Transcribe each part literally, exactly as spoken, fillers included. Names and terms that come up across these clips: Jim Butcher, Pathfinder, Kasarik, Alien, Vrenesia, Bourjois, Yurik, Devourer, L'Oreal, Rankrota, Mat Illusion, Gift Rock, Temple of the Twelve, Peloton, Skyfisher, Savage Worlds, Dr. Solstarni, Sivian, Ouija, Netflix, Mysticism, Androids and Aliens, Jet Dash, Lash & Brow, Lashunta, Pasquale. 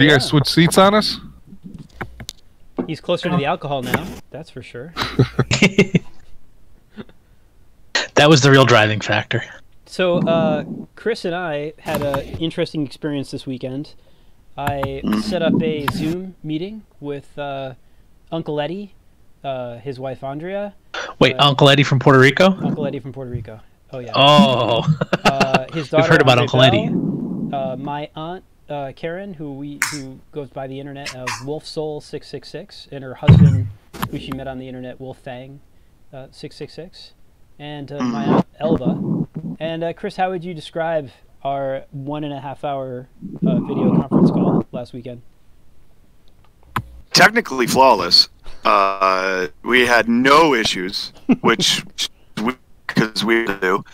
Do you guys switch seats on us? He's closer to the alcohol now, that's for sure. That was the real driving factor. So, uh, Chris and I had an interesting experience this weekend. I set up a Zoom meeting with uh, Uncle Eddie, uh, his wife Andrea. Wait, uh, Uncle Eddie from Puerto Rico? Uncle Eddie from Puerto Rico. Oh, yeah. Oh. uh, his daughter, we've heard about Uncle Eddie. Uh, my aunt, uh, Karen, who we who goes by the internet of Wolf Soul six six six, and her husband, who she met on the internet, Wolf Fang uh, six six six, and uh, my aunt Elva. And uh, Chris, how would you describe our one and a half hour uh, video conference call last weekend? Technically flawless. Uh, we had no issues, which because we do.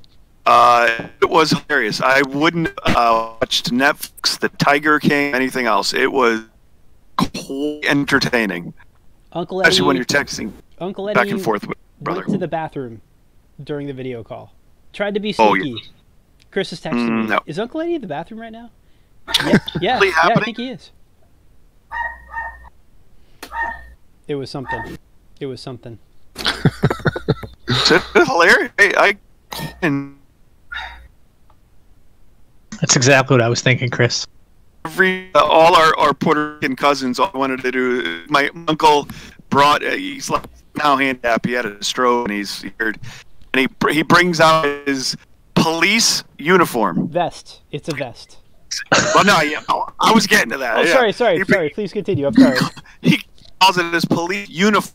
Uh, it was hilarious. I wouldn't uh, watch Netflix, the Tiger King, anything else. It was quite entertaining. Uncle Eddie, especially when you're texting Uncle Eddie back and forth with brother. Went to the bathroom during the video call. Tried to be sneaky. Oh, yeah. Chris is texting mm, me. No. Is Uncle Eddie in the bathroom right now? Yeah, yeah, really yeah, I think he is. It was something. It was something. It's hilarious. I, I can... That's exactly what I was thinking, Chris. Every, uh, all our, our Puerto Rican cousins, all I wanted to do, my uncle brought, uh, he's like, now hand-tap, he had a stroke, and he's weird. And he, he brings out his police uniform. Vest. It's a vest. Well, no, yeah, I was getting to that. Oh, yeah. Sorry, sorry, he, sorry. Please continue. I'm sorry. He calls it his police uniform.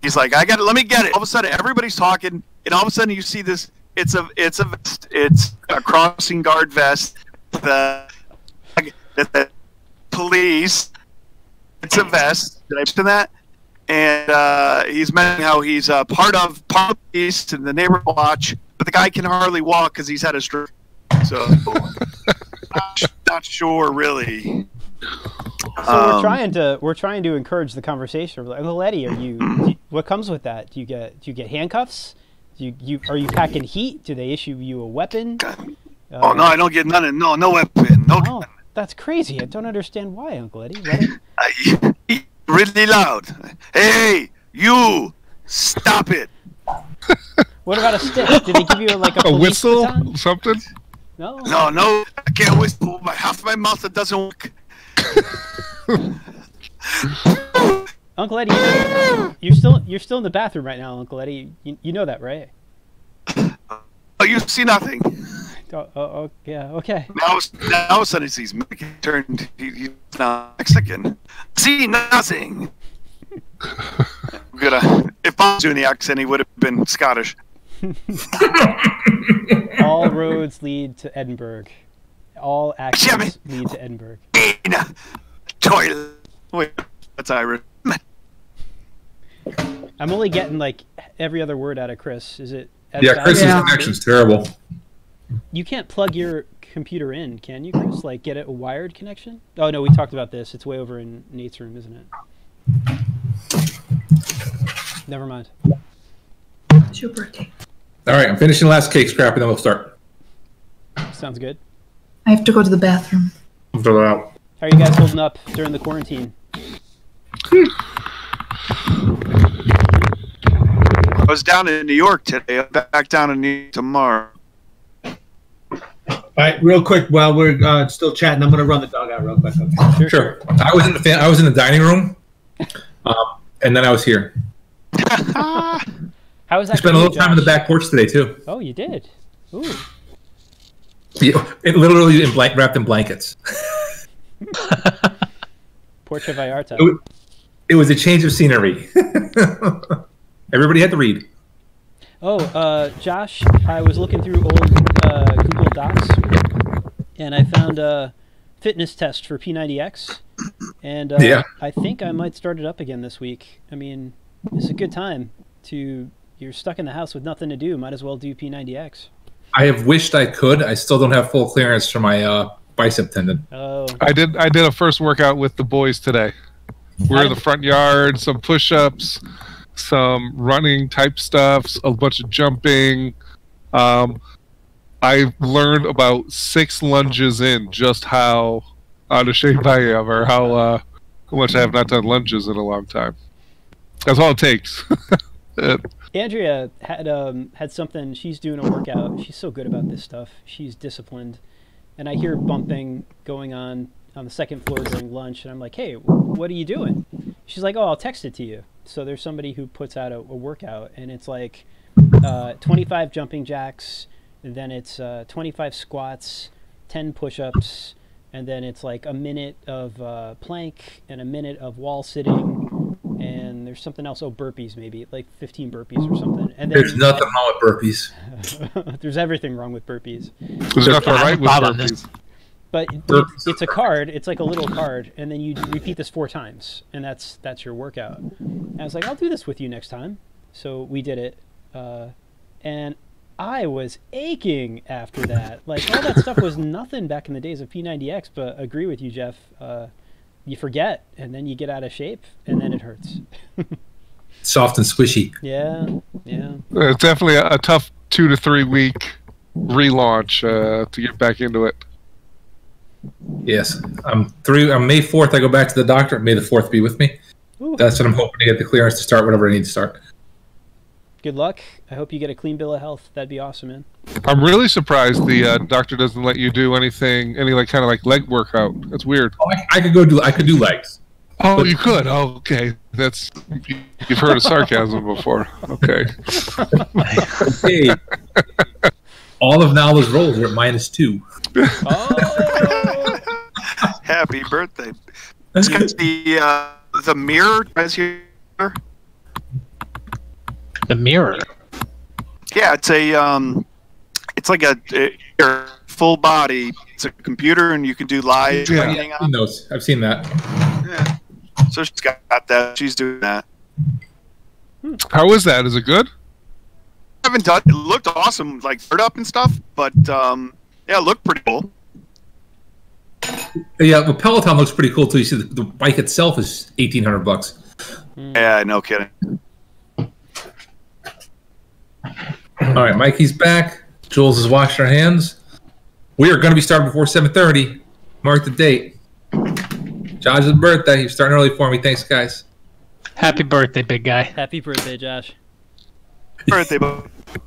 He's like, I got it. Let me get it. All of a sudden, everybody's talking, and all of a sudden, you see this. It's a, it's a, vest. It's a crossing guard vest. The, the police. It's a vest. Did I mention that? And uh, he's mentioning how he's uh, part of part of the police and the neighborhood watch, but the guy can hardly walk because he's had a stroke. So, not, not sure really. So um, we're trying to we're trying to encourage the conversation. We're like, well, Eddie, are you? Do you what comes with that? Do you get do you get handcuffs? Do you, you are you packing heat? Do they issue you a weapon? Um, oh no, I don't get none. Of, no, no weapon. No. Oh, that's crazy. I don't understand why, Uncle Eddie. Why I, really loud. Hey, you! Stop it. What about a stick? Did they give you like a, a whistle? Baton? Something? No. No, no. I can't whistle. My half my mouth that doesn't work. Uncle Eddie, you're still you're still in the bathroom right now, Uncle Eddie. You, you know that, right? Oh, you see nothing. Oh, oh, oh yeah, okay. Now, now all of a sudden, he's Mexican turned. He, he's not Mexican. See nothing. Gonna, if I was doing the accent, he would have been Scottish. All roads lead to Edinburgh. All accents lead to Edinburgh. Wait, that's Irish. I'm only getting like every other word out of Chris. Is it? Yeah, Chris's connection's terrible. You can't plug your computer in, can you, Chris? Like, get it a wired connection? Oh no, we talked about this. It's way over in Nate's room, isn't it? Never mind. It's your birthday. All right, I'm finishing the last cake scrap, and then we'll start. Sounds good. I have to go to the bathroom. I'll throw that out. How are you guys holding up during the quarantine? I was down in New York today. I'm back down in New York tomorrow. All right, real quick, while we're uh, still chatting, I'm going to run the dog out real quick. Sure. Sure. I was in the fan I was in the dining room, um, and then I was here. How was that? I spent a little time on the back porch today too. Oh, you did. Ooh. Yeah, it literally in blank wrapped in blankets. Porch of Vallarta. It, it was a change of scenery. Everybody had to read. Oh, uh, Josh, I was looking through old uh, Google Docs, and I found a fitness test for P ninety X, and uh, yeah. I think I might start it up again this week. I mean, it's a good time to, you're stuck in the house with nothing to do, might as well do P ninety X. I have wished I could. I still don't have full clearance for my uh, bicep tendon. Oh. I did, I did a first workout with the boys today. We were in the front yard, some push-ups, some running type stuffs, a bunch of jumping. Um, I learned about six lunges in just how out of shape I am, or how uh, how much I have not done lunges in a long time. That's all it takes. Andrea had um had something. She's doing a workout. She's so good about this stuff. She's disciplined, and I hear bumping going on on the second floor during lunch, and I'm like, "Hey, what are you doing?" She's like, "Oh, I'll text it to you." So there's somebody who puts out a, a workout, and it's like uh, twenty-five jumping jacks, and then it's uh, twenty-five squats, ten push-ups, and then it's like a minute of uh, plank and a minute of wall sitting, and there's something else. Oh, burpees maybe, like fifteen burpees or something. And then there's nothing wrong with burpees. There's everything wrong with burpees. There's nothing right with burpees. But it's, it's a card. It's like a little card, and then you repeat this four times, and that's that's your workout. And I was like, I'll do this with you next time. So we did it, uh, and I was aching after that. Like all that stuff was nothing back in the days of P ninety X. But agree with you, Jeff. Uh, you forget, and then you get out of shape, and then it hurts. Soft and squishy. Yeah, yeah. It's definitely a, a tough two to three week relaunch uh, to get back into it. Yes, I'm three. On May fourth, I go back to the doctor. May the fourth be with me. Ooh. That's what I'm hoping to get the clearance to start whenever I need to start. Good luck. I hope you get a clean bill of health. That'd be awesome, man. I'm really surprised the uh, doctor doesn't let you do anything, any like kind of like leg workout. That's weird. Oh, I, I could go do. I could do legs. Oh, but you could. Oh, okay. That's you've heard of sarcasm before. Okay. Hey, all of Nala's rolls are at minus two. Oh. Happy birthday! This guy's the uh, the mirror guys here. The mirror. Yeah, it's a um, it's like a, a full body. It's a computer, and you can do live yeah. training. Yeah, on. Those. I've seen that. Yeah. So she's got that. She's doing that. How is that? Is it good? I haven't done. It looked awesome, like third up and stuff. But um, yeah, it looked pretty cool. Yeah, the Peloton looks pretty cool too. You see, the, the bike itself is eighteen hundred bucks. Yeah, no kidding. All right, Mikey's back. Jules is washing her hands. We are going to be starting before seven thirty. Mark the date. Josh's birthday. You're starting early for me. Thanks, guys. Happy birthday, big guy. Happy birthday, Josh. Birthday.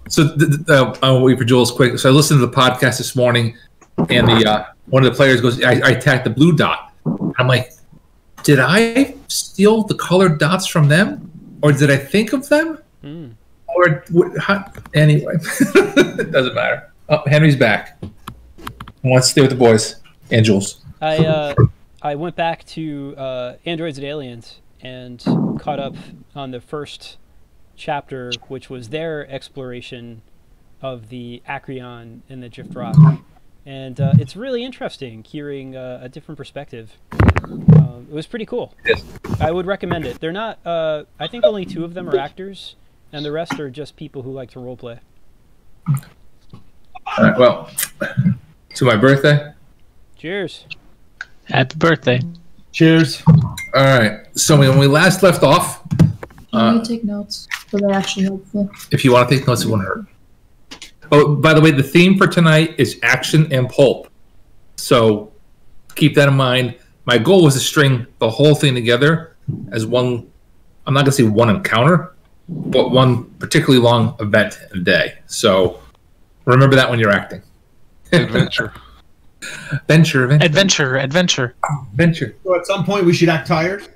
So the, the, uh, I'll wait for Jules quick. So I listened to the podcast this morning, and the. Uh, One of the players goes, I, I attacked the blue dot. I'm like, did I steal the colored dots from them? Or did I think of them? Mm. Or what, how, anyway, it doesn't matter. Oh, Henry's back. He wants to stay with the boys and Jules. I, uh, I went back to uh, Androids and Aliens and caught up on the first chapter, which was their exploration of the Acreon and the Gift Rock. And uh, it's really interesting hearing uh, a different perspective. Uh, it was pretty cool. Yes. I would recommend it. They're not, uh, I think only two of them are actors, and the rest are just people who like to roleplay. All right, well, to my birthday. Cheers. Happy birthday. Cheers. All right, so when we last left off. Can uh, you take notes? Will that actually help you? If you want to take notes, it won't hurt. Oh, by the way, the theme for tonight is action and pulp. So keep that in mind. My goal was to string the whole thing together as one, I'm not going to say one encounter, but one particularly long event a day. So remember that when you're acting. Adventure. Adventure, adventure. Adventure, adventure. Adventure. So at some point we should act tired?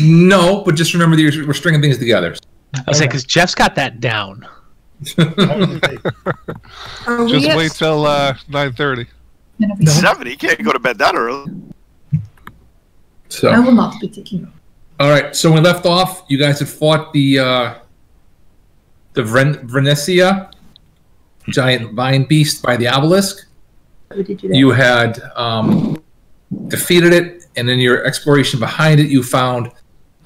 No, but just remember that we're stringing things together. I was saying, because Jeff's got that down. Just wait till uh, nine thirty. Seven. He can't go to bed that early. So I will not be taking. All right. So when we left off, you guys had fought the uh, the Vren Vrenesia, giant vine beast by the obelisk. Did you, do you had um, defeated it, and in your exploration behind it, you found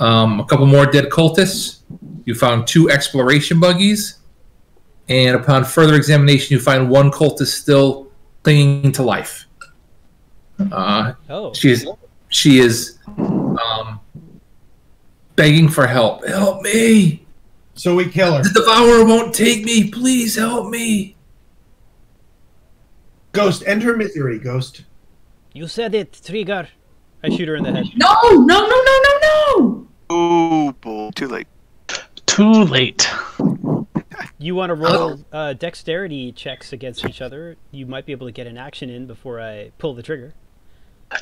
um, a couple more dead cultists. You found two exploration buggies. And upon further examination, you find one cultist still clinging to life. Uh, oh. She is, she is um, begging for help. Help me! So we kill her. The Devourer won't take me. Please help me. Ghost, end her misery, Ghost. You said it, Trigger. I shoot her in the head. No, no, no, no, no, no! Oh, boy. Too late. Too late. You want to roll uh, dexterity checks against each other. You might be able to get an action in before I pull the trigger.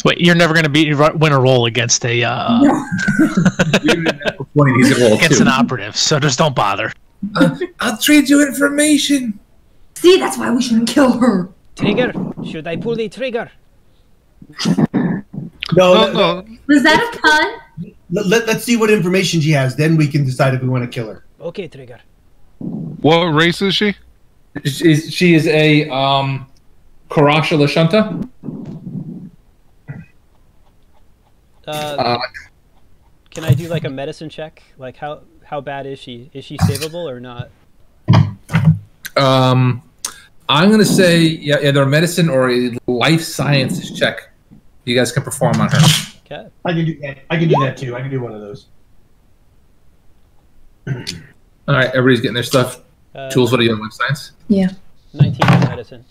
Wait, you're never going to be win a roll against a uh, no. against an operative, so just don't bother. Uh, I'll trade you information. See, that's why we shouldn't kill her. Trigger, should I pull the trigger? No, no, no. Was that a pun? Let, let, let's see what information she has, then we can decide if we want to kill her. Okay, Trigger. What race is she? She is, she is a um, Karasha Lashunta. Uh, uh, can I do like a medicine check? Like how how bad is she? Is she savable or not? Um, I'm gonna say yeah, either a medicine or a life sciences check. You guys can perform on her. Okay. I can do that. I can do that too. I can do one of those. All right, everybody's getting their stuff. Uh, Jules, what are you on life science? Yeah. nineteen on medicine.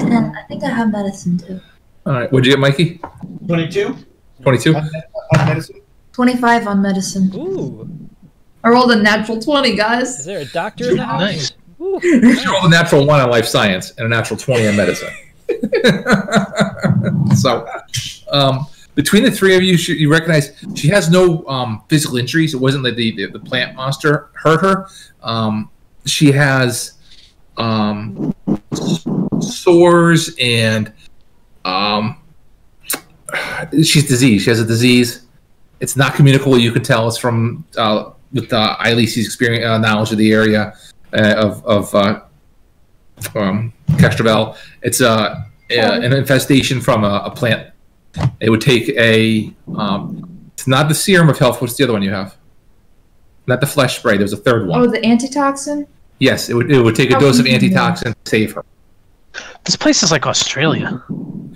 ten. I think I have medicine too. All right, what'd you get, Mikey? twenty-two. twenty-two? On, on medicine. twenty-five on medicine. Ooh. I rolled a natural twenty, guys. Is there a doctor in the house? Nice. Ooh, nice. You rolled a natural one on life science and a natural twenty on medicine. So, um, between the three of you, she, you recognize she has no um, physical injuries. It wasn't like the, the, the plant monster hurt her. Um, she has um, sores and... Um, she's diseased. She has a disease. It's not communicable. You can tell it's from uh, with uh, Eilisi's experience, uh, knowledge of the area uh, of of uh, um, Kestrel. It's uh, a an infestation from a, a plant. It would take a. Um, it's not the serum of health. What's the other one you have? Not the flesh spray. There's a third one. Oh, the antitoxin. Yes, it would. It would take a oh, dose of antitoxin to save her. This place is like Australia.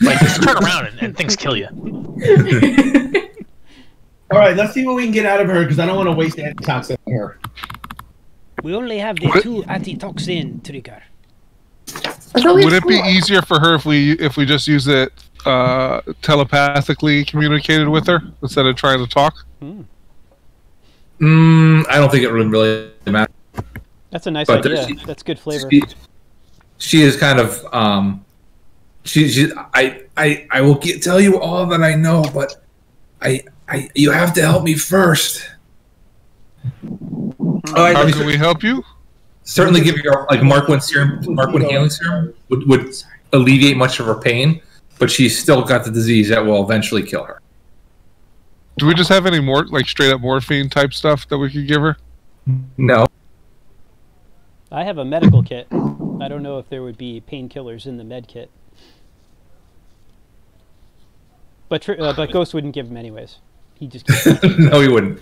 Like, just turn around and, and things kill you. All right, let's see what we can get out of her, because I don't want to waste antitoxin on her. We only have the what? two antitoxin, Trigger. Would it be easier for her if we if we just use it uh, telepathically communicated with her instead of trying to talk? Hmm. Mm, I don't think it would really matter. That's a nice but idea. She, That's good flavor. She, she is kind of... Um, She, she, I, I, I will get, tell you all that I know, but I, I, you have to help me first. Right, How can we help you? Certainly, give your like Mark One serum, Mark One healing serum would would alleviate much of her pain, but she's still got the disease that will eventually kill her. Do we just have any more like straight up morphine type stuff that we could give her? No. I have a medical kit. I don't know if there would be painkillers in the med kit. But, uh, but Ghost wouldn't give him anyways. He just no, he wouldn't.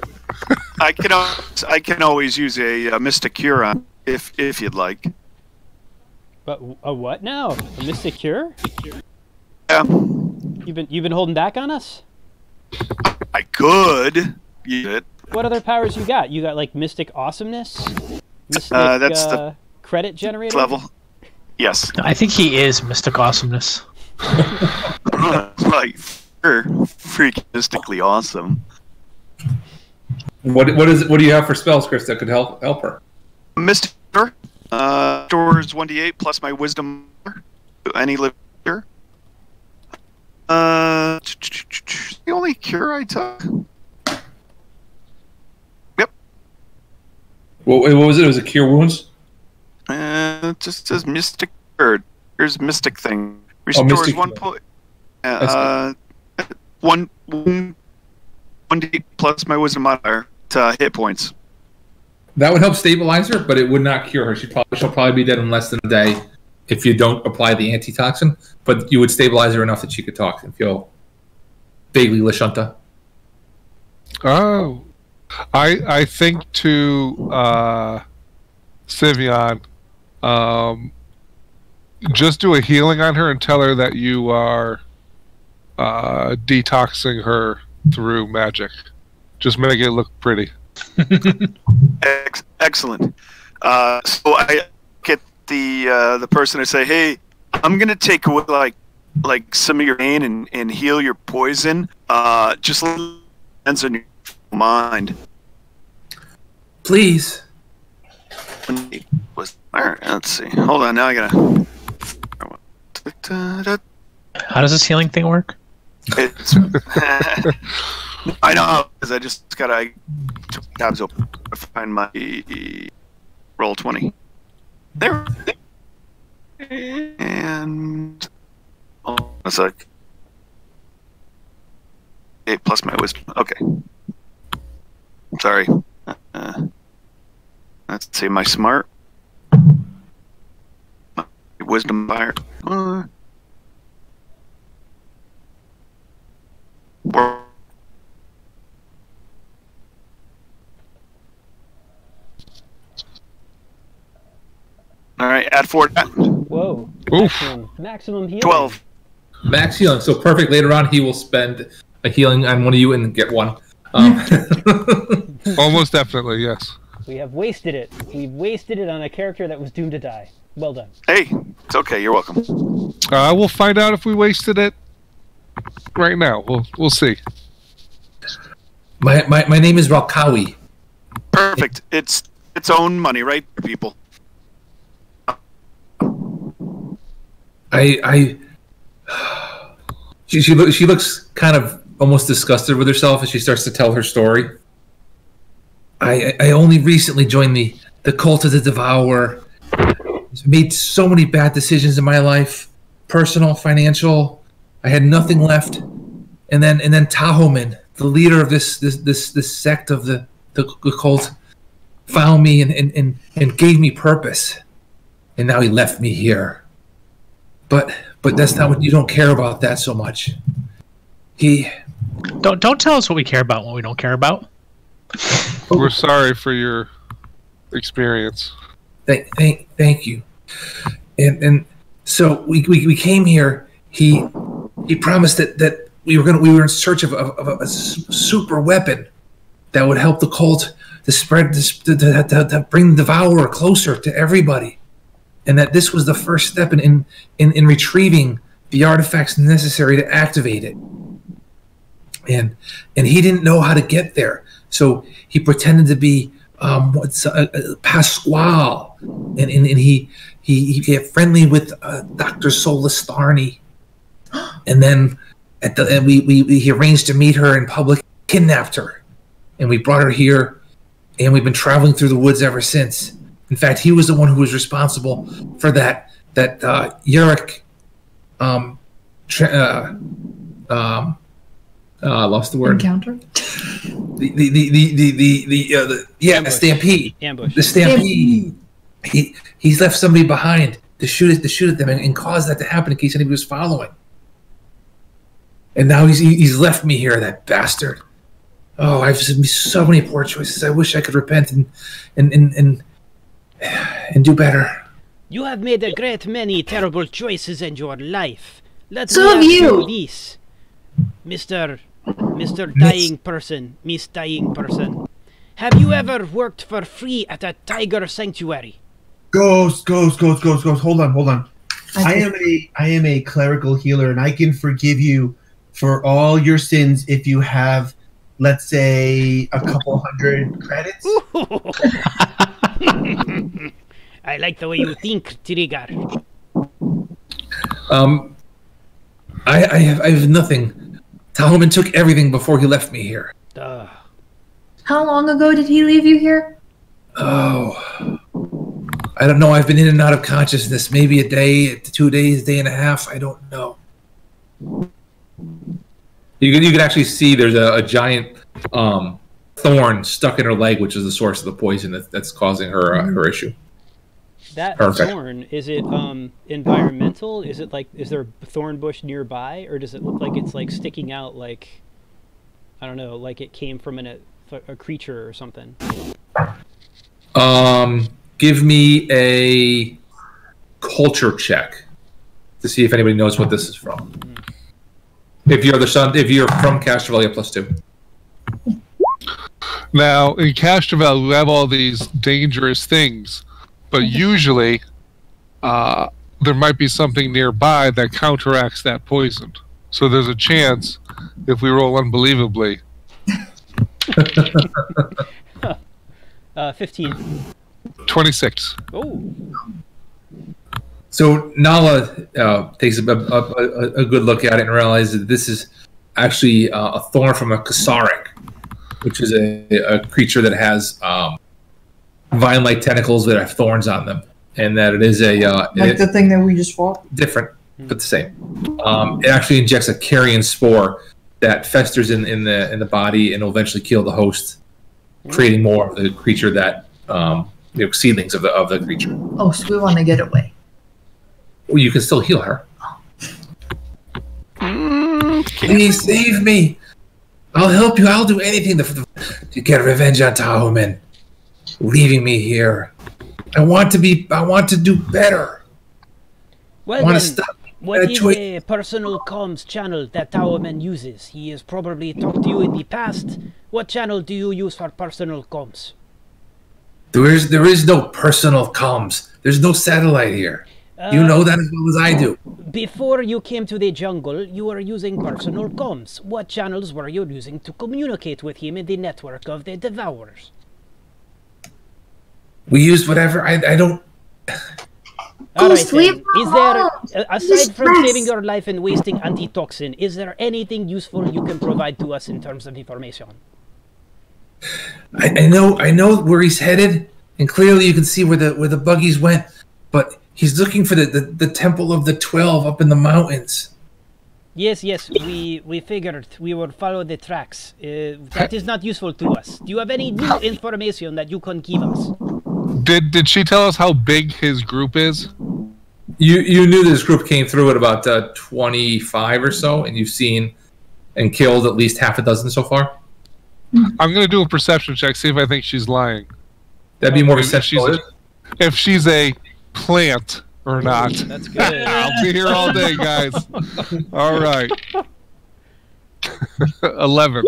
I can always, I can always use a, a Mystic Cure on if if you'd like. But a what now? A Mystic Cure? Yeah. You've been you've been holding back on us. I could. It. What other powers you got? You got like Mystic Awesomeness. Mystic, uh, that's uh, the credit generator level. Yes. I think he is Mystic Awesomeness. Right. Freakistically awesome. What what is what do you have for spells, Chris, that could help help her? Mystic Cure, uh, stores one d eight plus my wisdom to any living creature. Uh, the only cure I took. Yep. What what was it? It was a cure wounds. Uh, it just says Mystic Cure. Here's Mystic thing. Restores oh, Mystic one point. Uh, One, one, one D plus my wisdom modifier to hit points. That would help stabilize her, but it would not cure her. She probably she'll probably be dead in less than a day if you don't apply the antitoxin. But you would stabilize her enough that she could talk and feel vaguely Lashunta. Oh, I I think to uh, Sivion, um, just do a healing on her and tell her that you are. Uh, detoxing her through magic. Just make it look pretty. Ex excellent. Uh, so I get the uh, the person to say, "Hey, I'm gonna take away like like some of your pain and, and heal your poison, uh, just lands on your mind. Please. Was, all right, let's see. Hold on, now I gotta. How does this healing thing work? It's, I know because I just gotta I, tabs open to find my roll twenty. There, and oh, a sec. Eight plus my wisdom. Okay. I'm sorry. Uh, let's see, my smart, my wisdom buyer. Uh, All right, add four. Whoa. Maximum, maximum healing. twelve. Max healing. So perfect. Later on, he will spend a healing on one of you and get one. Um. Almost definitely, yes. We have wasted it. We've wasted it on a character that was doomed to die. Well done. Hey, it's okay. You're welcome. Uh, we'll find out if we wasted it right now. We'll we'll see. My my my name is Rakawi. Perfect. It's its own money, right, people? I I she she looks she looks kind of almost disgusted with herself as she starts to tell her story. I I only recently joined the the cult of the Devourer. I've made so many bad decisions in my life, personal, financial. I had nothing left, and then and then Tahoman, the leader of this this this, this sect of the, the the cult, found me and and and and gave me purpose, and now he left me here. But but that's not what you don't care about that so much. He don't don't tell us what we care about when we don't care about. We're sorry for your experience. Thank, thank, thank you. And and so we, we, we came here. He he promised that, that we were gonna we were in search of a, of a, a super weapon that would help the cult to spread to, to, to, to bring the Devourer closer to everybody, and that this was the first step in in, in, in retrieving the artifacts necessary to activate it. And and he didn't know how to get there. So he pretended to be um, what's uh, uh, Pasquale, and, and, and he he he got friendly with uh, Doctor Solstarni, and then at the and we, we we he arranged to meet her in public, kidnapped her, and we brought her here, and we've been traveling through the woods ever since. In fact, he was the one who was responsible for that that uh, Yurik, um, uh, um, uh, I lost the word encounter. The the the the the, the, uh, the yeah Ambush. stampede Ambush. the stampede. He he's left somebody behind to shoot at to shoot at them and, and cause that to happen in case anybody was following. And now he's he's left me here, that bastard. Oh, I've made so many poor choices. I wish I could repent and and and and, and do better. You have made a great many terrible choices in your life. Let's so have you, this, Mister. Mister Dying Person, Miss Dying Person, have you ever worked for free at a tiger sanctuary? Ghost, ghost, ghost, ghost, ghost. Hold on, hold on. I, I am a, I am a clerical healer, and I can forgive you for all your sins if you have, let's say, a couple hundred credits. I like the way you think, Tirigar. Um, I, I have, I have nothing. Tahoman took everything before he left me here. Uh, How long ago did he leave you here? Oh, I don't know. I've been in and out of consciousness. Maybe a day, two days, day and a half. I don't know. You can, you can actually see there's a, a giant um, thorn stuck in her leg, which is the source of the poison that, that's causing her uh, her issue. That Perfect. thorn, is it um, environmental? Is it like, is there a thorn bush nearby, or does it look like it's like sticking out, like, I don't know, like it came from an, a, a creature or something? Um, give me a culture check to see if anybody knows what this is from. Mm-hmm. If you're the son, if you're from Castreville, you have plus two. Now in Castreville, we have all these dangerous things. But usually, uh, there might be something nearby that counteracts that poison. So there's a chance, if we roll unbelievably. uh, fifteen. twenty-six. Oh. So Nala uh, takes a, a, a good look at it and realizes that this is actually uh, a thorn from a Kasarik, which is a, a creature that has um, vine-like tentacles that have thorns on them, and that it is a... Uh, like it, the thing that we just fought? Different, but the same. Um, it actually injects a carrion spore that festers in, in, the, in the body and will eventually kill the host, creating more of the creature that... Um, the seedlings of the, of the creature. Oh, so we want to get away. Well, you can still heal her. Mm, Please save me. I'll help you. I'll do anything to, to get revenge on Tahoman. Leaving me here. I want to be, I want to do better. Well, I want then, to stop. What is the personal comms channel that Tahoman uses? He has probably talked to you in the past. What channel do you use for personal comms? There is, there is no personal comms. There's no satellite here. Uh, you know that as well as I do. Before you came to the jungle, you were using personal comms. What channels were you using to communicate with him in the network of the Devourers? We used whatever. I, I don't... All right, then. Is there, aside from saving your life and wasting antitoxin, is there anything useful you can provide to us in terms of information? I, I know, I know where he's headed, and clearly you can see where the where the buggies went. But he's looking for the, the, the Temple of the Twelve up in the mountains. Yes, yes, we we figured we would follow the tracks. Uh, that is not useful to us. Do you have any new information that you can give us? Did Did she tell us how big his group is? You you knew this group came through at about uh, twenty-five or so, and you've seen and killed at least half a dozen so far. I'm going to do a perception check, see if I think she's lying. That'd be more perception. If she's a plant or not. That's good. I'll be here all day, guys. All right. eleven.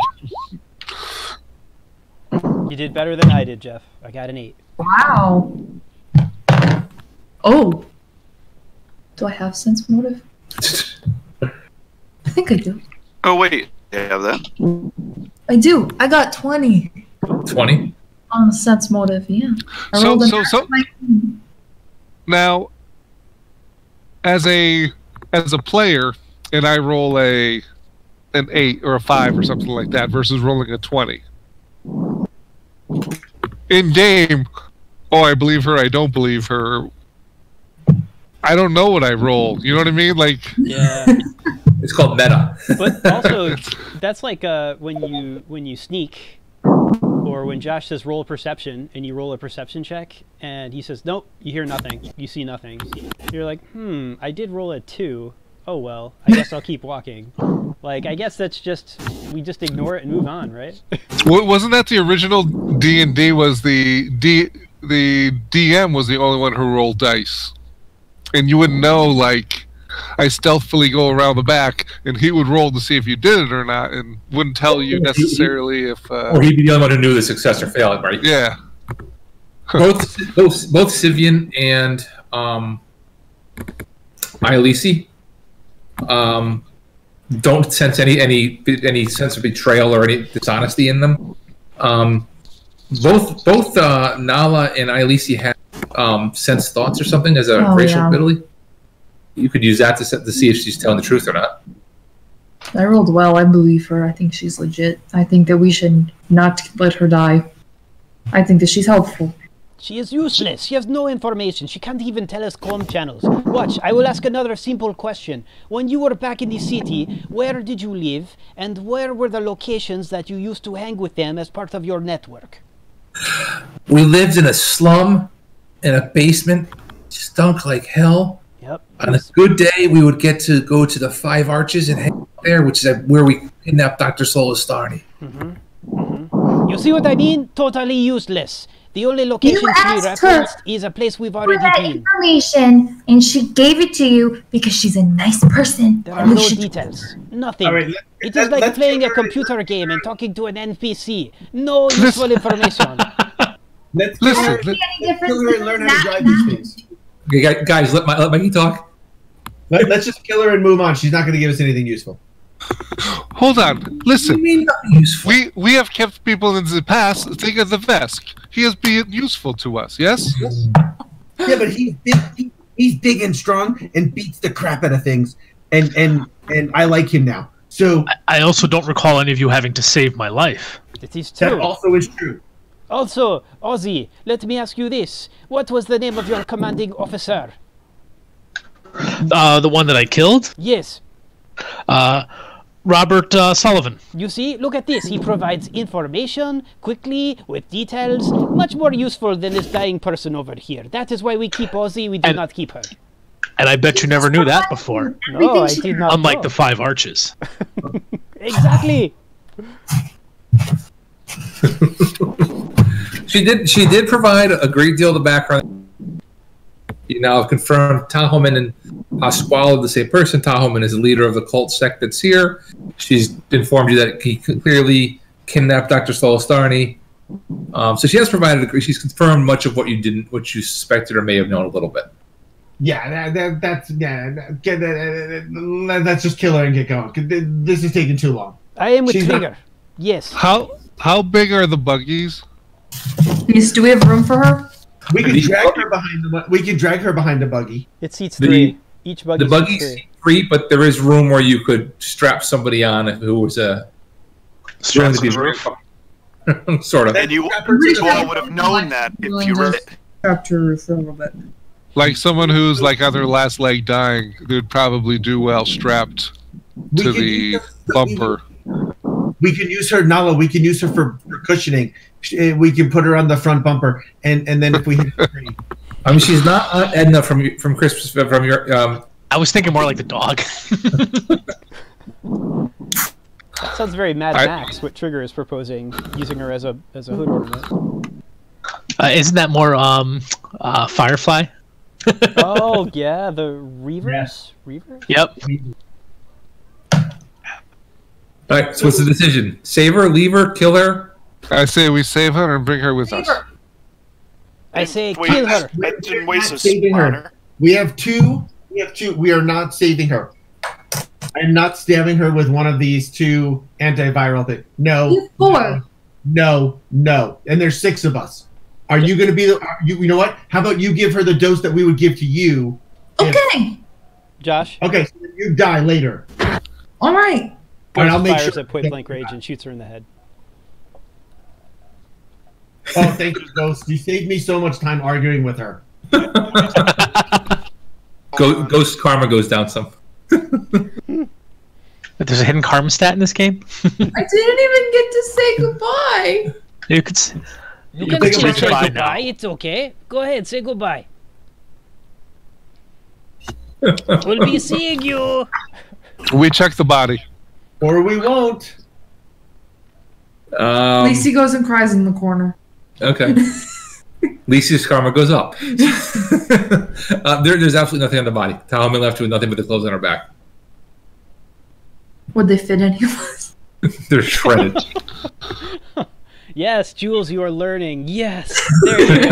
You did better than I did, Jeff. I got an eight. Wow. Oh. Do I have sense motive? I think I do. Oh, wait. Do you have that? I do. I got twenty. Twenty? On the sense motive, yeah. I so, rolled so, so. Now, as a as a player, and I roll a an eight or a five or something like that, versus rolling a twenty. In game, oh, I believe her. I don't believe her. I don't know what I roll. You know what I mean? Like, yeah. It's called meta. But also, that's like uh, when you when you sneak, or when Josh says roll perception, and you roll a perception check, and he says, nope, you hear nothing, you see nothing. You're like, hmm, I did roll a two. Oh, well, I guess I'll keep walking. Like, I guess that's just, we just ignore it and move on, right? Well, wasn't that the original D and D was the, D, the D M was the only one who rolled dice. And you wouldn't know, like... I stealthily go around the back, and he would roll to see if you did it or not, and wouldn't tell you necessarily if... Uh... Or he'd be the only one who knew the success or failing, right? Yeah. both, both both Sivian and um, Ilisi um, don't sense any, any any sense of betrayal or any dishonesty in them. Um, both both uh, Nala and Ilisi have um, sense thoughts or something as a oh, racial yeah. ability. You could use that to, set, to see if she's telling the truth or not. I rolled well. I believe her. I think she's legit. I think that we should not let her die. I think that she's helpful. She is useless. She has no information. She can't even tell us comm channels. Watch, I will ask another simple question. When you were back in the city, where did you live, and where were the locations that you used to hang with them as part of your network? We lived in a slum, in a basement, stunk like hell. Yep. On a good day, we would get to go to the Five Arches and hang out there, which is where we kidnapped Doctor Solstarni. Mm-hmm. Mm-hmm. You see what I mean? Totally useless. The only location we referenced is a place we've already been. You asked her for that information, and she gave it to you because she's a nice person. There are no details. Nothing. All right, let, it let, is like playing a computer right. game and talking to an N P C. No useful information. Let's listen. Learn how to drive these things. Guys, let my let Mikey talk. Let, let's just kill her and move on. She's not going to give us anything useful. Hold on. Listen. What do you mean not useful? We we have kept people in the past. Think of the Vesk. He has been useful to us. Yes. Yes. Yeah, but he's big, he, he's big and strong and beats the crap out of things. And and and I like him now. So I, I also don't recall any of you having to save my life. It is true. That also is true. Also, Ozzy, let me ask you this. What was the name of your commanding officer? Uh, the one that I killed? Yes. Uh, Robert uh, Sullivan. You see, look at this. He provides information quickly with details. Much more useful than this dying person over here. That is why we keep Ozzy. We do and, not keep her. And I bet you never knew that before. No, I did not. Unlike know. the five arches. Exactly. She did. She did provide a great deal of the background. You now confirmed Tahoman and Pasquale are the same person. Tahoman is the leader of the cult sect that's here. She's informed you that he clearly kidnapped Doctor Solstarni. Um, so she has provided. A, she's confirmed much of what you didn't, what you suspected or may have known a little bit. Yeah, that, that, that's yeah. That, that, that, that's just kill her and get going. This is taking too long. I am with Trigger. Yes. How how big are the buggies? Do we have room for her? We can drag her behind the. We can drag her behind the buggy. It seats three. The, Each buggy. The buggy seats three, but there is room where you could strap somebody on who was a. Strap to the roof. Sort of. And you, you all would have known that if you were. Strap to the roof a little bit. Like someone who's like on their last leg dying, they'd probably do well strapped we to the bumper. We can use her, Nala. We can use her for, for cushioning. We can put her on the front bumper, and and then if we, I mean, she's not Aunt Edna from from Christmas from your. Um, I was thinking more like the dog. That sounds very Mad I, Max. What Trigger is proposing, using her as a as a hood ornament. Uh, isn't that more um, uh, Firefly? Oh yeah, the Reavers. Yeah. Reavers. Yep. All right, so what's the decision? Save her, leave her, kill her? I say we save her and bring her with save us. Her. I say Wait, kill her. We're not saving her. We have two. We have two. We are not saving her. I'm not stabbing her with one of these two antiviral things. No. Four. No, no, no. And there's six of us. Are you going to be the? Are you, you know what? How about you give her the dose that we would give to you? If, okay. Josh. Okay, so you die later. All right. All right, I'll make fires sure. at point blank range and shoots her in the head. Oh, thank you, Ghost. You saved me so much time arguing with her. Go, ghost karma goes down some. There's a hidden karma stat in this game? I didn't even get to say goodbye. You could say, you you can say goodbye. Now. It's okay. Go ahead, say goodbye. We'll be seeing you. We check the body. Or we won't. Um, Lacey goes and cries in the corner. Okay. Lacey's karma goes up. uh, there, there's absolutely nothing on the body. Tahoman left with nothing but the clothes on her back. Would they fit any of us? They're shredded. Yes, Jules, you are learning. Yes. There you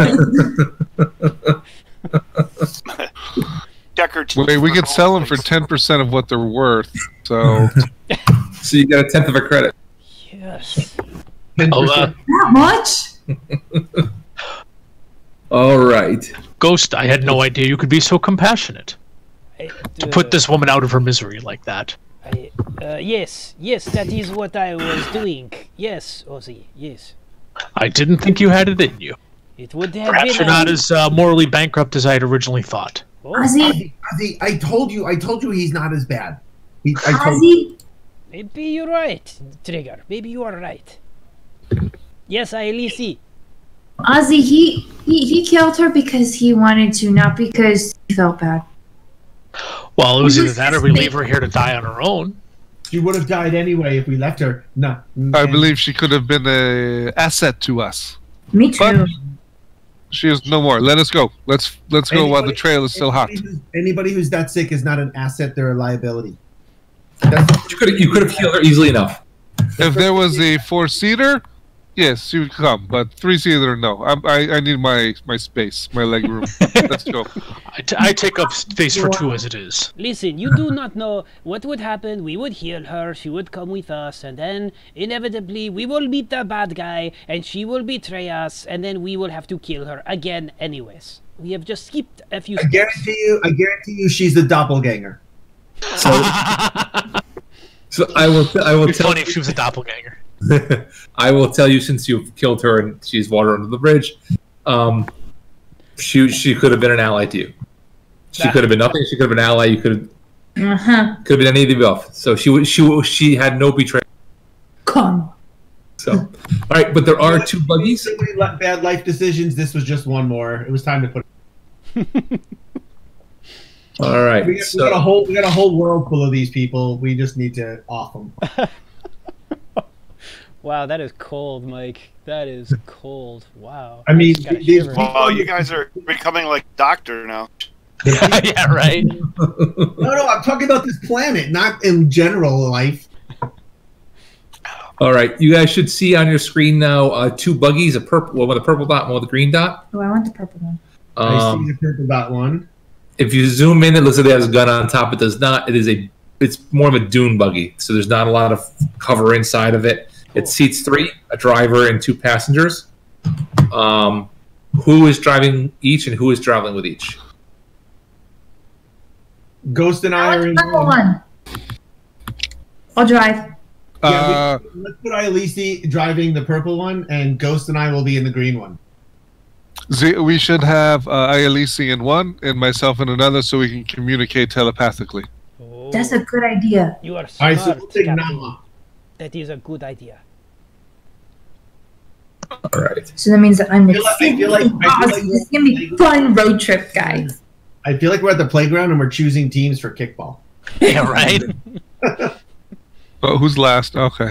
go. Wait, we could sell them for ten percent of what they're worth. So... So you got a tenth of a credit. Yes. Oh, uh, that much? All right. Ghost, I had no idea you could be so compassionate. I, uh, to put this woman out of her misery like that. I, uh, yes, yes, that is what I was doing. Yes, Ozzy, yes. I didn't think you had it in you. It would have Perhaps been you're not as uh, morally bankrupt as I had originally thought. Oh. Ozzy, Ozzy, I told you, I told you he's not as bad. He, I told Ozzy. Maybe you're right, Trigger. Maybe you are right. Yes, I really see. Ozzy, he, he he killed her because he wanted to, not because he felt bad. Well, it was, was either that or we leave her here to die on her own. She would have died anyway if we left her. No. I believe she could have been an asset to us. Me too. But she is no more. Let us go. Let's let's anybody, go while the trail is still hot. Who's, anybody who's that sick is not an asset. They're a liability. That's, you could have killed her easily enough. If there was a four-seater, Yes, she would come, but three seater, no. I, I I need my my space, my leg room. Let's go. I, t I take up space for two as it is. Listen, you do not know what would happen. We would heal her, she would come with us, and then inevitably we will meet the bad guy, and she will betray us, and then we will have to kill her again anyways. We have just skipped a few steps. I guarantee you, I guarantee you she's the doppelganger. So, so I will I will tell you if she was a doppelganger. I will tell you, since you've killed her and she's water under the bridge, um, she she could have been an ally to you. She could have been nothing. She could have been an ally. You could have, uh-huh. could have been any of the above. So she she she had no betrayal. Come. So, all right, but there are two buggies. So many bad life decisions. This was just one more. It was time to put it. All right. We got, so. we got a whole we got a whole world full of these people. We just need to off them. Wow, that is cold, Mike. That is cold. Wow. I mean, I these, well, you guys are becoming like doctor now. Yeah, right. no, no, I'm talking about this planet, not in general life. All right, you guys should see on your screen now uh, two buggies, a purple one with a purple dot, and one with a green dot. Oh, I want the purple one. Um, I see the purple dot one. If you zoom in, it looks like it has a gun on top. It does not. It is a. It's more of a dune buggy, so there's not a lot of cover inside of it. It seats three, a driver and two passengers. Um, who is driving each and who is traveling with each? Ghost and I, I are in one. one. I'll drive. Yeah, uh, we, let's put Ielisi driving the purple one, and Ghost and I will be in the green one. We should have uh, Ielisi in one and myself in another so we can communicate telepathically. Oh. That's a good idea. You are smart. All right, so we'll take Nama. That is a good idea. All right. So that means that I'm the like, feel like, awesome. like It's gonna be fun road trip, guys. I feel like we're at the playground and we're choosing teams for kickball. Yeah, right. Oh, who's last? Okay.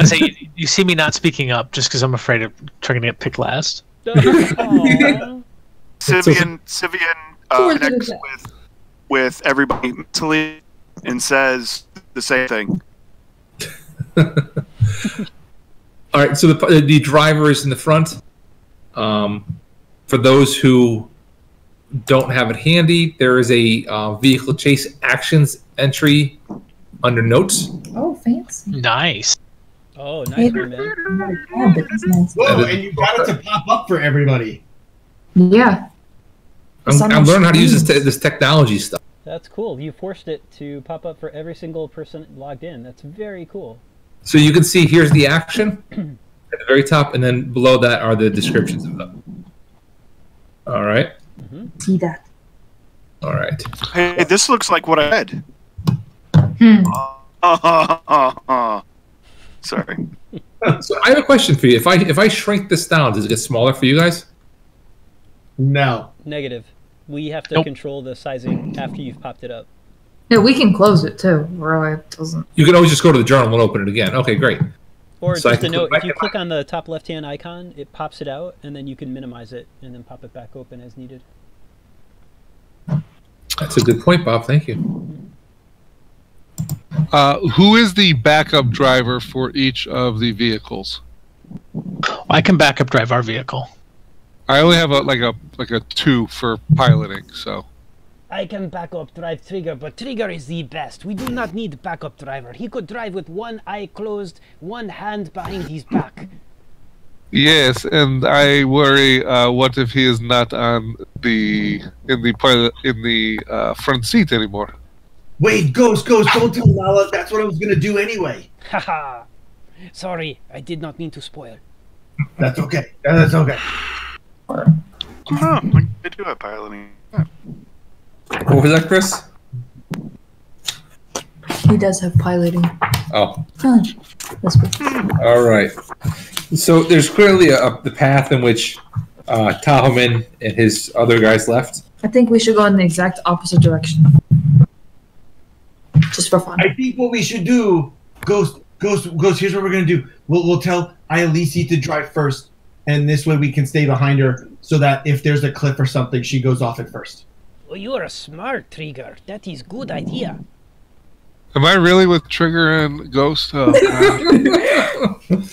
I say you, you see me not speaking up just because I'm afraid of trying to get picked last. Civian, Civian uh, connects with with everybody mentally and says the same thing. All right, so the, the driver is in the front. Um, for those who don't have it handy, there is a uh, vehicle chase actions entry under notes. Oh, fancy. Nice. Oh, nice. Whoa, and you got it to pop up for everybody. Yeah. I'm, I'm learning how to use this, te this technology stuff. That's cool. You forced it to pop up for every single person logged in. That's very cool. So you can see here's the action at the very top, and then below that are the descriptions of them. All right. Mm-hmm. See that. All right. Hey, this looks like what I read. Hmm. Uh, uh, uh, uh. Sorry. So I have a question for you. If I if I shrink this down, does it get smaller for you guys? No. Negative. We have to nope. control the sizing after you've popped it up. No, we can close it too. Really, it doesn't. You can always just go to the journal and open it again. Okay, great. Or so just a note: if you click on the top left-hand icon, it pops it out, and then you can minimize it and then pop it back open as needed. That's a good point, Bob. Thank you. Uh, who is the backup driver for each of the vehicles? I can backup drive our vehicle. I only have a, like a like a two for piloting, so. I can backup drive Trigger, but Trigger is the best. We do not need backup driver. He could drive with one eye closed, one hand behind his back. Yes, and I worry. Uh, what if he is not on the in the pilot in the uh, front seat anymore? Wait, Ghost, Ghost, don't tell Lala. That's what I was gonna do anyway. Haha. Sorry, I did not mean to spoil. That's okay. That's okay. Oh, I do have piloting. What was that, Chris? He does have piloting. Oh. Huh. That's good. All right. So there's clearly a, a, the path in which uh, Tahoman and his other guys left. I think we should go in the exact opposite direction. Just for fun. I think what we should do, Ghost, Ghost, Ghost, here's what we're going to do. We'll, we'll tell Ielisi to drive first, and this way we can stay behind her so that if there's a cliff or something, she goes off it first. Oh, you are a smart, Trigger. That is good idea. Am I really with Trigger and Ghost? Oh,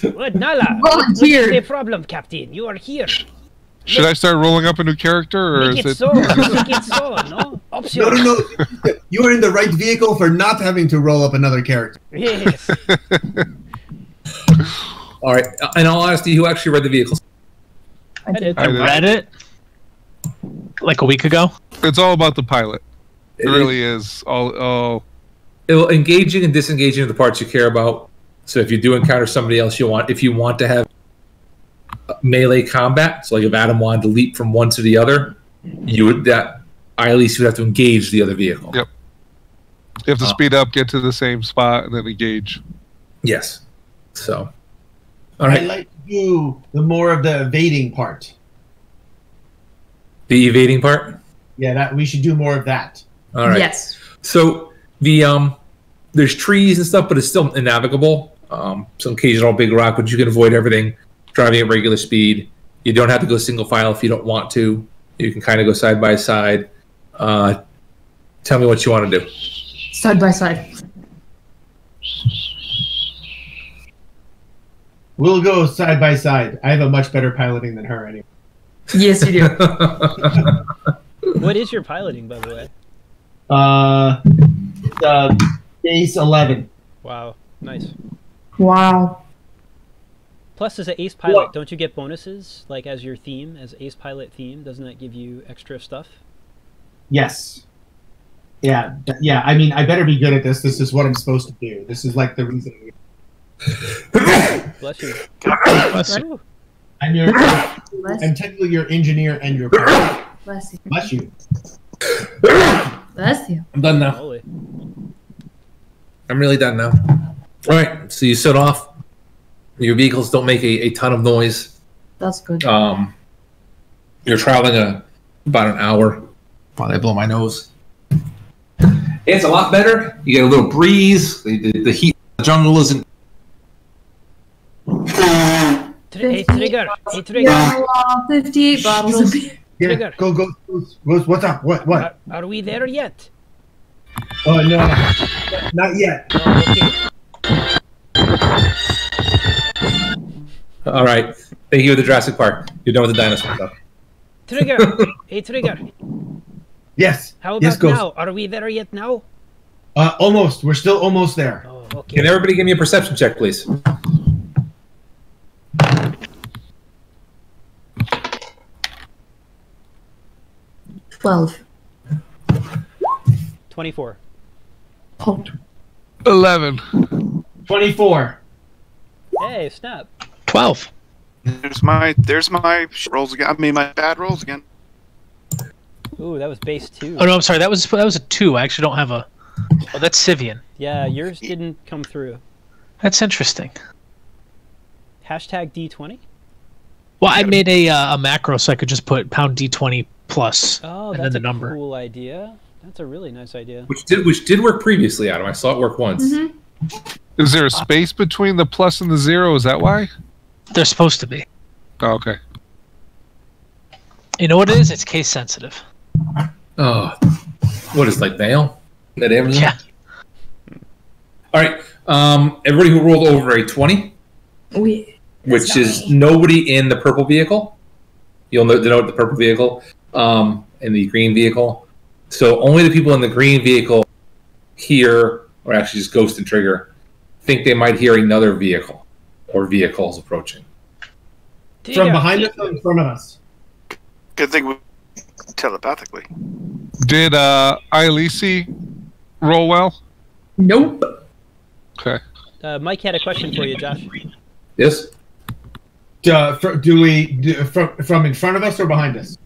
Good, Nala. Volunteer. What's the problem, Captain? You are here. Should I start rolling up a new character, or make is it? So, make it so, no? Optional. No, no, no. You are in the right vehicle for not having to roll up another character. Yes. All right. In all honesty, who actually read the vehicle? I did. I, I read it like a week ago. It's all about the pilot. It, it really is. All, all. It'll engaging and disengaging the parts you care about. So if you do encounter somebody else, you want if you want to have. Melee combat, so like if Adam wanted to leap from one to the other, you would that I at least would have to engage the other vehicle. Yep. You have to oh. speed up, get to the same spot, and then engage. Yes. So, all right. I like to do the more of the evading part. The evading part. Yeah, that we should do more of that. All right. Yes. So the um, there's trees and stuff, but it's still innavigable. Um, some occasional big rock, but you can avoid everything. Driving at regular speed. You don't have to go single file if you don't want to. You can kind of go side by side. Uh, tell me what you want to do. Side by side. We'll go side by side. I have a much better piloting than her anyway. Yes, you do. What is your piloting, by the way? Uh, uh base eleven. Wow, nice. Wow. Plus, as an ace pilot, what? Don't you get bonuses? Like, as your theme, as ace pilot theme, doesn't that give you extra stuff? Yes. Yeah, yeah. I mean, I better be good at this. This is what I'm supposed to do. This is, like, the reason. Bless you. Bless you. I'm, your, I'm technically your engineer and your pilot. Bless you. Bless you. Bless you. I'm done now. Holy. I'm really done now. All right, so you set off. Your vehicles don't make a, a ton of noise. That's good. Um, you're traveling a, about an hour. Probably blow my nose. It's a lot better. You get a little breeze. The, the, the heat of the jungle isn't... Hey, Trigger. Hey, Trigger. Uh, fifty-eight bottles of beer. Yeah, Trigger. Go, go. What's up? What? What? Are, are we there yet? Oh, no. Not yet. Oh, okay. All right. Thank you for the Jurassic Park. You're done with the dinosaur stuff. Trigger. Hey, Trigger. Yes. How about yes, now? Are we there yet now? Uh, almost. We're still almost there. Oh, okay. Can everybody give me a perception check, please? twelve. twenty-four. Oh. eleven. twenty-four. Hey, snap. twelve. There's my there's my rolls again. I mean my bad rolls again. Ooh, that was base two. Oh no, I'm sorry. That was that was a two. I actually don't have a. Oh, that's Sivian. Yeah, yours didn't come through. That's interesting. Hashtag D twenty. Well, I made a uh, a macro so I could just put pound D twenty plus. Oh, and that's then the a number. Cool idea. That's a really nice idea. Which did which did work previously, Adam. I saw it work once. Mm-hmm. Is there a space between the plus and the zero? Is that why? They're supposed to be. Oh, okay. You know what it is? It's case sensitive. Oh, what is like mail? That Amazon? Yeah. All right. Um, everybody who rolled over a twenty, we, which is me. Nobody in the purple vehicle. You'll denote the purple vehicle um, and the green vehicle. So only the people in the green vehicle hear, or actually just Ghost and Trigger, think they might hear another vehicle. Or vehicles approaching. From behind us or in front of us? Good thing we telepathically. Did uh, Ilisi roll well? Nope. Okay. Uh, Mike had a question for you, Josh. Yes? Uh, for, do we do, from from in front of us or behind us?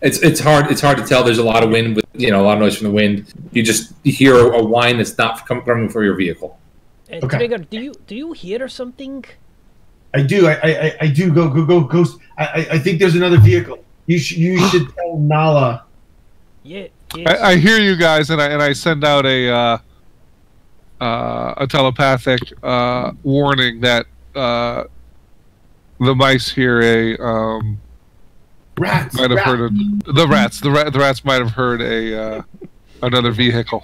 It's it's hard it's hard to tell. There's a lot of wind with you know a lot of noise from the wind. You just hear a, a whine that's not coming from your vehicle. Uh, okay. Trigger, do you do you hear something? I do. I I, I do. Go go go Ghost. I I think there's another vehicle. You should you should tell Nala. Yeah. Yes. I, I hear you guys, and I and I send out a uh, uh, a telepathic uh, warning that uh, the mice hear a um, rats might have rat. heard a, the rats the rat the rats might have heard a uh, another vehicle.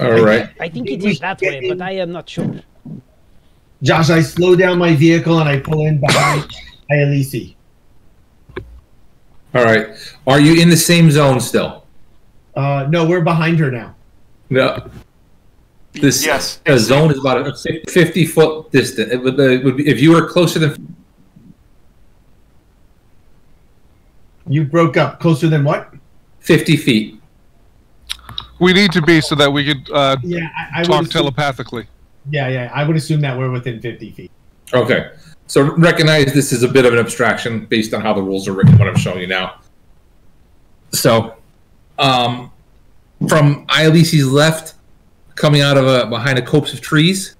All I right. Think, I think it is that way, but I am not sure. Josh, I slow down my vehicle and I pull in behind Ielisi. All right. Are you in the same zone still? Uh, no, we're behind her now. No. This yes. The zone is about a fifty-foot distance. It would, it would be, if you were closer than... You broke up. Closer than what? fifty feet. We need to be so that we could uh, yeah, I, I talk assume, telepathically. Yeah, yeah. I would assume that we're within fifty feet. Okay. So recognize this is a bit of an abstraction based on how the rules are written, what I'm showing you now. So um, from Ielisi's left, coming out of a, behind a copse of trees,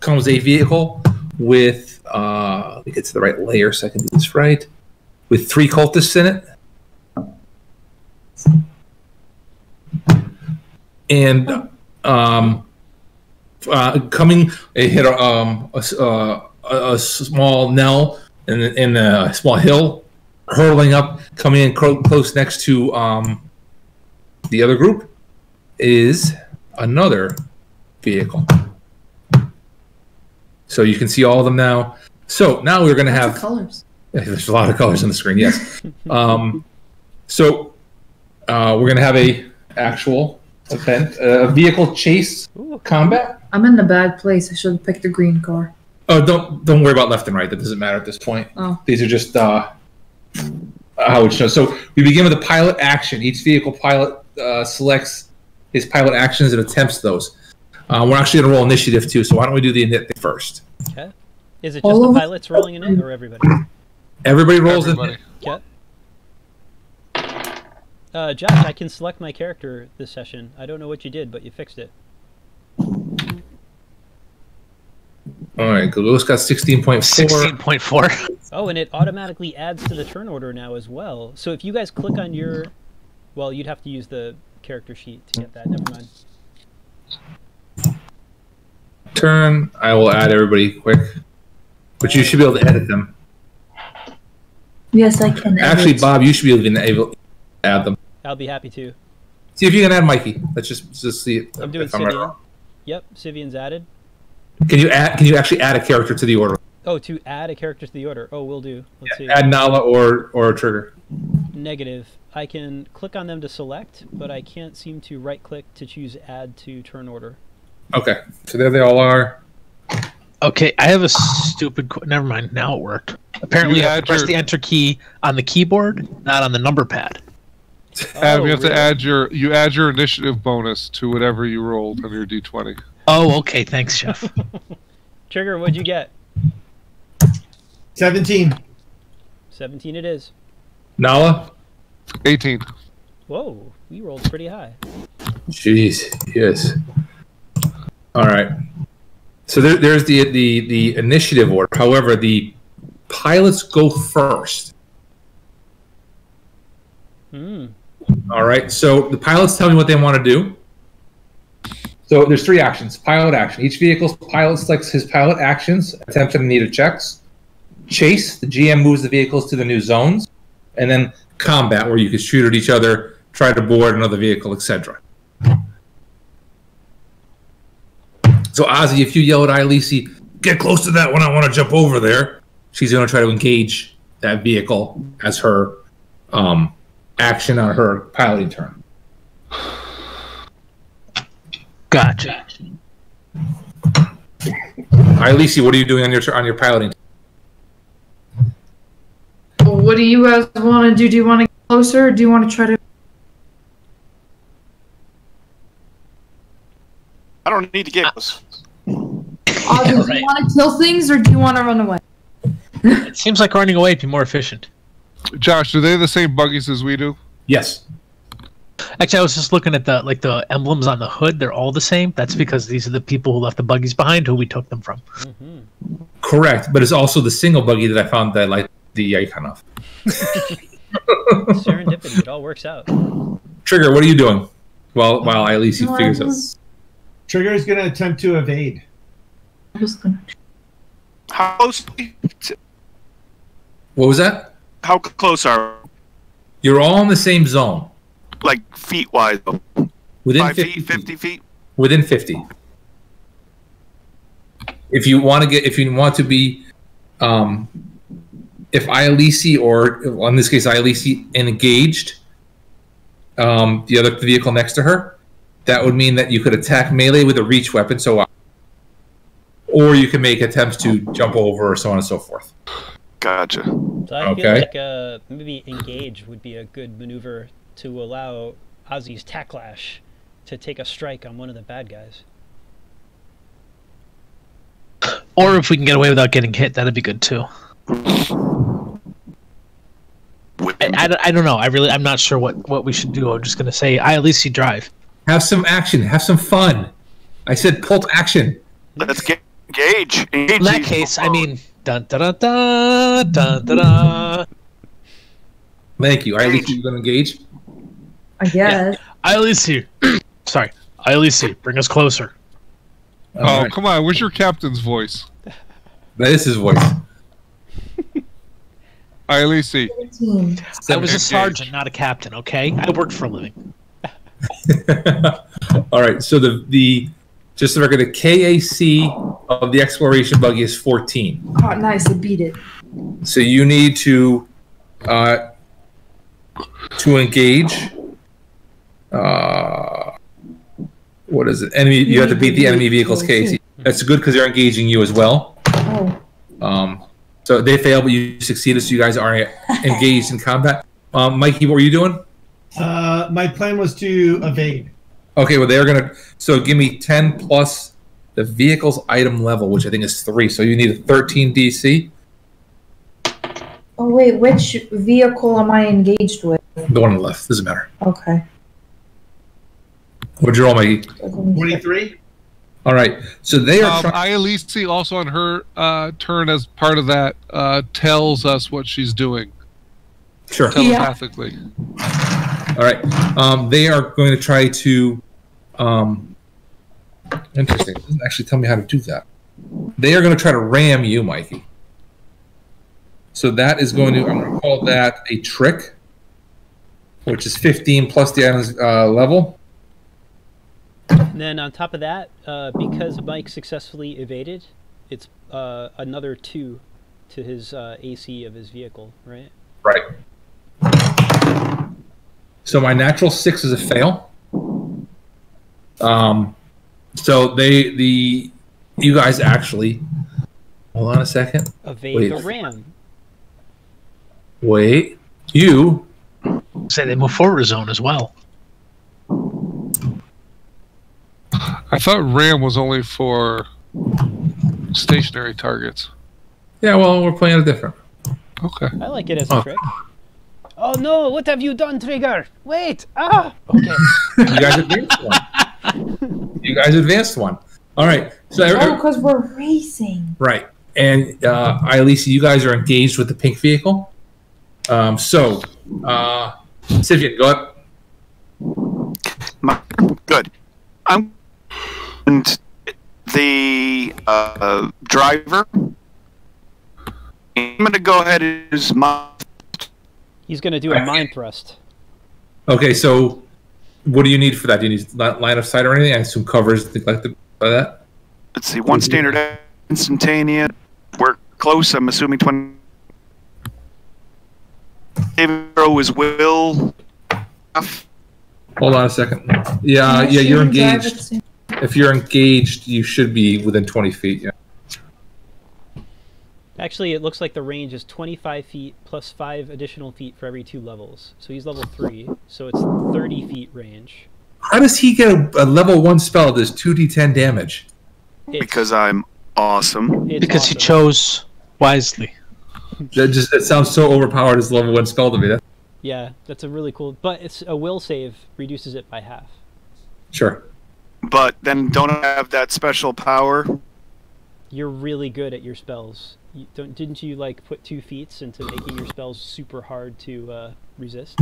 comes a vehicle with, uh, let me get to the right layer so I can do this right, with three cultists in it. And um, uh, coming, it hit a, um, a, a, a small knell in, in a small hill, hurtling up, coming in close next to um, the other group is another vehicle. So you can see all of them now. So now we're going to have... colors. There's a lot of colors on the screen, yes. um, so uh, we're going to have a actual event, a uh, vehicle chase combat. I'm in the bad place. I should have picked the green car. Oh, don't don't worry about left and right. That doesn't matter at this point. Oh. These are just uh, how it shows. So we begin with a pilot action. Each vehicle pilot uh, selects his pilot actions and attempts those. Uh, we're actually going to roll initiative too, so why don't we do the init thing first? Okay. Is it just oh. the pilots rolling in it or everybody? Everybody rolls everybody. in. Okay. Uh, Josh, I can select my character this session. I don't know what you did, but you fixed it. All right, Google got sixteen point four. sixteen point four. Oh, and it automatically adds to the turn order now as well. So if you guys click on your... Well, you'd have to use the character sheet to get that. Never mind. Turn. I will add everybody quick. But you should be able to edit them. Yes, I can. Actually, edit. Bob, you should be able to add them. I'll be happy to. See if you can add Mikey. Let's just, just see it. I'm doing Civian. Right. Yep, Civian's added. Can you add? Can you actually add a character to the order? Oh, to add a character to the order. Oh, we'll do. Let's yeah, see. Add Nala or or a trigger. Negative. I can click on them to select, but I can't seem to right-click to choose add to turn order. Okay, so there they all are. Okay, I have a stupid. Qu Never mind. Now it worked. Apparently, you I press your... the enter key on the keyboard, not on the number pad. Oh, uh, you have really? to add your you add your initiative bonus to whatever you rolled on your d twenty. Oh, okay. Thanks, Chef. Trigger, what'd you get? seventeen. seventeen it is. Nala? eighteen. Whoa, we rolled pretty high. Jeez, yes. All right. So there, there's the, the, the initiative order. However, the pilots go first. Hmm. All right. So the pilots tell me what they want to do. So there's three actions. Pilot action. Each vehicle's pilot selects his pilot actions, attempts and needed checks. Chase. The G M moves the vehicles to the new zones. And then combat, where you can shoot at each other, try to board another vehicle, et cetera. So Ozzy, if you yell at Ielisi, get close to that one, I want to jump over there, she's going to try to engage that vehicle as her um, action on her piloting turn. Gotcha. Ielisi, what are you doing on your on your piloting? Well, what do you guys want to do? Do you want to get closer? Or do you want to try to? I don't need to get close. Uh, do yeah, right. you want to kill things, or do you want to run away? It seems like running away would be more efficient. Josh, do they have the same buggies as we do? Yes. Actually, I was just looking at the like the emblems on the hood. They're all the same. That's because these are the people who left the buggies behind, who we took them from. Mm-hmm. Correct, but it's also the single buggy that I found that I like the icon of. Serendipity, it all works out. Trigger, what are you doing? Well, while Ielisi no, figures was... out. Trigger is going to attempt to evade. I'm just gonna... How close? What was that? How close are? We? You're all in the same zone. Like feet wide. Within fifty feet. fifty feet. within fifty. If you want to get, if you want to be, um, if Ialisi or well, in this case Ialisi engaged um, the other vehicle next to her, that would mean that you could attack melee with a reach weapon. So, or you can make attempts to jump over, or so on and so forth. Gotcha. So I okay. feel like uh, maybe engage would be a good maneuver to allow Ozzy's Tacklash to take a strike on one of the bad guys. Or if we can get away without getting hit, that'd be good too. I, I, I don't know. I really, I'm not sure what, what we should do. I'm just gonna say, I at least see drive. Have some action. Have some fun. I said, pulse action. Let's get engage. engage. In that case, I mean, dun da da da da da. Thank you. I at least see you gonna engage. I guess. Yeah. I at least see. Sorry, I at least see. Bring us closer. All oh, right. Come on. Where's your captain's voice? That is his voice. I at least see. I was a sergeant, not a captain, okay? I worked for a living. All right. So the, the just the record, the K A C of the exploration buggy is fourteen. Oh, nice. I beat it. So you need to uh, to engage. Uh... What is it? Enemy. You have to beat the enemy vehicle's K A C. That's good because they're engaging you as well. Oh. Um, so they fail, but you succeeded. So you guys are engaged in combat. Um, Mikey, what were you doing? Uh, my plan was to evade. Okay. Well, they're gonna. So give me ten plus the vehicle's item level, which I think is three. So you need a thirteen D C. Oh wait, which vehicle am I engaged with? The one on the left. Doesn't matter. Okay. What'd you roll, Maggie? twenty-three. All right. So they are. Um, trying Ialisi also on her uh, turn as part of that uh, tells us what she's doing. Sure. Telepathically. Yeah. All right. Um, they are going to try to. Um, interesting. It doesn't actually tell me how to do that. They are going to try to ram you, Mikey. So that is going to. I'm going to call that a trick, which is fifteen plus the item's uh, level. And then on top of that, uh, because Mike successfully evaded, it's uh, another two to his uh, A C of his vehicle, right? Right. So my natural six is a fail. Um, so they, the, you guys actually, hold on a second. Evade Wait. the ram. Wait, you say they move forward zone as well. I thought RAM was only for stationary targets. Yeah, well, we're playing it different. Okay. I like it as a oh. trick. Oh no! What have you done, Trigger? Wait! Ah! Okay. You guys advanced one. You guys advanced one. All right. So oh, because we're racing. Right, and uh, Ialisi, you guys are engaged with the pink vehicle. Um, so, uh, Sivian, go up. Good. I'm. And the uh, driver, I'm going to go ahead and use my... He's going to do a mind thrust. Okay, so what do you need for that? Do you need line of sight or anything? I assume covers neglected by that? Let's see, one standard instantaneous. We're close, I'm assuming twenty. Zero is will. Hold on a second. Yeah, yeah, you're engaged. If you're engaged, you should be within twenty feet, yeah. Actually, it looks like the range is twenty-five feet plus five additional feet for every two levels. So he's level three, so it's thirty feet range. How does he get a, a level one spell that does two d ten damage? It's, because I'm awesome. Because awesome. He chose wisely. That just that sounds so overpowered as level one spell to me. That's... Yeah, that's a really cool... But it's a will save reduces it by half. Sure. But then don't have that special power. You're really good at your spells. You don't, didn't you like put two feats into making your spells super hard to uh, resist?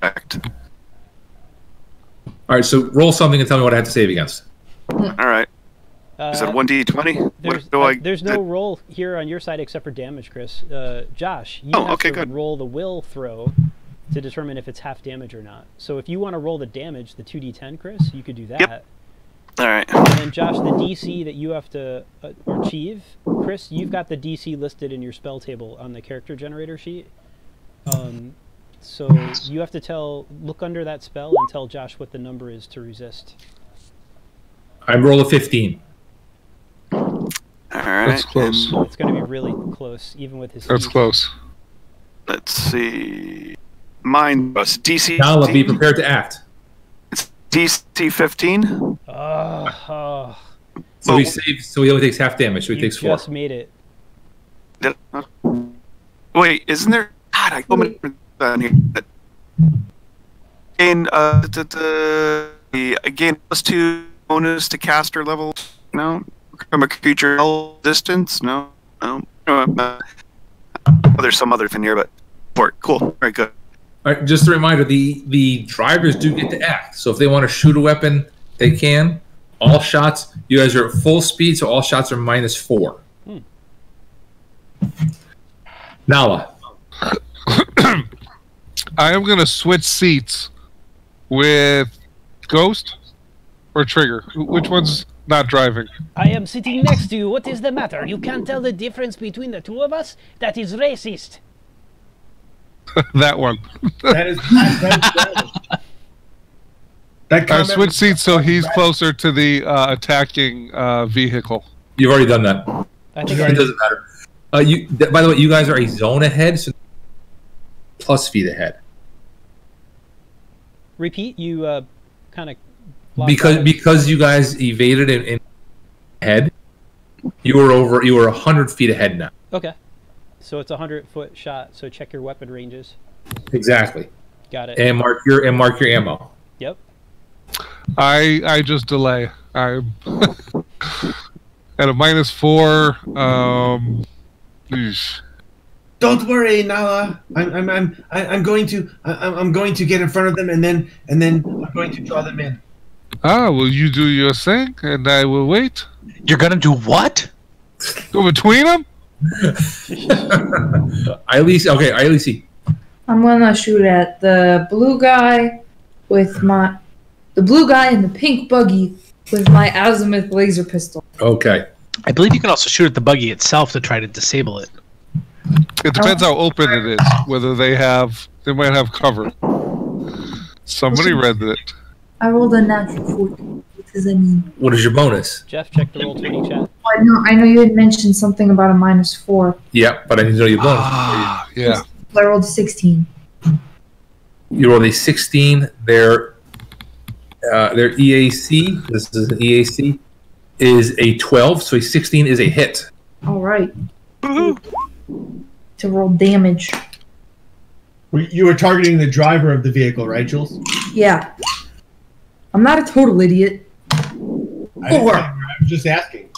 Correct. All right, so roll something and tell me what I have to save against. All right. Uh, Is that one d twenty? There's, what do I, uh, there's no roll here on your side except for damage, Chris. Uh, Josh, you oh, have okay, to good. roll the will throw to determine if it's half damage or not. So if you want to roll the damage, the two d ten, Chris, you could do that. Yep. All right. And Josh, the D C that you have to uh, achieve, Chris, you've got the D C listed in your spell table on the character generator sheet. Um, so you have to tell, look under that spell and tell Josh what the number is to resist. I roll a fifteen. All right. That's close. And it's going to be really close, even with his. That's feet. Close. Let's see. Mine was D C. Now be prepared to act. D C fifteen. Uh, uh, so he saves. So he only takes half damage. So he takes four. Just made it. Did, uh, wait, isn't there? God, I go down here. And uh, the, the, the again plus two bonus to caster level. No, from a creature distance. No, no. Uh, oh, there's some other thing here, but four. Cool. All right, good. All right, just a reminder, the, the drivers do get to act. So if they want to shoot a weapon, they can. All shots, you guys are at full speed, so all shots are minus four. Hmm. Nala. I am going to switch seats with Ghost or Trigger. Which one's not driving? I am sitting next to you. What is the matter? You can't tell the difference between the two of us? That is racist. That one. That is. That, that I switch seats so he's closer to the uh, attacking uh, vehicle. You've already done that. I think it I doesn't matter. Uh, you, th by the way, you guys are a zone ahead, so plus feet ahead. Repeat. You uh, kind of because out. Because you guys evaded and, and ahead. You were over. You were a hundred feet ahead now. Okay. So it's a hundred foot shot. So check your weapon ranges. Exactly. Got it. And mark your and mark your ammo. Yep. I I just delay. I'm at a minus four. Um. Eesh. Don't worry, Nala. I'm I'm I'm I'm going to I'm I'm going to get in front of them and then and then I'm going to draw them in. Ah, well, you do your thing, and I will wait. You're gonna do what? Go between them. I least okay. I least see. I'm gonna shoot at the blue guy with my the blue guy in the pink buggy with my azimuth laser pistol. Okay. I believe you can also shoot at the buggy itself to try to disable it. It depends oh. how open it is. Whether they have, they might have cover. Somebody read it. I rolled a natural fourteen. What does that mean? What is your bonus? Jeff, check the roll twenty chat. I know, I know you had mentioned something about a minus four. Yeah, but I need to know your bonus. Ah, yeah. I rolled a sixteen. You rolled a sixteen. Their uh, their E A C, this is an E A C, is a twelve, so a sixteen is a hit. All right. To roll damage. You were targeting the driver of the vehicle, right, Jules? Yeah. I'm not a total idiot. Four. I was just asking.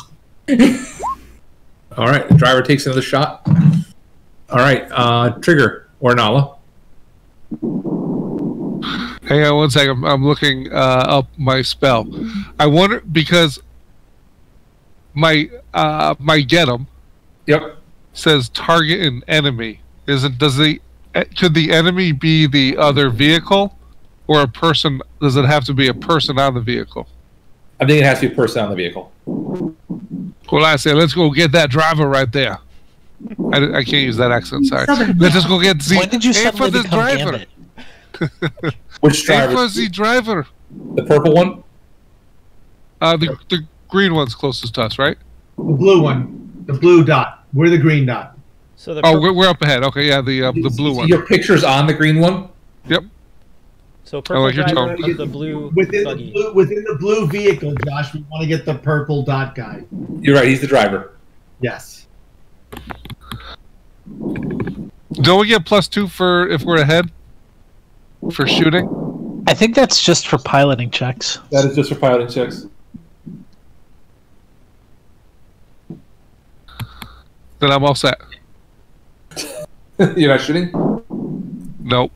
All right, the driver takes another shot. All right, uh, Trigger or Nala. Hang on one second. I'm looking uh, up my spell. I wonder because my uh, my get 'em. Yep. Says target an enemy. Isn't does the could the enemy be the other vehicle or a person? Does it have to be a person on the vehicle? I think it has to be a person on the vehicle. Well, I say, let's go get that driver right there. I, I can't use that accent, sorry. Let's just go get the... When did you suddenly for the driver. Which driver? For the driver. The purple one? Uh, the, the green one's closest to us, right? The blue one. The blue dot. We're the green dot. So the oh, we're, we're up ahead. Okay, yeah, the, uh, the blue so one. Your picture's on the green one? Yep. So purple like driver of the blue within buggy. The blue, within the blue vehicle, Josh, we want to get the purple dot guy. You're right. He's the driver. Yes. Don't we get plus two for if we're ahead for shooting? I think that's just for piloting checks. That is just for piloting checks. Then I'm all set. You're not shooting? Nope.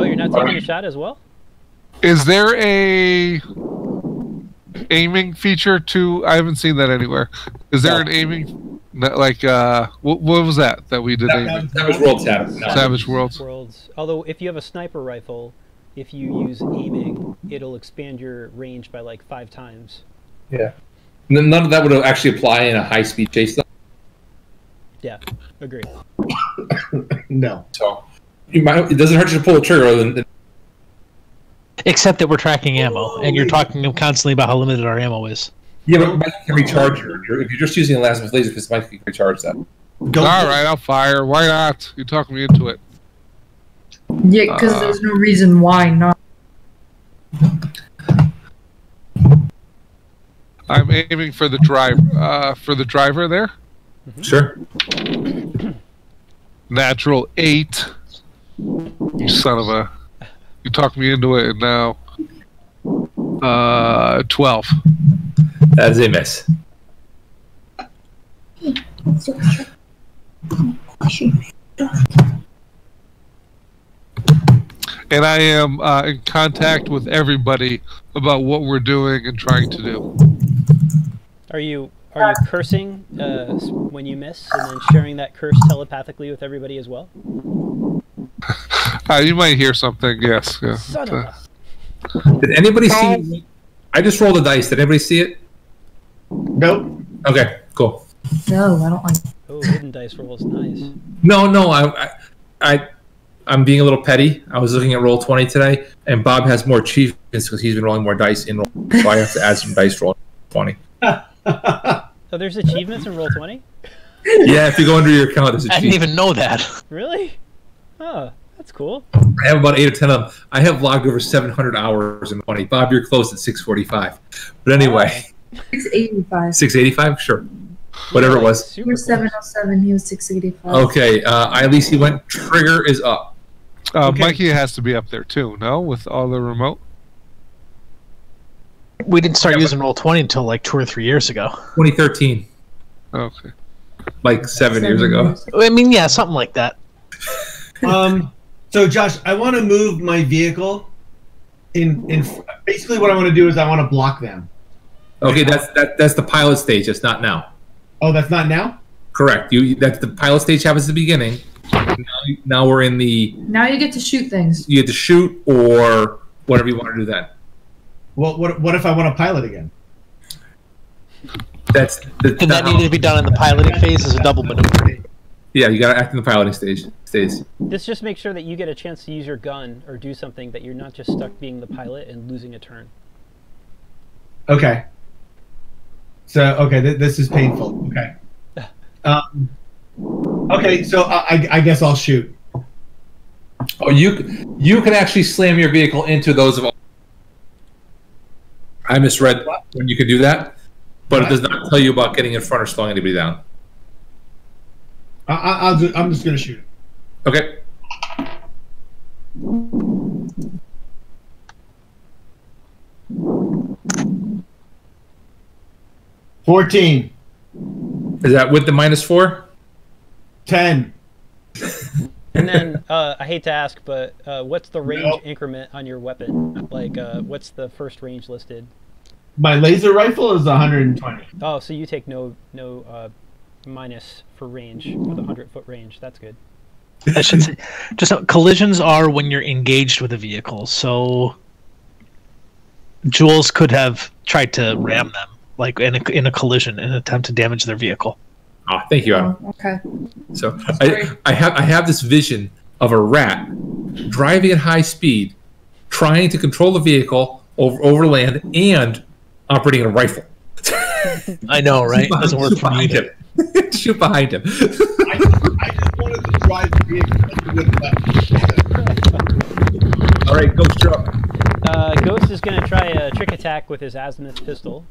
Oh, you're not taking a shot as well? Is there a aiming feature to... I haven't seen that anywhere. Is there yeah. an aiming... Like, uh, what, what was that that we did that, aiming? That was Savage Worlds. Savage Worlds. Worlds. Although, if you have a sniper rifle, if you use aiming, it'll expand your range by like five times. Yeah. None of that would actually apply in a high-speed chase, though. Yeah, agreed. No. So you might, it doesn't hurt you to pull a trigger. Other than... Except that we're tracking ammo, and you're talking constantly about how limited our ammo is. Yeah, but you can recharge your... If you're just using a plasma laser, this might be recharge that. Go. All right, I'll fire. Why not? You talk me into it. Yeah, because uh, there's no reason why not. I'm aiming for the drive, uh, for the driver there. Mm-hmm. Sure. Natural eight. You son of a... You talked me into it, and now uh, twelve. That's a miss. And I am uh, in contact with everybody about what we're doing and trying to do. Are you are you cursing uh, when you miss, and then sharing that curse telepathically with everybody as well? Uh, you might hear something. Yes. Yeah. Son of a... Did anybody see? I just rolled a dice. Did anybody see it? Nope. Okay. Cool. No, I don't like. Oh, hidden dice rolls, nice. No, no, I, I, I, I'm being a little petty. I was looking at roll twenty today, and Bob has more achievements because he's been rolling more dice in roll. So I have to add some dice roll twenty. So there's achievements in roll twenty? Yeah, if you go under your account, there's achievements. I didn't even know that. Really? Oh, that's cool. I have about eight or ten of them. I have logged over seven hundred hours in twenty. Bob, you're close at six forty-five. But anyway. six eighty-five. six eighty-five? Sure. Whatever oh, it was. He was seven oh seven, he was six eighty-five. Okay, uh, I at least he went. Trigger is up. Uh, okay. Mikey has to be up there too, no? With all the remote? We didn't start yeah, using roll twenty until like two or three years ago. twenty thirteen. Okay. Like seven, seven years ago. Years. I mean, yeah, something like that. um, so Josh, I want to move my vehicle. In, in Basically what I want to do is I want to block them. Okay, that's, that, that's the pilot stage, that's not now. Oh, that's not now? Correct. You that's the pilot stage happens at the beginning. Now, now we're in the... Now you get to shoot things. You get to shoot or whatever you want to do then. Well, what what if I want to pilot again? That's... that's and that needed to be done in the piloting phase as a double maneuver. Yeah, you got to act in the piloting stage. Stays. This just makes sure that you get a chance to use your gun or do something, that you're not just stuck being the pilot and losing a turn. Okay. So okay, th this is painful. Okay, um, okay. So I, I guess I'll shoot. Oh, you you can actually slam your vehicle into those of all. I misread when you could do that, but it does not tell you about getting in front or slowing anybody down. I, I'll do, I'm just gonna shoot. Okay. fourteen. Is that with the minus four? ten. And then, uh, I hate to ask, but uh, what's the range no. increment on your weapon? Like, uh, what's the first range listed? My laser rifle is one hundred twenty. Oh, so you take no no uh, minus for range with a one hundred foot range. That's good. I should say, just uh, collisions are when you're engaged with a vehicle. So Jules could have tried to ram them. Like in a, in a collision, in an attempt to damage their vehicle. Oh, thank you, Adam. Oh, okay. So I, I have I have this vision of a rat driving at high speed, trying to control the vehicle over over land and operating a rifle. I know, right? Behind, doesn't work shoot for behind him. Shoot behind him. I, I just wanted to drive the vehicle. All right, Ghost, you're up. Uh, Ghost is going to try a trick attack with his azimuth pistol.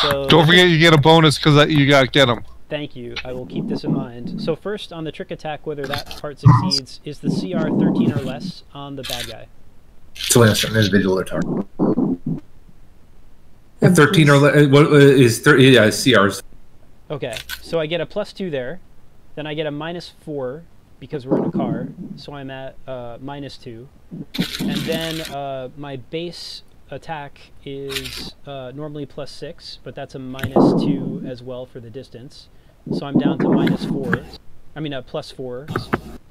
So, don't forget you get a bonus because you got to get him. Thank you. I will keep this in mind. So first, on the trick attack, whether that part succeeds, is the C R thirteen or less on the bad guy? So that's an individual or target. thirteen or less is thirty, yeah, C Rs. Okay, so I get a plus two there. Then I get a minus four because we're in a car. So I'm at uh, minus two. And then uh, my base... attack is uh, normally plus six, but that's a minus two as well for the distance. So I'm down to minus four. I mean, a plus four.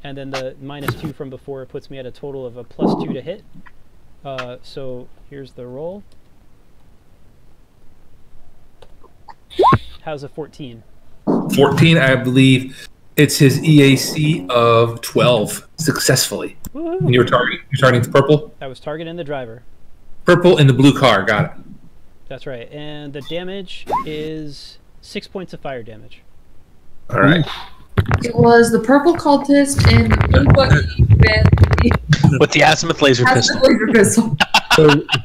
And then the minus two from before puts me at a total of a plus two to hit Uh, so here's the roll. How's a fourteen? fourteen, I believe. It's his E A C of twelve successfully. Woo-hoo. And you were targeting, you're targeting the purple? I was targeting the driver. Purple in the blue car, got it. That's right. And the damage is six points of fire damage. All right. It was the purple cultist and Ysoki with the, with the azimuth laser azimuth pistol. Laser pistol.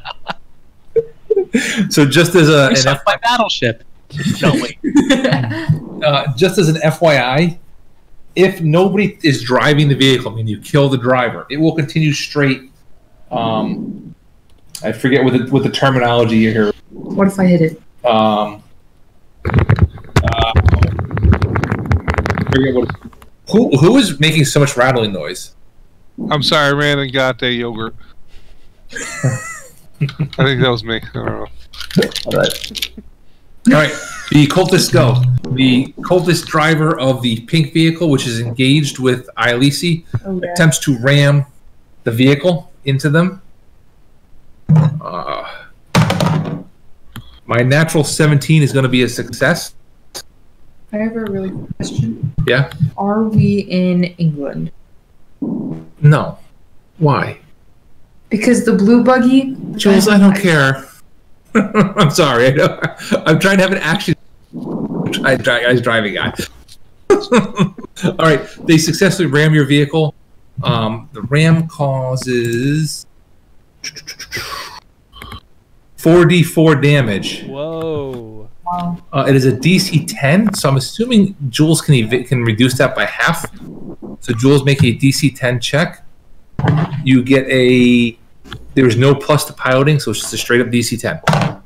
so, so just as a... an F- my battleship. No, wait. uh, just as an F Y I, if nobody is driving the vehicle, I mean, you kill the driver, it will continue straight. Um, I forget what the, what the terminology here. What if I hit it? Um, uh, I forget what it, who, who is making so much rattling noise? I'm sorry, I ran and got that yogurt. I think that was me. I don't know. All right. All right, the cultists go. The cultist driver of the pink vehicle, which is engaged with Ailisi, okay. attempts to ram the vehicle into them. Uh, my natural seventeen is going to be a success. I have a really good question. Yeah? Are we in England? No. Why? Because the blue buggy... Jules, I don't care. I'm sorry. I know. I'm trying to have an action. I, I was driving guy. All right. They successfully ram your vehicle. Um, the ram causes four d four damage. Whoa. Uh, it is a D C ten, so I'm assuming Jules can ev- can reduce that by half. So Jules make a D C ten check. You get a... There is no plus to piloting, so it's just a straight-up D C ten. That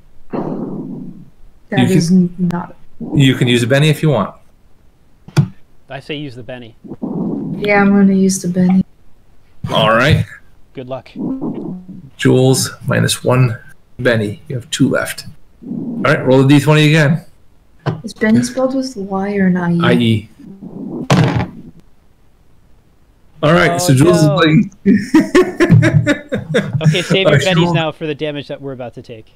can, is not... You can use a Benny if you want. I say use the Benny. Yeah, I'm going to use the Benny. All right. Good luck. Jules, minus one Benny. You have two left. All right, roll the D twenty again. Is Benny spelled with Y or an I E? I E. All right, oh, so Jules no. is playing. Okay, save your Bennies rolled... now for the damage that we're about to take.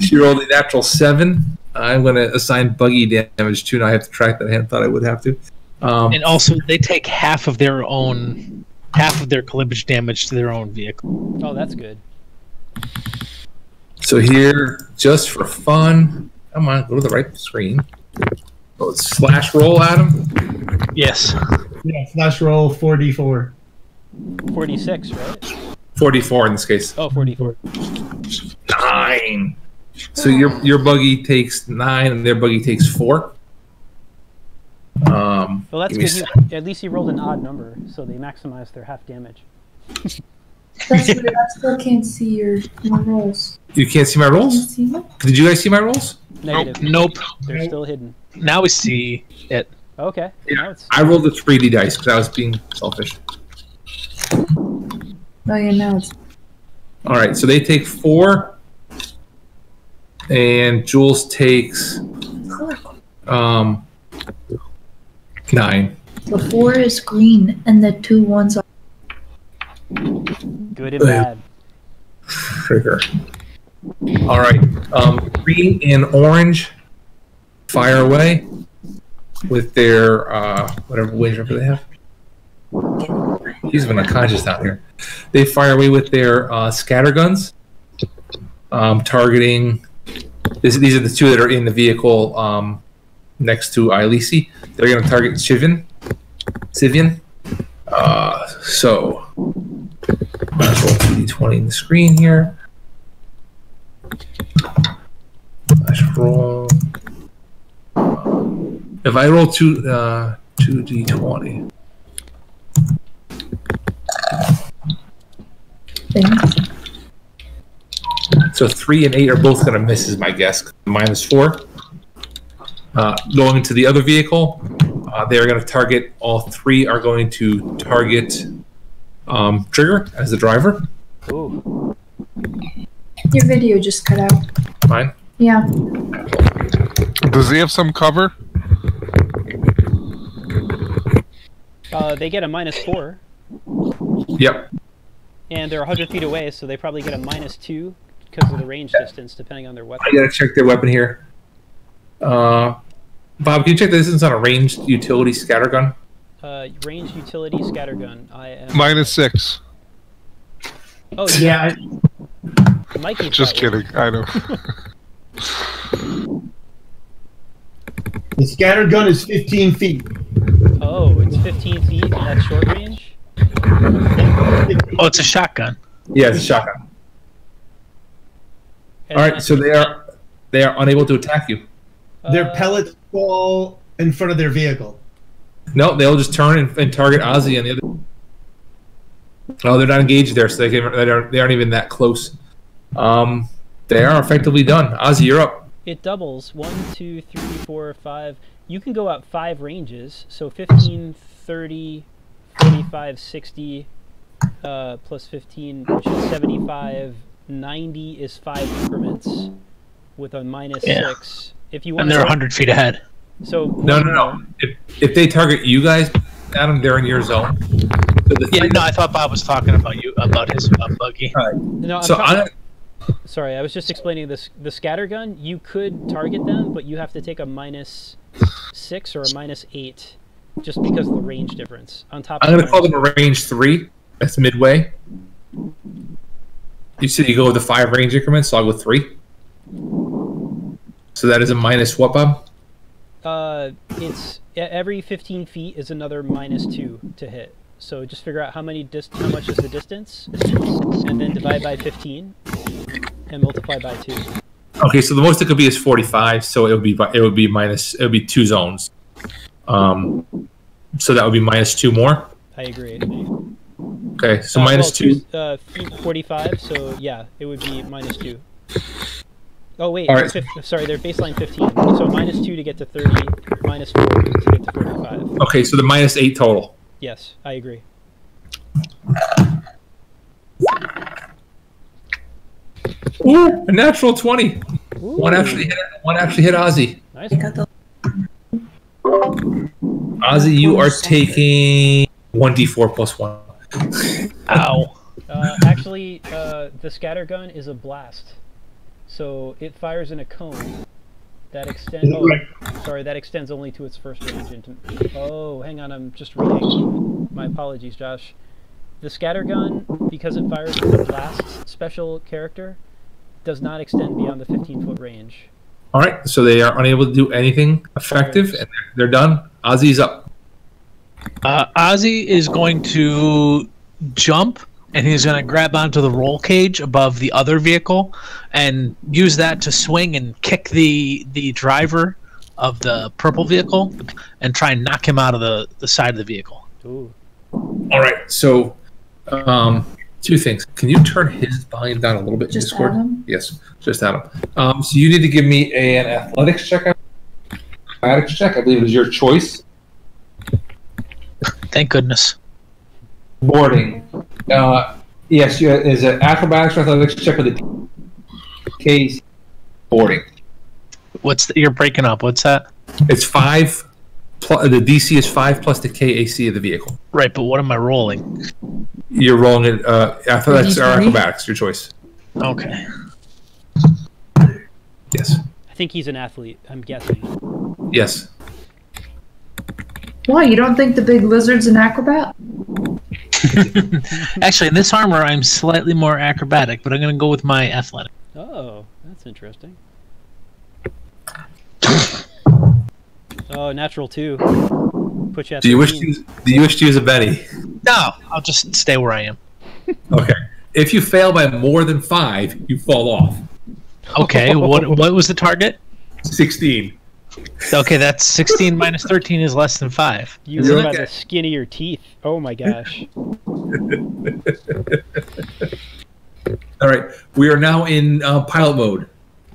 She rolled a natural seven. I'm going to assign buggy damage too. Now I have to track that. I hadn't thought I would have to. Um, and also, they take half of their own, half of their cleavage damage to their own vehicle. Oh, that's good. So here, just for fun, come on, go to the right screen. Oh, it's slash roll, Adam. Yes. Yeah, slash roll four d four. forty-six, right? forty-four in this case. Oh, forty-four. Nine. So your your buggy takes nine, and their buggy takes four. Um. Well, that's good. You, at least he rolled an odd number, so they maximize their half damage. That's weird. I still can't see your my rolls. You can't see my rolls? See Did you guys see my rolls? Negative. Nope. They're nope. still hidden. Now we see it. Okay. Yeah, I rolled the three d dice because I was being selfish. Oh, yeah, now it's... All right, so they take four, and Jules takes um nine. The four is green, and the two ones are... Good and bad. Trigger. All right, um, green and orange fire away. With their, uh, whatever wage number they have. He's been unconscious out here. They fire away with their uh, scatter guns, um, targeting... This, these are the two that are in the vehicle um, next to Ailisi. They're going to target Sivian. Sivian. Uh, so, let's roll two d twenty in the screen here. Let's roll... If I roll two, uh, two d twenty. Thanks. So three and eight are both going to miss, is my guess. Minus four. Uh, going to the other vehicle, uh, they are going to target. All three are going to target um, Trigger as the driver. Ooh. Your video just cut out. Mine. Yeah. Does he have some cover? Uh, they get a minus four. Yep. And they're one hundred feet away, so they probably get a minus two because of the range distance, depending on their weapon. I gotta check their weapon here. Uh, Bob, can you check the distance on a ranged utility scatter gun? Uh, ranged utility scatter gun. I am... Minus six. Oh, yeah. yeah. Mikey Just kidding, I know. The scatter gun is fifteen feet. Oh, it's fifteen feet and that's short range? Oh, it's a shotgun. Yeah, it's a shotgun. And All right, so they are they are unable to attack you. Uh, their pellets fall in front of their vehicle. No, they'll just turn and, and target Ozzy and the other. Oh, they're not engaged there, so they can, they aren't they aren't even that close. Um, they are effectively done. Ozzy, you're up. It doubles one, two, three, four, five. You can go out five ranges, so fifteen, thirty, forty-five, sixty, uh, plus fifteen, which is seventy-five. ninety is five increments with a minus yeah. six. If you want, and they're one hundred feet ahead. So no, no, no. If, if they target you guys, Adam, they're in your zone. So the yeah, no, I thought Bob was talking about you about his about buggy. Right. No, I'm so talking, I'm... sorry, I was just explaining this. The scatter gun, you could target them, but you have to take a minus six or a minus eight, just because of the range difference. On top, I'm going to call them a range three. That's midway. You said you go with the five range increments, so I'll go with three. So that is a minus what, Bob? Uh, it's every fifteen feet is another minus two to hit. So just figure out how many dis how much is the distance, and then divide by fifteen, and multiply by two. Okay, so the most it could be is forty-five. So it would be it would be minus it would be two zones. Um, so that would be minus two more. I agree. Okay, so uh, minus well, two. Uh, forty-five, so yeah, it would be minus two. Oh, wait, right. sorry, they're baseline fifteen. So minus two to get to thirty, minus four to get to forty-five. Okay, so the minus eight total. Yes, I agree. Ooh, a natural twenty. Ooh. One actually hit, one actually hit Ozzy. Nice. Ozzy, you are taking one d four plus one. Ow. Uh, actually, uh, the scatter gun is a blast. So it fires in a cone that extends. Oh, sorry, that extends only to its first range. Into, oh, hang on, I'm just reading. My apologies, Josh. The scatter gun, because it fires with a blast special character, does not extend beyond the fifteen foot range. All right, so they are unable to do anything effective, and they're done. Ozzy's up. Uh, Ozzy is going to jump, and he's going to grab onto the roll cage above the other vehicle and use that to swing and kick the the driver of the purple vehicle and try and knock him out of the, the side of the vehicle. Ooh. All right, so um, two things. Can you turn his volume down a little bit in Discord? Adam? Yes, just Adam. Um, so you need to give me an athletics check. Athletics check, I believe, is your choice. Thank goodness. Boarding. Uh, yes, you, is it acrobatics or athletics check for the case? Boarding. What's the, you're breaking up? What's that? It's five. Plus, the D C is five plus the K A C of the vehicle. Right, but what am I rolling? You're rolling it. Uh, athletics or acrobatics, your choice. Okay. Yes. I think he's an athlete. I'm guessing. Yes. Why, you don't think the big lizard's an acrobat? Actually, in this armor, I'm slightly more acrobatic, but I'm going to go with my athletic. Oh, that's interesting. Oh, natural two. Put you at do you wish to use, do you wish to use a Betty? No, I'll just stay where I am. Okay. If you fail by more than five, you fall off. Okay, what what was the target? sixteen. Okay, that's sixteen minus thirteen is less than five. You live by the skin of your teeth. Oh my gosh. All right, we are now in uh, pilot mode.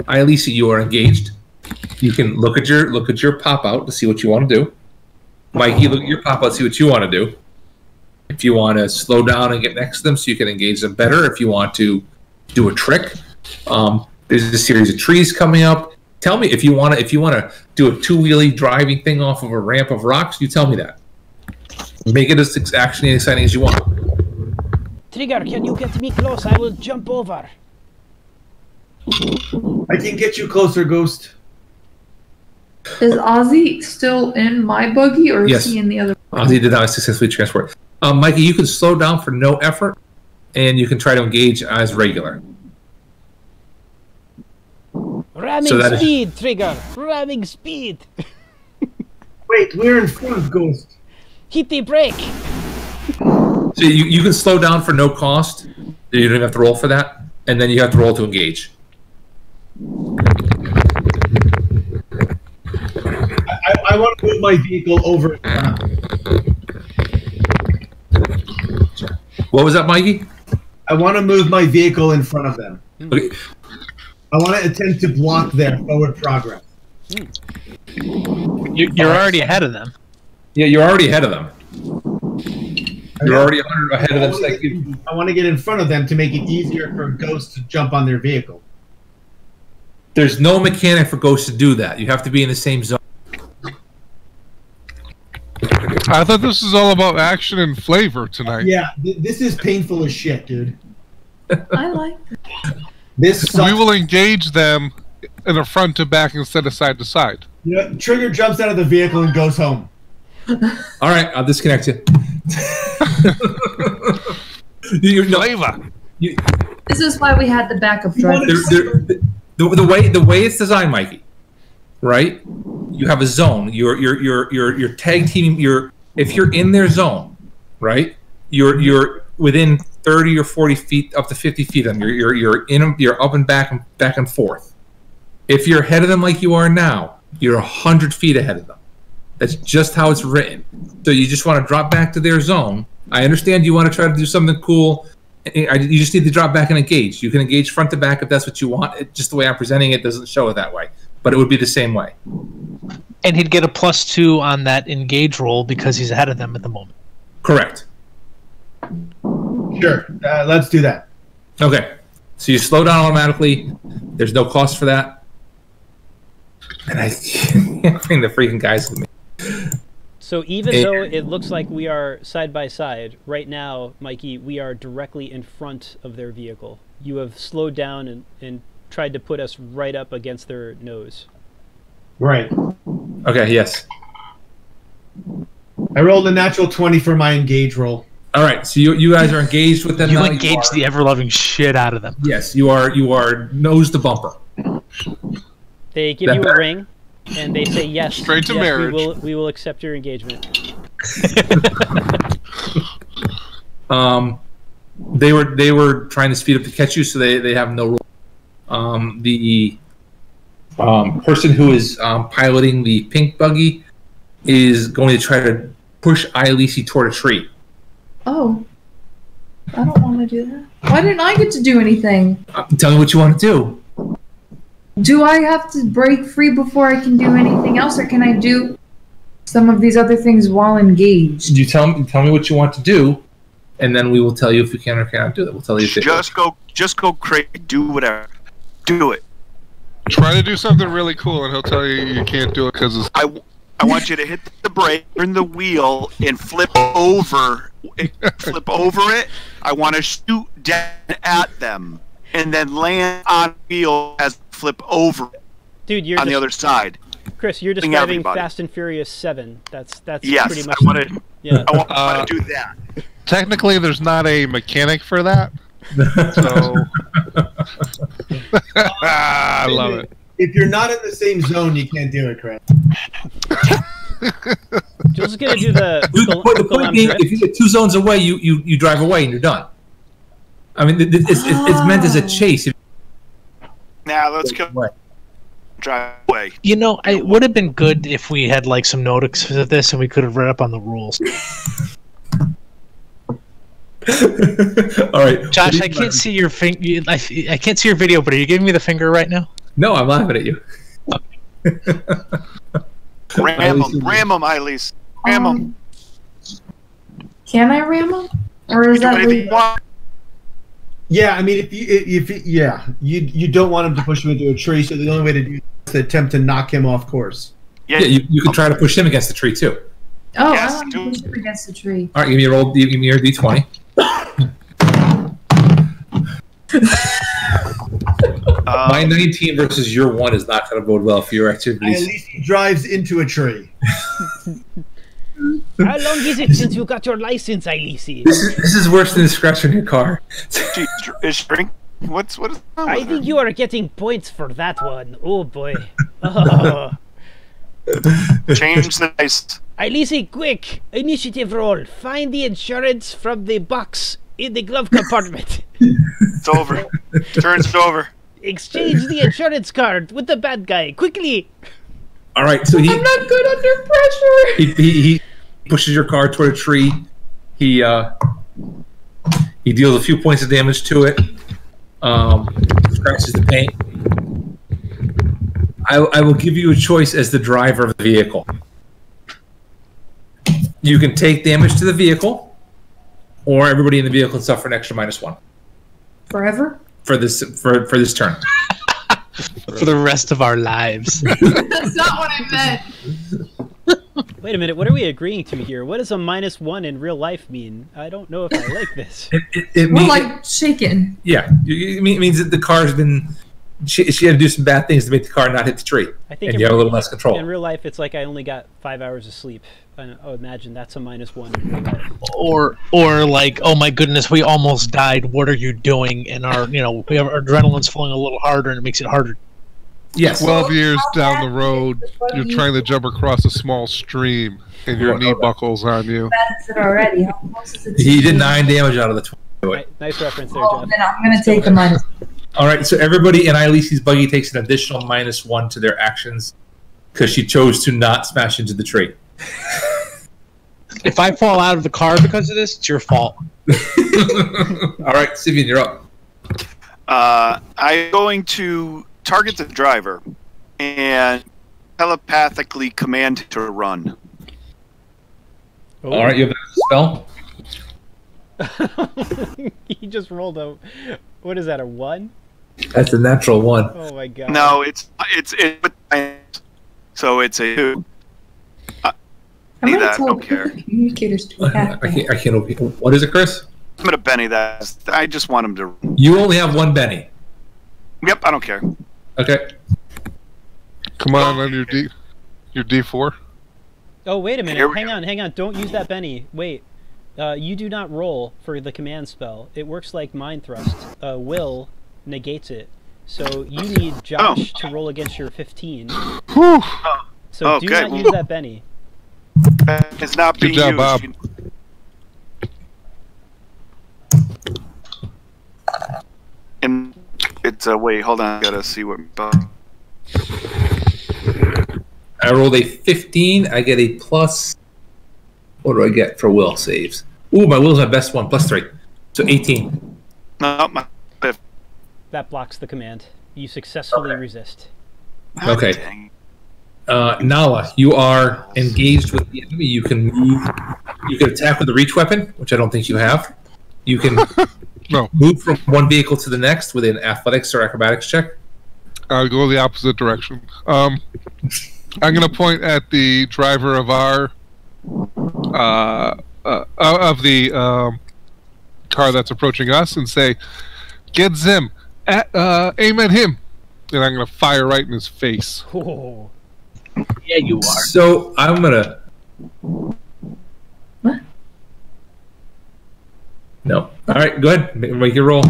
Ielisa, you are engaged. You can look at your look at your pop out to see what you want to do. Mikey, look at your pop out, see what you want to do. If you want to slow down and get next to them so you can engage them better. If you want to do a trick, um, there's a series of trees coming up. Tell me if you want to. If you want to do a two-wheelie driving thing off of a ramp of rocks, you tell me that. Make it as action and exciting as you want. Trigger, can you get me close? I will jump over. I can get you closer, Ghost. Is Ozzy still in my buggy, or is yes. he in the other buggy? Ozzy did not successfully transport. Um, Mikey, you can slow down for no effort, and you can try to engage as regular. Ramming so speed, is... Trigger. Ramming speed. Wait, we're in front, Ghost. Hit the brake. So you, you can slow down for no cost. You don't have to roll for that. And then you have to roll to engage. I, I want to move my vehicle over. What was that, Mikey? I want to move my vehicle in front of them. Okay. I want to attempt to block their forward progress. You, you're already ahead of them. Yeah, you're already ahead of them. You're already ahead of them. So I, want get, I want to get in front of them to make it easier for Ghost to jump on their vehicle. There's no mechanic for Ghost to do that. You have to be in the same zone. I thought this was all about action and flavor tonight. Yeah, th this is painful as shit, dude. I like this. This we will engage them in a front to back instead of side to side. You know, Trigger jumps out of the vehicle and goes home. All right, I'll disconnect you. You're flavor. You, this is why we had the backup driver. The, the way the way it's designed, Mikey, right? You have a zone. You're you're you're you're you're tag teaming. You're if you're in their zone, right? You're you're within thirty or forty feet, up to fifty feet of them. You're you're you're in. You're up and back and back and forth. If you're ahead of them like you are now, you're a hundred feet ahead of them. That's just how it's written. So you just want to drop back to their zone. I understand you want to try to do something cool. You just need to drop back and engage. You can engage front to back if that's what you want. It, just the way I'm presenting it doesn't show it that way. But it would be the same way. And he'd get a plus two on that engage roll because he's ahead of them at the moment. Correct. Sure. Uh, let's do that. Okay. So you slow down automatically. There's no cost for that. And I can't bring the freaking guys with me. So even though it looks like we are side by side, right now, Mikey, we are directly in front of their vehicle. You have slowed down and, and tried to put us right up against their nose. Right. Okay, yes. I rolled a natural twenty for my engage roll. All right, so you, you guys are engaged with them. You engage the ever-loving shit out of them. Yes, you are, you are nose to bumper. They give you a ring. And they say yes. Straight to yes, marriage. We will, we will accept your engagement. um, they were they were trying to speed up to catch you, so they they have no role. Um, the um, person who is um, piloting the pink buggy is going to try to push Ielisi toward a tree. Oh, I don't want to do that. Why didn't I get to do anything? Uh, tell me what you want to do. Do I have to break free before I can do anything else, or can I do some of these other things while engaged? You tell me, tell me what you want to do, and then we will tell you if you can or cannot do that. We'll tell you. If just it go, just go crazy. Do whatever. Do it. Try to do something really cool, and he'll tell you you can't do it because it's. I, I want you to hit the brake, turn the wheel, and flip over. Flip over it. I want to shoot down at them, and then land on wheel as flip over. Dude, you're on the other side. Chris, you're describing Fast and Furious seven. That's that's yes, pretty much. I wanna, yeah. I want uh, to do that. Technically, there's not a mechanic for that. So I love it. If you're not in the same zone, you can't do it, Chris. Just gonna do the. Dude, the, the point being, if you get two zones away, you you you drive away and you're done. I mean, it's, oh. it's meant as a chase. Now let's go drive away. You know, I, it would have been good if we had like some notices of this and we could have read up on the rules. All right, Josh, I can't mind? see your finger. I, I can't see your video, but are you giving me the finger right now? No, I'm laughing at you. Okay. Ram him, ram him, Ielise. Ram him. Um, can I ram him, or is that? Really Yeah, I mean, if you, if you, yeah, you you don't want him to push him into a tree, so the only way to do is to attempt to knock him off course. Yeah, yeah you, you can try to push him against the tree too. Oh, yes, I want to push him against the tree. All right, give me a roll. Give me your D twenty. um, My nineteen versus your one is not going to bode well for your activities. At least he drives into a tree. How long is it since you got your license, Ilisi? This is, this is worse than scratching your car. Shrink? What's what is? That I think you are getting points for that one. Oh boy! Oh. Change the dice. Ilisi, quick! Initiative roll. Find the insurance from the box in the glove compartment. It's over. Turns over. Exchange the insurance card with the bad guy quickly. All right. So he. I'm not good under pressure. He he. he pushes your car toward a tree. He uh, he deals a few points of damage to it. Um, scratches the paint. I, I will give you a choice as the driver of the vehicle. You can take damage to the vehicle, or everybody in the vehicle can suffer an extra minus one. Forever? For this for for this turn. For the rest of our lives. That's not what I meant. Wait a minute, what are we agreeing to here? What does a minus one in real life mean? I don't know if I like this. It, it, it We're means, like shaken. Yeah, it means that the car's been... She, she had to do some bad things to make the car not hit the tree. I think and you have a little less control. In real life, it's like I only got five hours of sleep. I, I imagine that's a minus one. Or, or like, oh my goodness, we almost died. What are you doing? And our, you know, we have, our adrenaline's flowing a little harder, and it makes it harder. Yes. Twelve years down the road, you're trying to jump across a small stream, and your knee buckles on you. That's it already. How close is it? He did nine damage out of the twenty. Nice reference there, Jeff. Then I'm going to take a minus. All right, so everybody in Ilisi's buggy takes an additional minus one to their actions because she chose to not smash into the tree. If I fall out of the car because of this, it's your fault. All right, Sivian, you're up. Uh, I'm going to target the driver and telepathically command to run. Oh. All right, you have a spell? He just rolled a... What is that, a one? That's a natural one. Oh my god. No, it's... it's it, so it's a two. I, I'm gonna that, tell don't care. Communicators to I can't, I can't open it. What is it, Chris? I'm going to Benny that. I just want him to... You only have one Benny. Yep, I don't care. Okay. Come on, on your D, your D four. Oh wait a minute! Hang go. on, hang on! Don't use that Benny. Wait, uh, you do not roll for the command spell. It works like Mind Thrust. Uh, will negates it, so you need Josh oh. to roll against your fifteen. Whew. So okay. do not use that Benny. It's not being Good job, used. Bob. And It's uh, wait, hold on, I gotta see what. I rolled a fifteen. I get a plus. What do I get for will saves? Ooh, my will's my best one, plus three, so eighteen. No, my. That blocks the command. You successfully okay. resist. Okay. Dang. Uh, Nala, you are engaged with the enemy. You can move. You can attack with a reach weapon, which I don't think you have. You can. No. Move from one vehicle to the next with an athletics or acrobatics check. I'll go the opposite direction. Um, I'm going to point at the driver of our uh, uh, of the um, car that's approaching us and say, "Get Zim, at, uh, aim at him," and I'm going to fire right in his face. Oh. Yeah, you are. So I'm going to. What? No. All right, go ahead. Make, make your roll.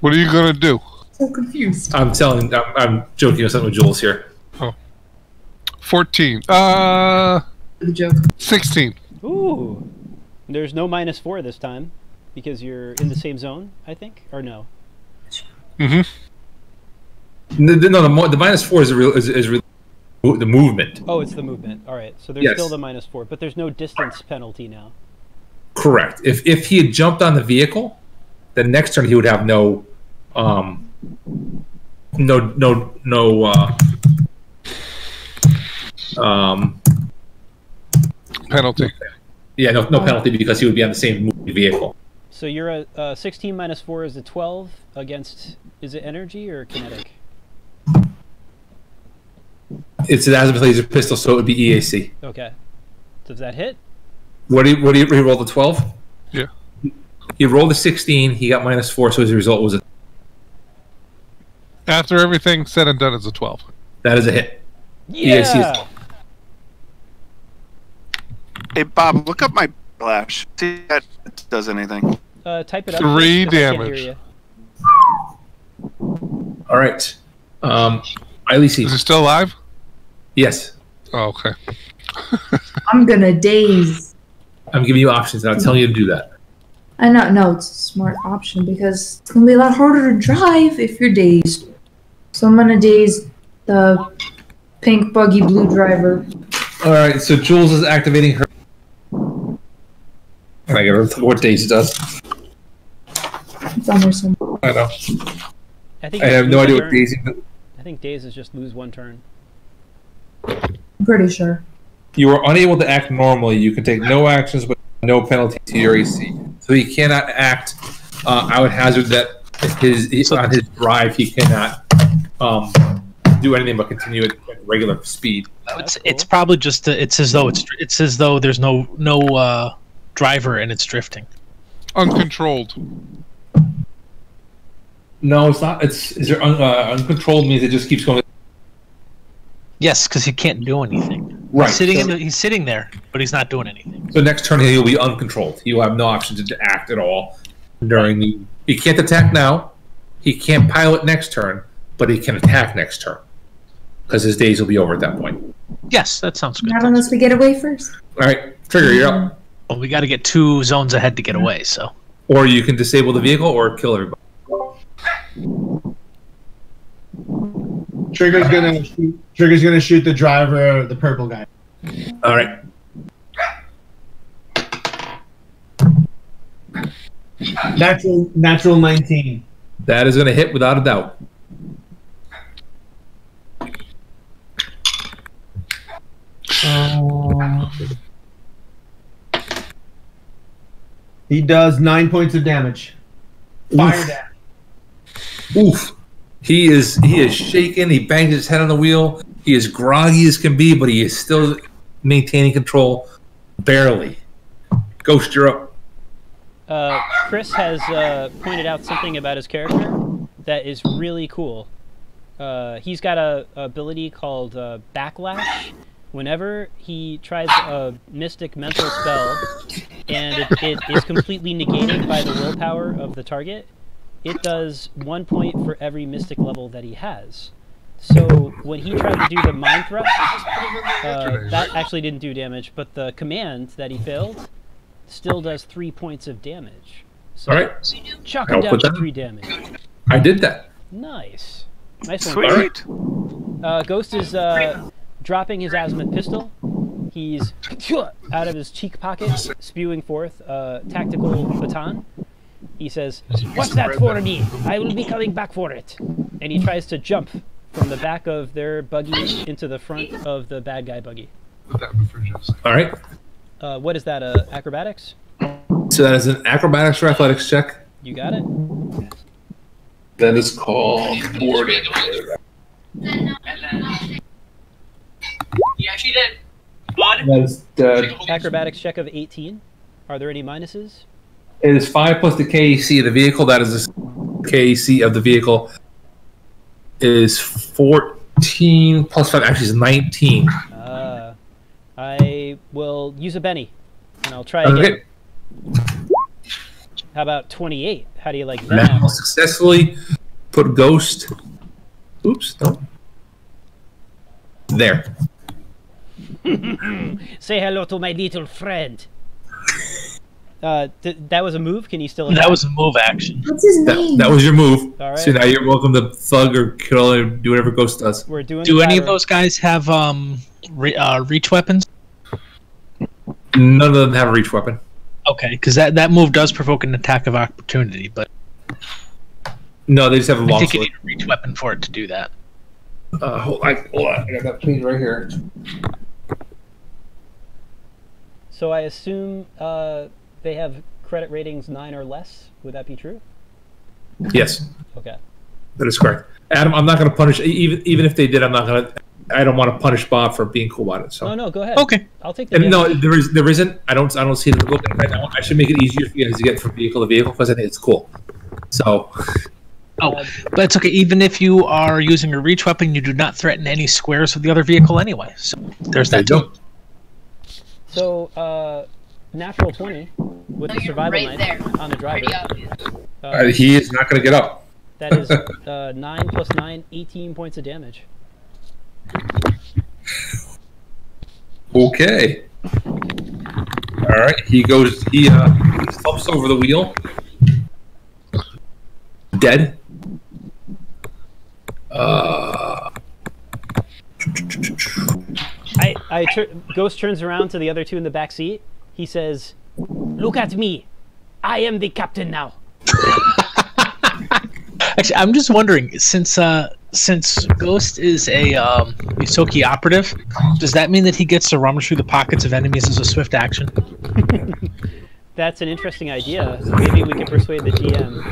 What are you gonna do? So confused. I'm telling. I'm, I'm joking with something with Jules here. Oh. Fourteen. Uh. Good joke. Sixteen. Ooh. There's no minus four this time because you're in the same zone, I think, or no? Mm-hmm. No, no, the, the minus four is a real is, is real, the movement. Oh, it's the movement. All right. So there's yes. still the minus four, but there's no distance penalty now. Correct. If if he had jumped on the vehicle, the next turn he would have no, um, no no no uh, um, penalty. Yeah, no no penalty because he would be on the same vehicle. So you're a, a sixteen minus four is a twelve against. Is it energy or kinetic? It's an azimuth laser pistol, so it would be E A C. Okay. Does that hit? What did he, what did he roll, the twelve? Yeah. He rolled a sixteen, he got minus four, so his result was a... After everything said and done, it's a twelve. That is a hit. Yeah. Hey, Bob, look up my flash. See if that does anything. Uh, type it up. Three damage. All right. Um, Riley C. Is he still alive? Yes. Oh, okay. I'm going to daze. I'm giving you options, and I'll tell you to do that. I know. No, it's a smart option, because it's going to be a lot harder to drive if you're dazed. So I'm going to daze the pink buggy blue driver. All right, so Jules is activating her. Can I give her what days it does? It's on there somewhere. I know. I, think I have no idea what days it does. I think days is just lose one turn. I'm pretty sure. You are unable to act normally. You can take no actions with no penalty to your A C. So he cannot act. Uh, I would hazard that his, his on his drive he cannot um, do anything but continue at regular speed. It's, cool. It's probably just a, it's as though it's it's as though there's no no uh, driver and it's drifting. Uncontrolled. No, it's not. It's is there un, uh, uncontrolled means it just keeps going. Yes, because he can't do anything. Right. He's sitting, so, in the, he's sitting there, but he's not doing anything. So next turn he'll be uncontrolled. He will have no option to act at all during the. He can't attack now. He can't pilot next turn, but he can attack next turn. Because his days will be over at that point. Yes, that sounds good. Not unless we get away first. All right, Trigger, you're up. Well, we got to get two zones ahead to get away, so. Or you can disable the vehicle or kill everybody. Trigger's gonna shoot, Trigger's gonna shoot the driver, the purple guy. All right. Natural, natural nineteen. That is gonna hit without a doubt. Uh, he does nine points of damage. Fire Oof. damage. Oof. He is he is shaken. He bangs his head on the wheel. He is groggy as can be, but he is still maintaining control, barely. Ghost, you're up. Uh, Chris has uh, pointed out something about his character that is really cool. Uh, he's got a, a ability called uh, Backlash. Whenever he tries a mystic mental spell and it, it is completely negated by the willpower of the target, it does one point for every mystic level that he has. So when he tried to do the mind thrust, uh, that actually didn't do damage, but the command that he failed still does three points of damage. So all right. Chuck him down to three damage. I did that. Nice. Nice one. Sweet. Uh, Ghost is... Uh, dropping his azimuth pistol, he's out of his cheek pocket, spewing forth a tactical baton. He says, "What's that for me? I will be coming back for it." And he tries to jump from the back of their buggy into the front of the bad guy buggy. All right. Uh, what is that? Uh, acrobatics. So that is an acrobatics or athletics check. You got it. That is called boarding. Yeah, she did. Blood. Acrobatics check of eighteen. Are there any minuses? It is five plus the K A C of the vehicle. That is the K A C of the vehicle. It is fourteen plus five. Actually, it's nineteen. Uh, I will use a Benny, and I'll try again. Okay. How about twenty-eight? How do you like that? Now successfully put Ghost. Oops. No. There. Say hello to my little friend. Uh, th that was a move? Can you still attack? That was a move action. What's his name? That, that was your move. All right. So now you're welcome to thug or kill or do whatever Ghost does. We're doing do any of those guys have um, re uh, reach weapons? None of them have a reach weapon. Okay, because that, that move does provoke an attack of opportunity, but... No, they just have a long sword. I think you need a reach weapon for it to do that. Uh, hold on, hold on. I got that page right here. So I assume uh, they have credit ratings nine or less. Would that be true? Yes. Okay. That is correct. Adam, I'm not going to punish even even if they did. I'm not going to. I don't want to punish Bob for being cool about it. So. No, no, go ahead. Okay, I'll take. The and no, there is there isn't. I don't. I don't see the look. I, I should make it easier for you guys to get from vehicle to vehicle because I think it's cool. So. Oh, but it's okay. Even if you are using a reach weapon, you do not threaten any squares with the other vehicle anyway. So there's that too. So uh, natural twenty with no, the survival right knife on the driver. Uh, uh, he is not going to get up. That is uh, nine plus nine, eighteen points of damage. Okay. All right. He goes. He uh, hops over the wheel. Dead. Uh... I, I tur Ghost turns around to the other two in the back seat. He says, "Look at me. I am the captain now." Actually, I'm just wondering, since uh, since Ghost is a um, Ysoki operative, does that mean that he gets to rummage through the pockets of enemies as a swift action? That's an interesting idea. Maybe we can persuade the G M,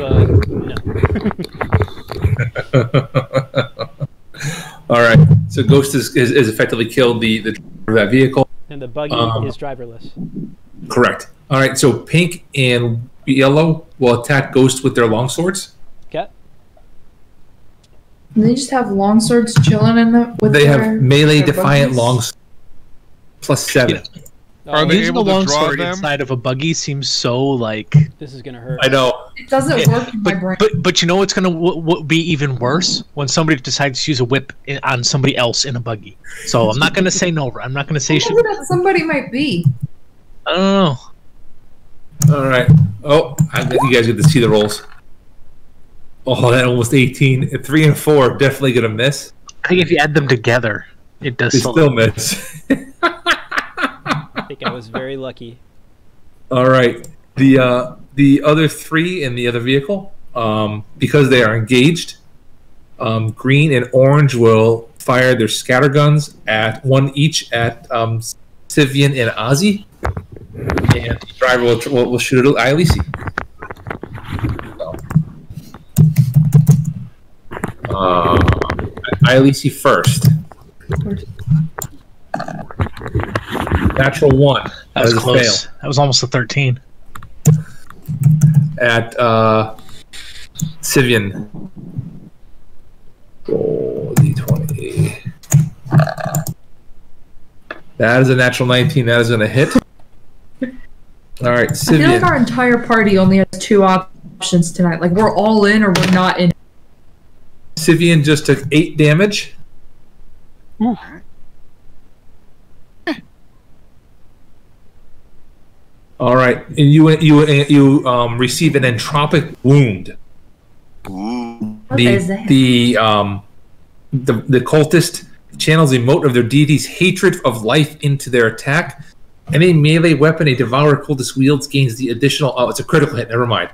but no. All right. So Ghost is, is, is effectively killed the the driver of that vehicle, and the buggy um, is driverless. Correct. All right. So Pink and Yellow will attack Ghost with their longswords. Okay. And they just have longswords chilling in the. With they their, have melee their defiant longswords. Plus seven. Yeah. Are they able to draw them? Inside of a buggy seems so like this is gonna hurt. I know it doesn't yeah. work in but, my brain. But but you know what's gonna w w be even worse when somebody decides to use a whip in, on somebody else in a buggy. So I'm not gonna say no. I'm not gonna say. I should... who that somebody might be. I don't know. All right. Oh, I think you guys get to see the rolls. Oh, that almost eighteen. At three and four, definitely gonna miss. I think if you add them together, it does. They still miss. I think I was very lucky. All right, the uh, the other three in the other vehicle, um, because they are engaged, um, green and orange will fire their scatter guns at one each at um, Sivian and Ozzy, and the driver will, will, will shoot at Ilisi. So, uh, Ilisi first. Natural one. That was close. Fail. That was almost a thirteen. At uh, Sivian. Roll D twenty. That is a natural nineteen. That is going to hit. All right, Sivian. I feel like our entire party only has two options tonight. Like, we're all in or we're not in. Sivian just took eight damage. Ooh. All right, and you you you um, receive an entropic wound. What the, is that? The um the the cultist channels the mote of their deity's hatred of life into their attack. Any melee weapon a devourer cultist wields gains the additional. Oh, it's a critical hit. Never mind.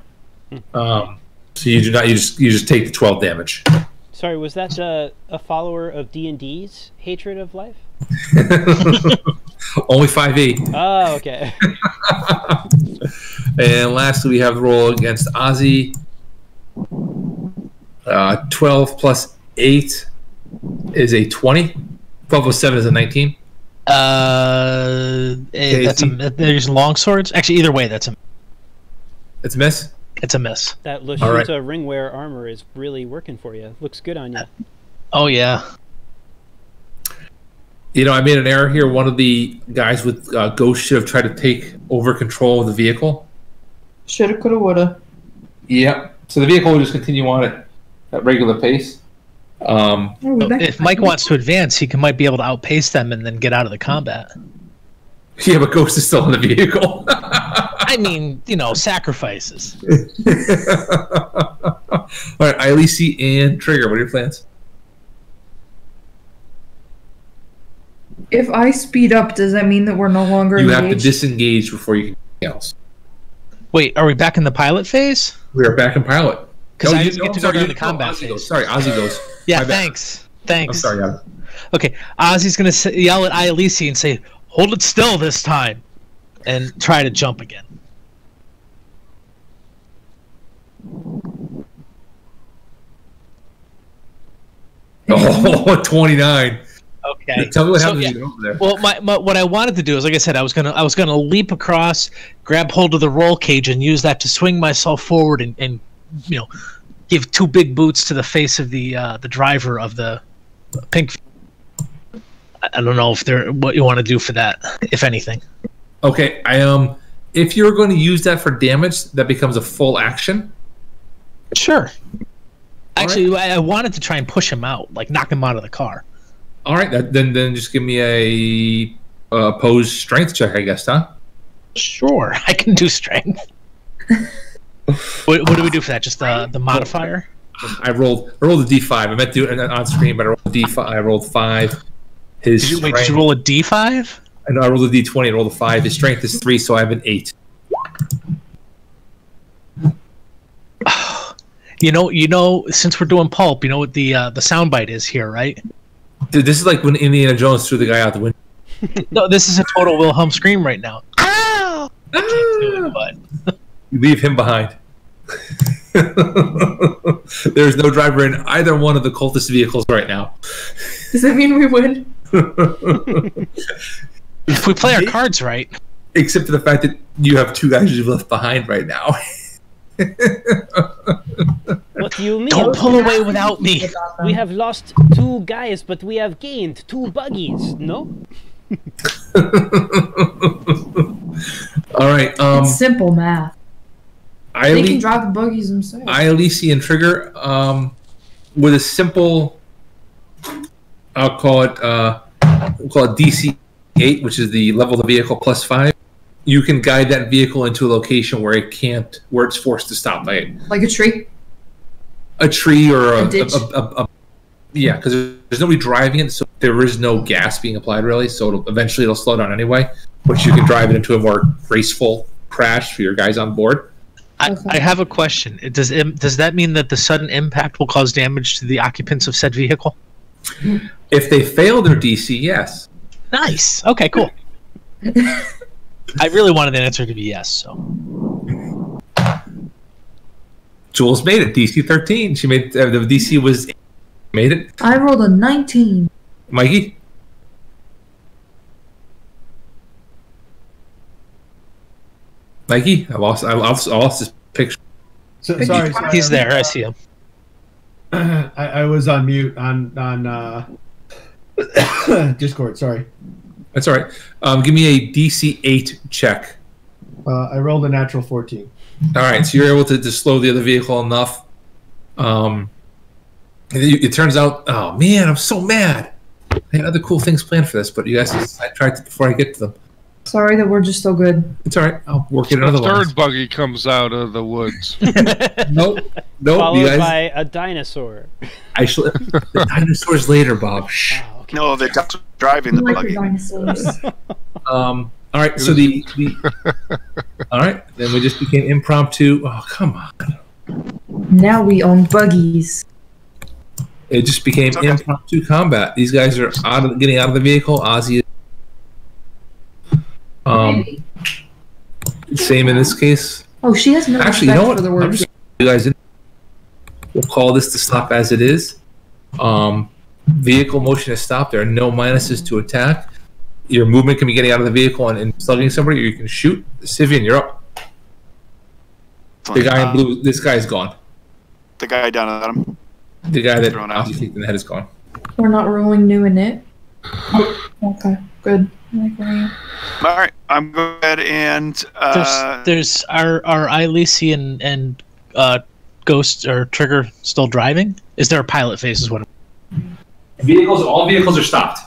Um, so you do not. You just you just take the twelve damage. Sorry, was that a, a follower of D and D's hatred of life? Only five E. Oh, okay. And lastly, we have the roll against Ozzy. Uh, twelve plus eight is a twenty. twelve plus seven is a nineteen. Uh, hey, that's a, they're using long swords. Actually, either way, that's a. It's a miss. It's a miss. That Lashunta right. ringwear armor is really working for you. Looks good on you. Oh yeah. You know, I made an error here. One of the guys with uh, Ghost should have tried to take over control of the vehicle. Shoulda, coulda, woulda. Yeah. So the vehicle will just continue on at, at regular pace. Um, oh, so if Mike wants to advance, he can, might be able to outpace them and then get out of the combat. Yeah, but Ghost is still in the vehicle. I mean, you know, sacrifices. All right, Ilisi and Trigger, what are your plans? If I speed up, does that mean that we're no longer engaged? You have to disengage before you can do anything else. Wait, are we back in the pilot phase? We are back in pilot. Because no, I just no, get to sorry, go to the combat Ozzy phase. Goes. Sorry, Ozzy goes. Yeah, My thanks. Back. Thanks. I'm sorry, Ozzy. Okay, Ozzy's going to yell at Ilisi and say, "Hold it still this time," and try to jump again. Oh, twenty-nine. Okay. Tell me what happened so, yeah. to you over there. Well, my, my, what I wanted to do is, like I said, I was gonna I was gonna leap across, grab hold of the roll cage, and use that to swing myself forward and, and you know, give two big boots to the face of the uh, the driver of the pink. I don't know if they're what you want to do for that, if anything. Okay, I um, if you're going to use that for damage, that becomes a full action. Sure. All Actually, right. I wanted to try and push him out, like knock him out of the car. All right, that, then then just give me a uh, opposed strength check, I guess, huh? Sure, I can do strength. What, what do we do for that? Just the the modifier? I rolled I rolled a D five. I meant to do it on screen, but I rolled a D five. I rolled five. His did you, wait, did you roll a D five? I know I rolled a D twenty. I rolled a five. His strength is three, so I have an eight. You know, you know. Since we're doing pulp, you know what the uh, the soundbite is here, right? Dude, this is like when Indiana Jones threw the guy out the window. No, this is a total Wilhelm scream right now. Ow! I can't do it, but. You leave him behind. There is no driver in either one of the cultist vehicles right now. Does that mean we win? If we play our cards right. Except for the fact that you have two guys you've left behind right now. What do you mean? Don't pull away without me. We have lost two guys, but we have gained two buggies, no? All right. Um, it's simple math. I they can drive the buggies themselves. Ielisi and Trigger, um, with a simple, I'll call it, uh, we'll call it D C eight, which is the level of the vehicle plus five. You can guide that vehicle into a location where it can't, where it's forced to stop by it. Like a tree. A tree or a, a ditch. A, a, a, a, yeah, because there's nobody driving it, so there is no gas being applied really. So it'll, eventually, it'll slow down anyway. But you can drive it into a more graceful crash for your guys on board. I, okay. I have a question. Does it, does that mean that the sudden impact will cause damage to the occupants of said vehicle? If they fail their D C, yes. Nice. Okay, cool. I really wanted the answer to be yes. So Jules made it. D C thirteen. She made uh, the D C was made it. I rolled a nineteen. Mikey. Mikey, I lost. I lost. I lost this picture. So, sorry, sorry, he's there. I see him. I, I was on mute on on uh, Discord. Sorry. That's all right. Um, give me a D C eight check. Uh, I rolled a natural fourteen. All right, so you're able to, to slow the other vehicle enough. Um, it, it turns out. Oh man, I'm so mad. I had other cool things planned for this, but you guys, I tried to before I get to them. Sorry that we're just so good. It's all right. I'll work it another one. The third buggy comes out of the woods. Nope. Nope. Followed you guys... by a dinosaur. I shall... The dinosaurs later, Bob. Shh. Oh, okay. No, they're driving the like buggy. The dinosaurs. um, all right. So the, the... All right. Then we just became impromptu. Oh, come on. Now we own buggies. It just became okay. Impromptu combat. These guys are out of, getting out of the vehicle. Ozzy is... Um, same in this case. Oh, she has no actually, you know what? For the words. You guys, we'll call this to stop as it is. Um, vehicle motion is stopped. There are no minuses to attack. Your movement can be getting out of the vehicle and, and slugging somebody, or you can shoot. Sivian, you're up. The guy in blue. This guy is gone. The guy down at him. The guy that out. You in the head is gone. We're not rolling new in it. Okay, good. All right, I'm going ahead and uh, there's, there's our our Ielisi and and uh, Ghost or Trigger still driving. Is there a pilot phase? Is what vehicles? All vehicles are stopped.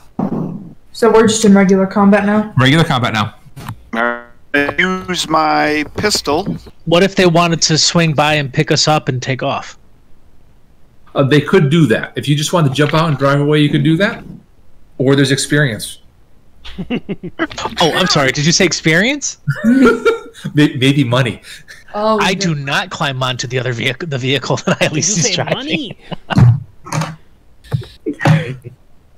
So we're just in regular combat now. Regular combat now. I use my pistol. What if they wanted to swing by and pick us up and take off? Uh, they could do that. If you just want to jump out and drive away, you could do that. Or there's experience. Oh, I'm sorry. Did you say experience? Maybe money. Oh, I do not climb onto the other vehicle. The vehicle that I at least is driving. Money? I'm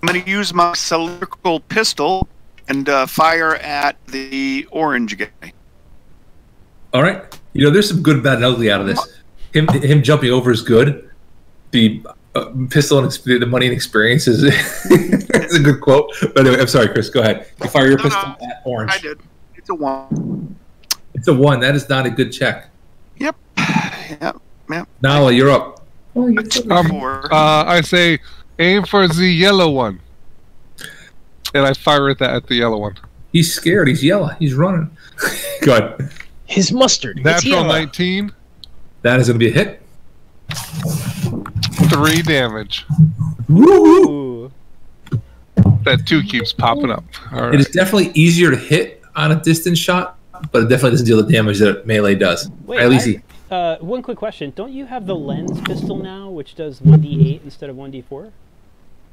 going to use my cylindrical pistol and uh, fire at the orange guy. All right. You know, there's some good, bad, and ugly out of this. Him, him jumping over is good. The Uh, pistol and exp the money and experience is a good quote. But anyway, I'm sorry, Chris. Go ahead. You fire your no, pistol no, at orange. I did. It's a one. It's a one. That is not a good check. Yep. Yep. Yep. Nala, you're up. Oh, you um, uh, I say, aim for the yellow one. And I fire at that at the yellow one. He's scared. He's yellow. He's running. Go ahead. His mustard. Natural nineteen. That is going to be a hit. Three damage. Woo! That two keeps popping up. All right. It is definitely easier to hit on a distance shot, but it definitely doesn't deal the damage that melee does. Wait, at least I, he... uh, one quick question. Don't you have the lens pistol now, which does one D eight instead of one D four?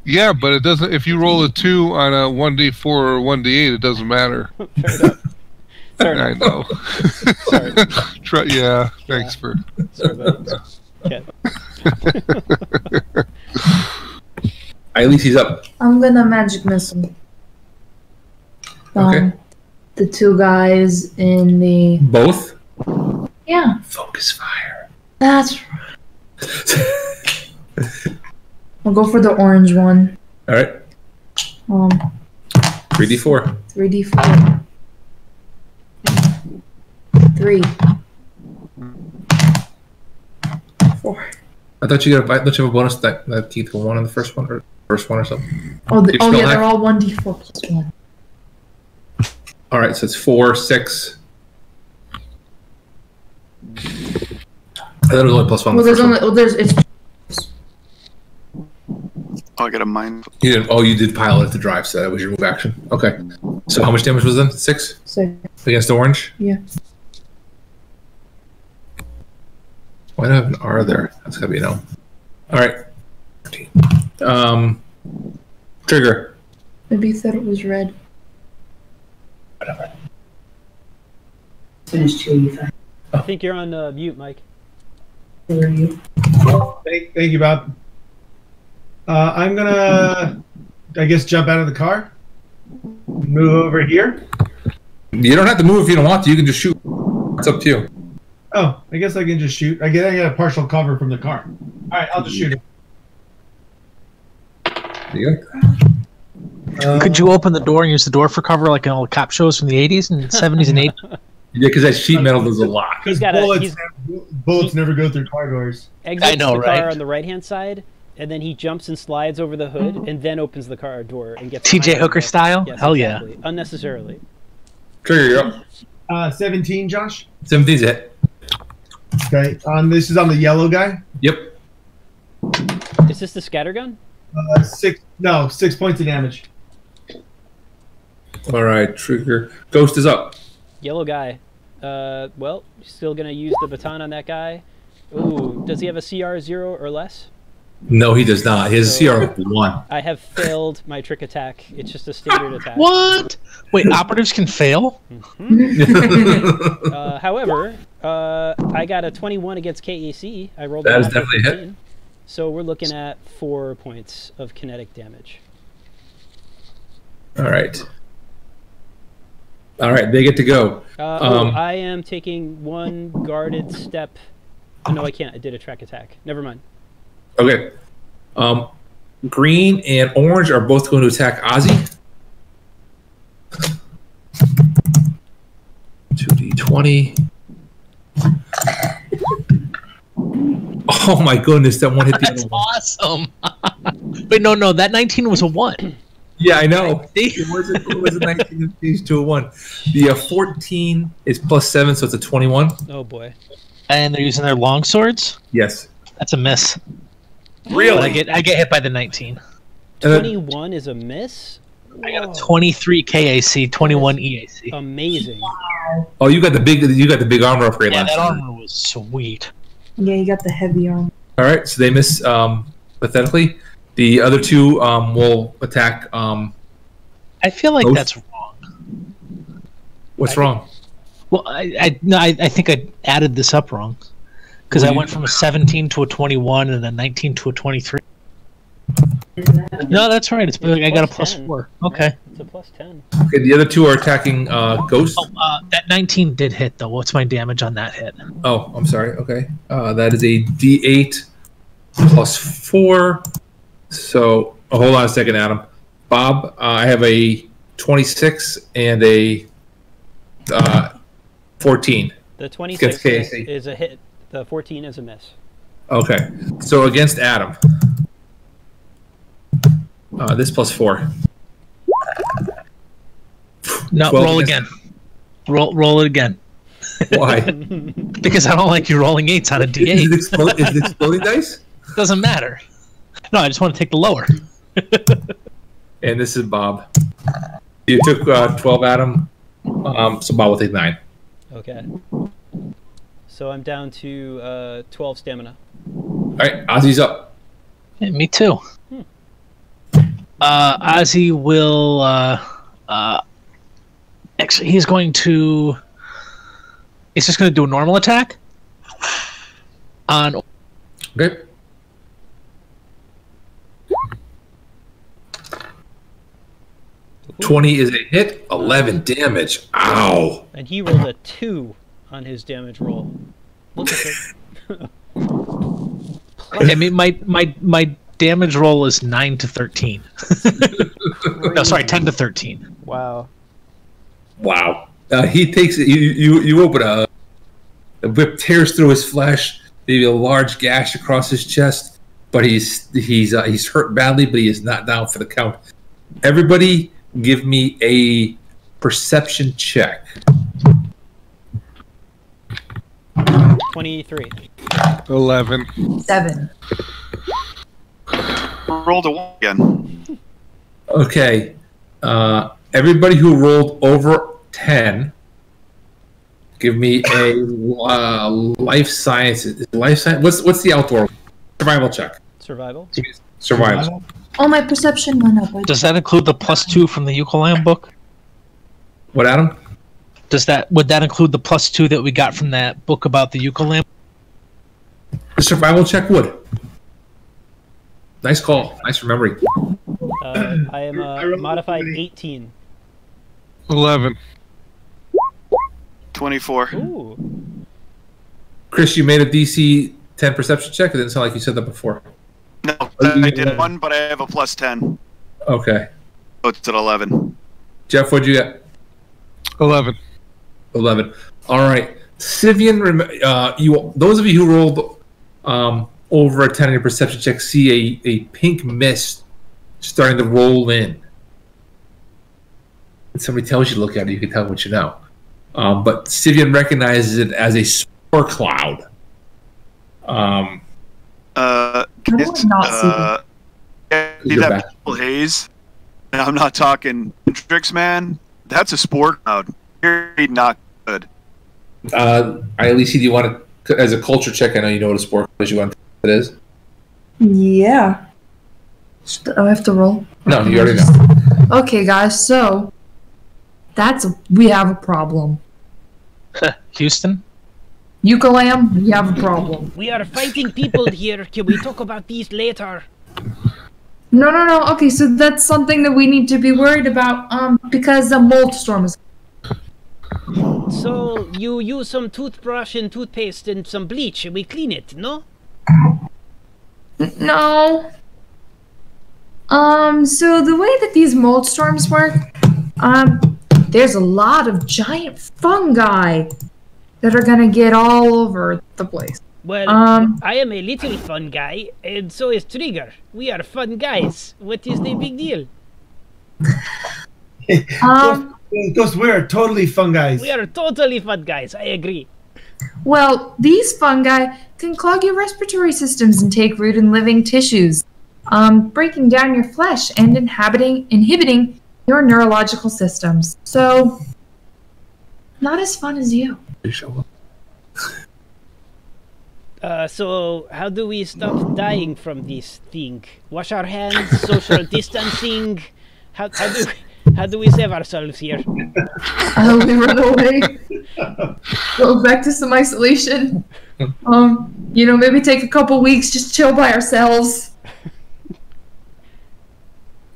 Yeah, but it doesn't. If you roll a two on a one D four or one D eight, it doesn't matter. Fair enough. Fair enough. I know. Sorry. Try, yeah, thanks yeah. for... Sorry about that. Yeah. At least he's up. I'm gonna magic missile. Um, okay. The two guys in the both. Yeah. Focus fire. That's right. I'll go for the orange one. All right. Um. Three D four. Three D four. Three. Four. I thought you got. A, I thought you have a bonus that that Keith will one on the first one or first one or something. Oh, the, oh yeah, hack? They're all one d four plus one. All right, so it's four, six. I thought it was only plus one. Well, the there's only. One. Oh, there's. It's... Oh, I got a mind. You didn't. Oh, you did pile it to drive, so that was your move action. Okay. So how much damage was then? Six. Six. Against orange. Yeah. Why do I have an R there? That's gotta be an L. All right. Um, trigger. Maybe you thought it was red. Whatever. Finish two, you find. I think you're on uh, mute, Mike. Where are you? Thank, thank you, Bob. Uh, I'm gonna, I guess, jump out of the car. Move over here. You don't have to move if you don't want to. You can just shoot. It's up to you. Oh, I guess I can just shoot. I get I get a partial cover from the car. All right, I'll just shoot it. Uh, Could you open the door and use the door for cover like in all the cop shows from the eighties and seventies and eighties? Yeah, because that sheet metal does a lot. Because bullets, bullets never go through car doors. Exits I know, the right? car on the right-hand side, and then he jumps and slides over the hood, and then opens the car door and gets... T J Hooker style? Yes, hell exactly. Yeah. Unnecessarily. Trigger, you're up. Uh, seventeen, Josh? seventeen's it. Okay, um, this is on the yellow guy? Yep. Is this the scatter gun? Uh, six, no, six points of damage. Alright, trigger. Ghost is up. Yellow guy. Uh, well, still gonna use the baton on that guy. Ooh, does he have a C R zero or less? No, he does not. He has so, a C R one. I have failed my trick attack. It's just a standard attack. What? Wait, operatives can fail? Mm-hmm. uh, however, uh, I got a twenty-one against K A C. I rolled that is definitely a hit. So we're looking at four points of kinetic damage. All right. All right, they get to go. Uh, um, oh, I am taking one guarded step. Oh, no, I can't. I did a track attack. Never mind. Okay. Um, green and orange are both going to attack Ozzy. two D twenty. Oh my goodness, that one hit the That's awesome. Wait, no, no, that nineteen was a one. Yeah, I know. It was a, it was a nineteen to a one. The uh, fourteen is plus seven, so it's a twenty-one. Oh boy. And they're using their long swords? Yes. That's a miss. Really? But I get I get hit by the nineteen. twenty-one is a miss? I got a twenty-three K A C, twenty-one E A C. Amazing. Wow. Oh, you got the big you got the big armor upgrade yeah, last that armor time. Was sweet. Yeah, you got the heavy armor. All right, so they miss um, pathetically. The other two um, will attack. Um, I feel like both. That's wrong. What's I wrong? Think, well, I I, no, I I think I added this up wrong. Because I went from a seventeen to a twenty-one and a nineteen to a twenty-three. No, that's right. It's, it's like I got a plus ten. four. Okay. It's a plus ten. Okay, the other two are attacking uh, Ghost. Oh, uh, that nineteen did hit, though. What's my damage on that hit? Oh, I'm sorry. Okay. Uh, that is a D eight plus four. So, oh, hold on a second, Adam. Bob, uh, I have a twenty-six and a uh, fourteen. The twenty-six is, is a hit. The fourteen is a miss. Okay, so against Adam. Uh, this plus four. No, roll again. Roll, roll it again. Why? Because I don't like you rolling eights out of D eight. Is it, explode, is it exploding dice? Doesn't matter. No, I just want to take the lower. And this is Bob. You took uh, twelve, Adam. Um, so Bob will take nine. Okay. So I'm down to uh, twelve stamina. All right, Ozzy's up. Yeah, me too. Hmm. Uh, Ozzy will... Uh, uh, actually, he's going to... He's just going to do a normal attack. On... Okay. twenty is a hit, eleven damage. Ow. And he rolled a two on his damage roll. Look at it. I mean, my, my, my damage roll is nine to thirteen. No, sorry, ten to thirteen. Wow. Wow. Uh, he takes it. You, you, you open a, a whip, tears through his flesh, maybe a large gash across his chest, but he's, he's, uh, he's hurt badly, but he is not down for the count. Everybody... Give me a perception check. twenty-three. eleven. seven. Rolled a one again. Okay. Uh, everybody who rolled over ten, give me a uh, life sciences. Life science. What's what's the outdoor one? Survival check? Survival. Survival. Survival. Oh, my perception went up. Does that include the plus two from the Ukalam book? What, Adam? Does that would that include the plus two that we got from that book about the Ukalam? The survival check would. Nice call. Nice remembering. Uh, I am uh, modified eighteen. eleven. twenty-four. Ooh. Chris, you made a D C ten perception check. It didn't sound like you said that before. No, I did one, but I have a plus ten. Okay. So it's at eleven. Jeff, what'd you get? eleven. eleven. All right. Sivian, uh, you, those of you who rolled um, over a ten in your perception check see a, a pink mist starting to roll in. When somebody tells you to look at it, you can tell what you know. Um, but Sivian recognizes it as a spore cloud. Um... Uh, no, uh, see that back. Purple haze? I'm not talking tricks, man. That's a spore cloud. You're not good. Uh, Elise, do you want to, as a culture check? I know you know what a spore cloud is. You want to know what it is? Yeah. I have to roll. No, you already know. Okay, guys. So that's we have a problem. Houston. Ukalam, we have a problem. We are fighting people here. Can we talk about these later? No, no, no. Okay, so that's something that we need to be worried about um, because a mold storm is... So you use some toothbrush and toothpaste and some bleach and we clean it, no? No. Um, so the way that these mold storms work, um, there's a lot of giant fungi that are gonna get all over the place. Well, um, I am a little fun guy, and so is Trigger. We are fun guys. What is the big deal? um, those, those we're totally fun guys. We are totally fun guys, I agree. Well, these fungi can clog your respiratory systems and take root in living tissues, um, breaking down your flesh and inhabiting, inhibiting your neurological systems. So, not as fun as you. Uh, so, how do we stop dying from this thing? Wash our hands, social distancing. How, how do we, how do we save ourselves here? Uh, we run away. Go back to some isolation. Um, you know, maybe take a couple weeks, just chill by ourselves.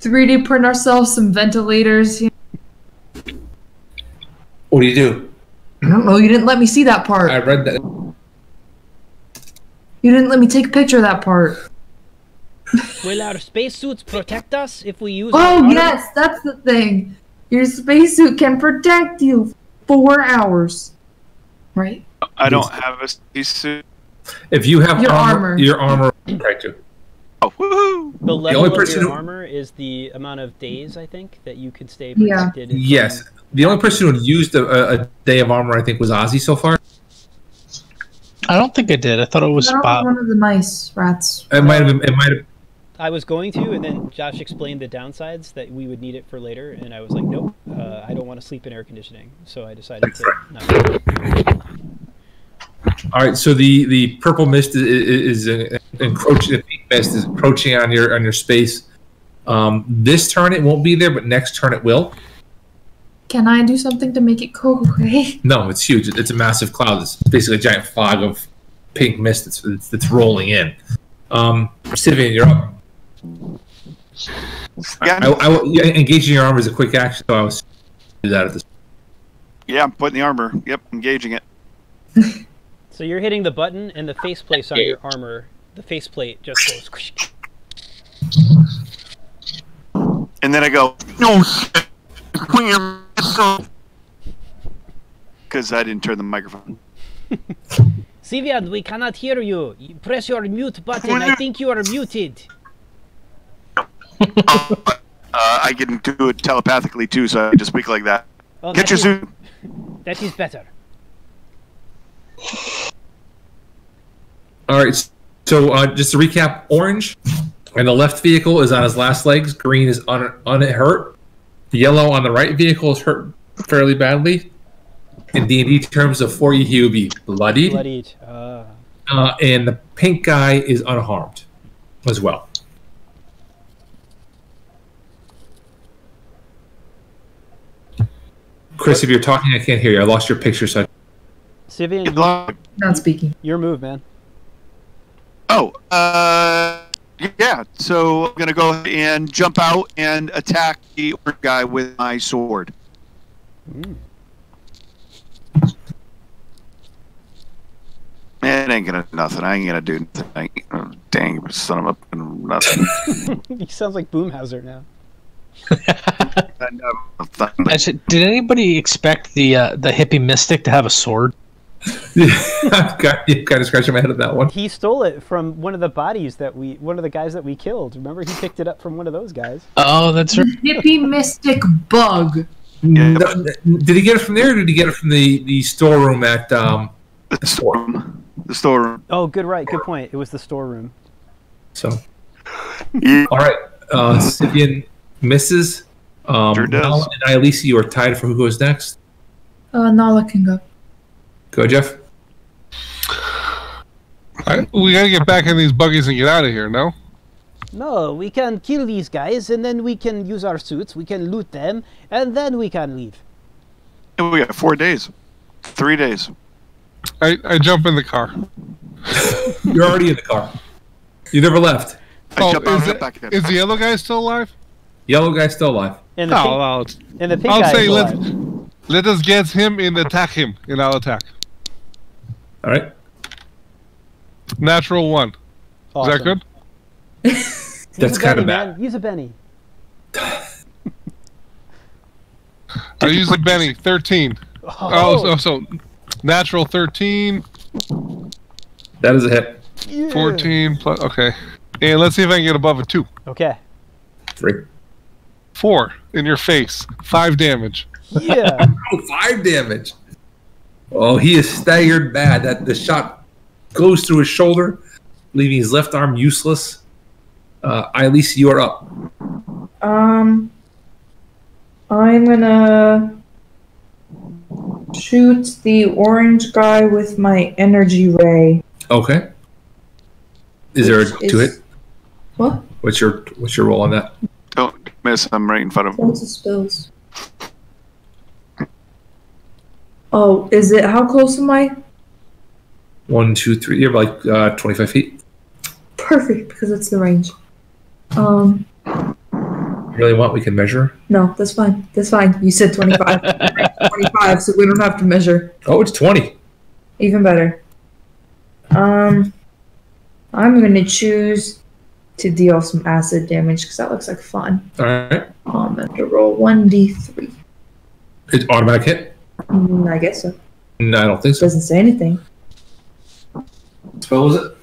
three D print ourselves some ventilators. You know. What do you do? I don't know. You didn't let me see that part. I read that. You didn't let me take a picture of that part. Will our spacesuits protect us if we use? Oh yes, that's the thing. Your spacesuit can protect you for four hours, right? I don't have a spacesuit. If you have your armor, armor. your armor will protect you. Oh, woo-hoo. The level the of your who... armor is the amount of days, I think, that you could stay protected. Yeah. Yes. You... The only person who used a, a day of armor, I think, was Ozzy so far. I don't think I did. I thought it was Bob. One of the mice rats. It might have been, it might have. I was going to, and then Josh explained the downsides that we would need it for later, and I was like, nope, uh, I don't want to sleep in air conditioning, so I decided That's to right. not. All right, so the the purple mist is, is encroaching. The pink mist is encroaching on your on your space. Um, this turn it won't be there, but next turn it will. Can I do something to make it go away? No, it's huge. It's a massive cloud. It's basically a giant fog of pink mist that's that's, that's rolling in. Um, Sivian, you're up. Yeah, I, I, I, engaging your armor is a quick action, so I was do that at this. Yeah, I'm putting the armor. Yep, engaging it. So you're hitting the button, and the faceplate on your armor, the faceplate just goes squish. And then I go, no shit, because I didn't turn the microphone. Sivian, we cannot hear you. You press your mute button. I think you are muted. uh, I can do it telepathically too, so I can just speak like that. Oh, Get that your is, zoom. That is better. All right, so uh, just to recap, orange and the left vehicle is on his last legs. Green is un unhurt. Yellow on the right vehicle is hurt fairly badly. In D and D terms of four E, he would be bloodied. Bloodied. Uh. Uh, and the pink guy is unharmed as well. Chris, if you're talking, I can't hear you. I lost your picture, so I Sivian, not speaking. Your move, man. Oh, uh, yeah. So I'm gonna go ahead and jump out and attack the orc guy with my sword. Mm. Man, it ain't gonna do nothing. I ain't gonna do nothing. Oh, dang, son of a nothing. He sounds like Boomhauser now. Actually, did anybody expect the uh, the hippie mystic to have a sword? I've got, you've got to scratch my head at that one. He stole it from one of the bodies that we, one of the guys that we killed. Remember, he picked it up from one of those guys. Oh, that's right. Hippie mystic bug. Yeah, no, did he get it from there, or did he get it from the the storeroom at um? The storeroom. The storeroom. Oh, good right, good point. It was the storeroom. So, yeah. All right, uh, Sivian misses. Um, sure Nala and Ailisi, you are tied for who goes next. Uh, Nala can go. Go, Jeff. Right, we gotta get back in these buggies and get out of here, no? No, we can kill these guys, and then we can use our suits, we can loot them, and then we can leave. And we got four days. Three days. I, I jump in the car. You're already in the car. You never left. I oh, jump is, it, back is the yellow guy still alive? Yellow guy's still alive. And the oh, pink, well, and the pink I'll guy say is let, alive. Let us get him and attack him, and I'll attack. All right. Natural one. Awesome. Is that good? That's kind of bad. Man. Use a Benny. I use a Benny. Thirteen. Oh, oh so, so natural thirteen. That is a hit. Yeah. Fourteen plus. Okay, and let's see if I can get above a two. Okay. Three. Four in your face. Five damage. Yeah. Five damage. Oh, he is staggered bad. That the shot goes through his shoulder, leaving his left arm useless. Uh, Ailisi, you are up. Um, I'm gonna shoot the orange guy with my energy ray. Okay. Is there a to hit? What? What's your what's your roll on that? Don't miss. I'm right in front of him. Spells. Oh, is it? How close am I? One, two, three. You're like uh, twenty-five feet. Perfect, because it's the range. Um. You really want? We can measure. No, that's fine. That's fine. You said twenty-five. twenty-five, so we don't have to measure. Oh, it's twenty. Even better. Um, I'm gonna choose to deal some acid damage because that looks like fun. All right. Um, I have to roll one D three. It's automatic hit. Mm, I guess so. No, I don't think so. Doesn't say anything. spell was it?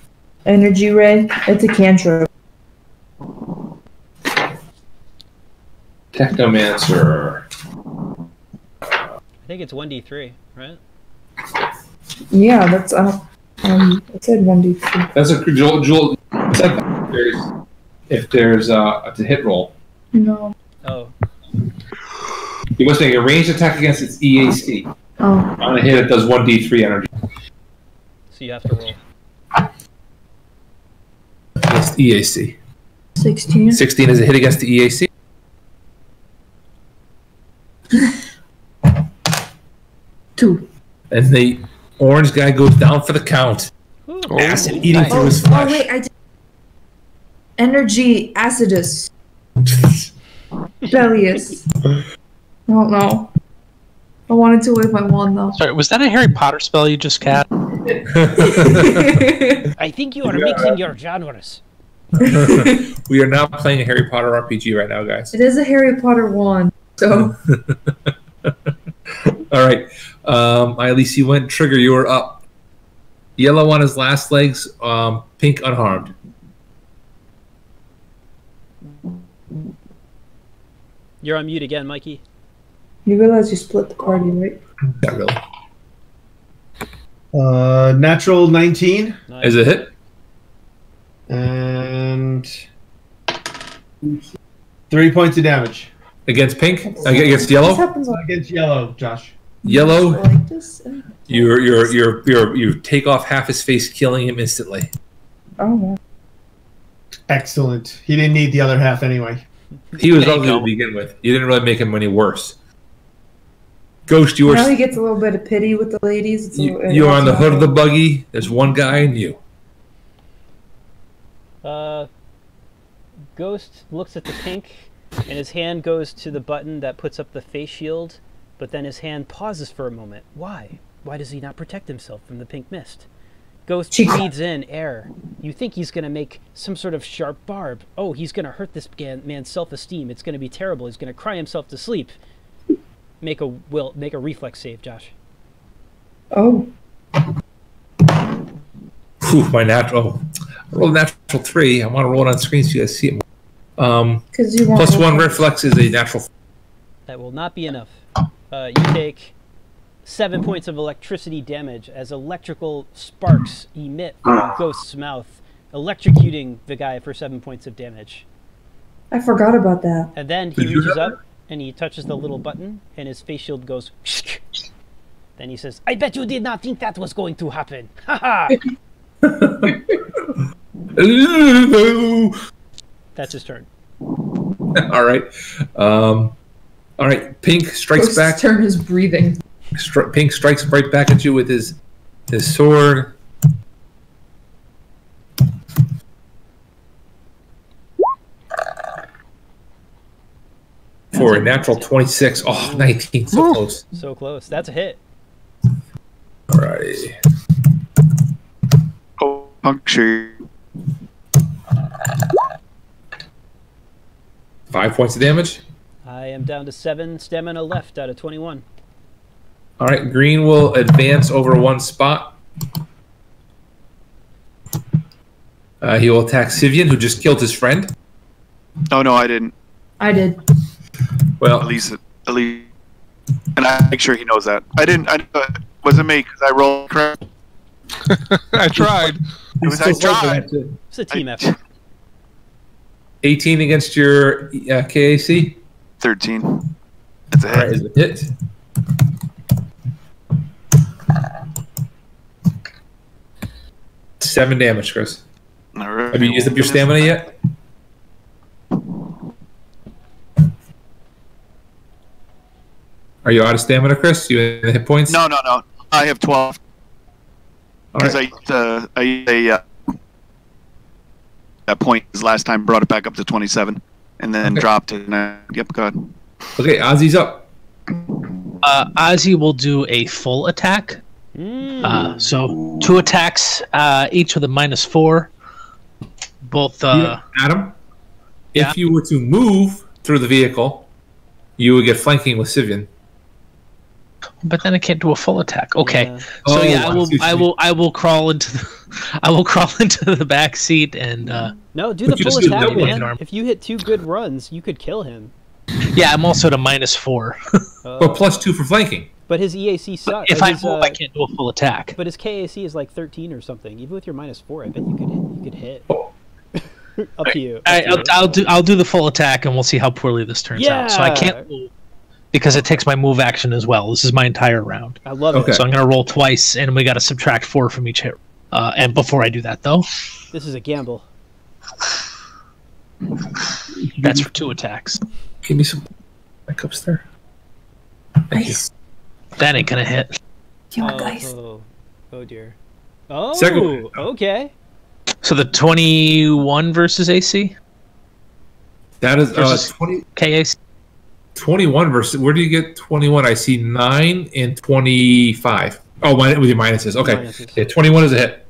Energy Ray. It's a cantrip. Technomancer. I think it's one d three, right? Yeah, that's uh, um, it said one d three. That's a jewel. jewel if there's, if there's uh, a hit roll. No. Oh. You must make a ranged attack against its E A C. Oh. On a hit, it does one d three energy. So you have to roll. Against E A C. sixteen. sixteen is a hit against the E A C. Two. And the orange guy goes down for the count. Ooh. Acid eating nice. through his flesh. Oh, wait, I did. Energy acidus. Bellius. I don't know. I wanted to wave my wand though. Sorry, was that a Harry Potter spell you just cast? I think you are yeah. mixing your genres. We are now playing a Harry Potter R P G right now, guys. It is a Harry Potter wand, so. All right. Um, Ailise, you went. Trigger, you are up. Yellow on his last legs, um, pink unharmed. You're on mute again, Mikey. You realize you split the party, right? Not really. Uh, natural nineteen. Nice. Is it hit? And three points of damage. Against pink? Against yellow? This happens against yellow, Josh. Yellow, you're, you're, you're, you're, you take off half his face, killing him instantly. Oh, excellent. He didn't need the other half anyway. He was ugly to begin with. You didn't really make him any worse. Ghost, you were... Now he gets a little bit of pity with the ladies. It's you, little, you're on the hood of the buggy. There's one guy in you. Uh, Ghost looks at the pink, and his hand goes to the button that puts up the face shield. But then his hand pauses for a moment. Why? Why does he not protect himself from the pink mist? Ghost breathes in air. You think he's going to make some sort of sharp barb. Oh, he's going to hurt this man's self-esteem. It's going to be terrible. He's going to cry himself to sleep. Make a will. Make a reflex save, Josh. Oh. Whew, my natural. Oh. I rolled a natural three. I want to roll it on screen so you guys see it. Um, you want plus one reflex is a natural. That will not be enough. Uh, you take seven points of electricity damage as electrical sparks emit from Ghost's mouth, electrocuting the guy for seven points of damage. I forgot about that. And then he reaches up and he touches the little button and his face shield goes. Then he says, I bet you did not think that was going to happen. Ha ha! That's his turn. All right. Um... All right, Pink strikes Ghost's back. Turn is breathing. Stri Pink strikes right back at you with his his sword. That's for a natural twenty-six. Oh, nineteen. So close. So close. That's a hit. All right. Oh, puncture. Five points of damage. I am down to seven stamina left out of twenty-one. All right, green will advance over one spot. Uh, he will attack Sivian, who just killed his friend. Oh, no, I didn't. I did. Well, at least, at least, and I make sure he knows that. I didn't, I it wasn't me because I rolled crap. I tried. It was, I tried. It's a team effort. eighteen against your uh, K A C? thirteen. That's a hit. Right, is it hit? Seven damage, Chris. All right. Have you used up your stamina yet? Are you out of stamina, Chris? You have hit points? No, no, no. I have twelve. Because right. I, uh, I, I uh, that point last time brought it back up to twenty-seven. And then okay. dropped it. And I, yep, go ahead. Okay, Ozzy's up. Uh, Ozzy will do a full attack. Mm. Uh, so two attacks, uh, each with a minus four. Both. Uh, yeah. Adam, yeah. If you were to move through the vehicle, you would get flanking with Sivian. But then I can't do a full attack. Okay, yeah. so oh, yeah, I will, I will, I will crawl into, the, I will crawl into the back seat and. Uh, no, do the full attack, man. If you hit two good runs, you could kill him. Yeah, I'm also at a minus four. Oh. Well, plus two for flanking. But his E A C sucks. If I move, uh, I can't do a full attack. But his K A C is like thirteen or something. Even with your minus four, I bet you could, you could hit. Oh. Up to you. Up I, to I'll, you. I'll do, I'll do the full attack, and we'll see how poorly this turns yeah. out. So I can't move. Because it takes my move action as well. This is my entire round. I love okay. it. So I'm going to roll twice, and we got to subtract four from each hit. Uh, and before I do that, though... This is a gamble. That's for two attacks. Give me some backups there. Thank nice. You. That ain't going to hit. Oh, oh, oh, dear. Oh, Second. okay. So the twenty-one versus A C? That is uh, twenty K A C. twenty-one versus, where do you get twenty-one? I see nine and twenty-five. Oh, with your minuses. Okay. Minuses. Yeah, twenty-one is a hit.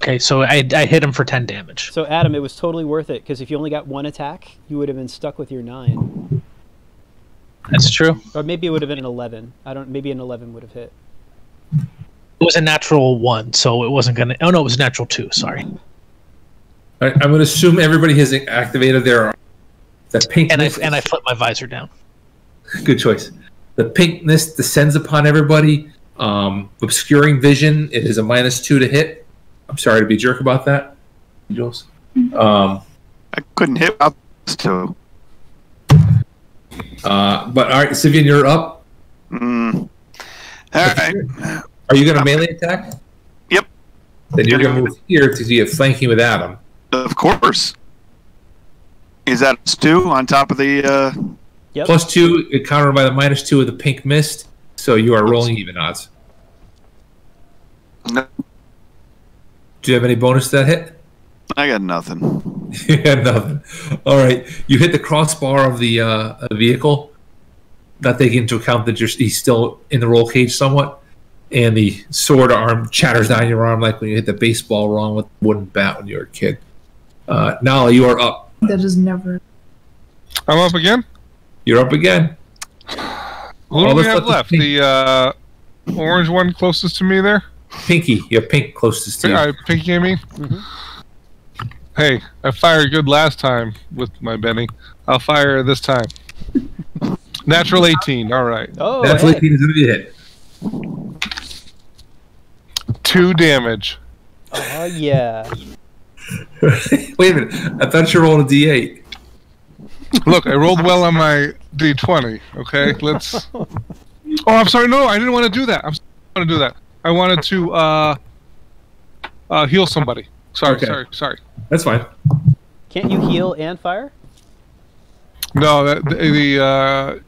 Okay, so I, I hit him for ten damage. So, Adam, it was totally worth it, because if you only got one attack, you would have been stuck with your nine. That's true. Or maybe it would have been an eleven. I don't. Maybe an eleven would have hit. It was a natural one, so it wasn't going to... Oh, no, it was a natural two. Sorry. All right, I'm going to assume everybody has activated their... That pink and, I, and I flipped my visor down. Good choice. The pinkness descends upon everybody, um, obscuring vision. It is a minus two to hit. I'm sorry to be a jerk about that, Jules. Um, I couldn't hit up two. Uh, but all right, Sivian, you're up. Mm. All right. Are you going to melee attack? Yep. Then you're going to move here because you have flanking with Adam. Of course. Is that two on top of the? Uh... Yep. Plus two, countered by the minus two of the pink mist, so you are rolling even odds. No. Do you have any bonus to that hit? I got nothing. You got nothing. All right, you hit the crossbar of the uh, vehicle, not taking into account that you're, he's still in the roll cage somewhat, and the sword arm chatters down your arm like when you hit the baseball wrong with the wooden bat when you were a kid. Uh, Nala, you are up. That is never... I'm up again? You're up again. Who do we have left? The uh, orange one closest to me there? Pinky. Your pink closest to you. All right, Pinky, I mean. Mm-hmm. Hey, I fired good last time with my Benny. I'll fire this time. Natural eighteen. All right. Oh, Natural hey. eighteen is going to be hit. Two damage. Oh, uh, yeah. Wait a minute. I thought you rolled a D eight. Look, I rolled well on my D twenty, okay? Let's... Oh, I'm sorry, no, I didn't want to do that. I'm sorry, I didn't want to do that. I wanted to uh, uh, heal somebody. Sorry, okay. sorry, sorry. That's fine. Can't you heal and fire? No, that, the, the uh,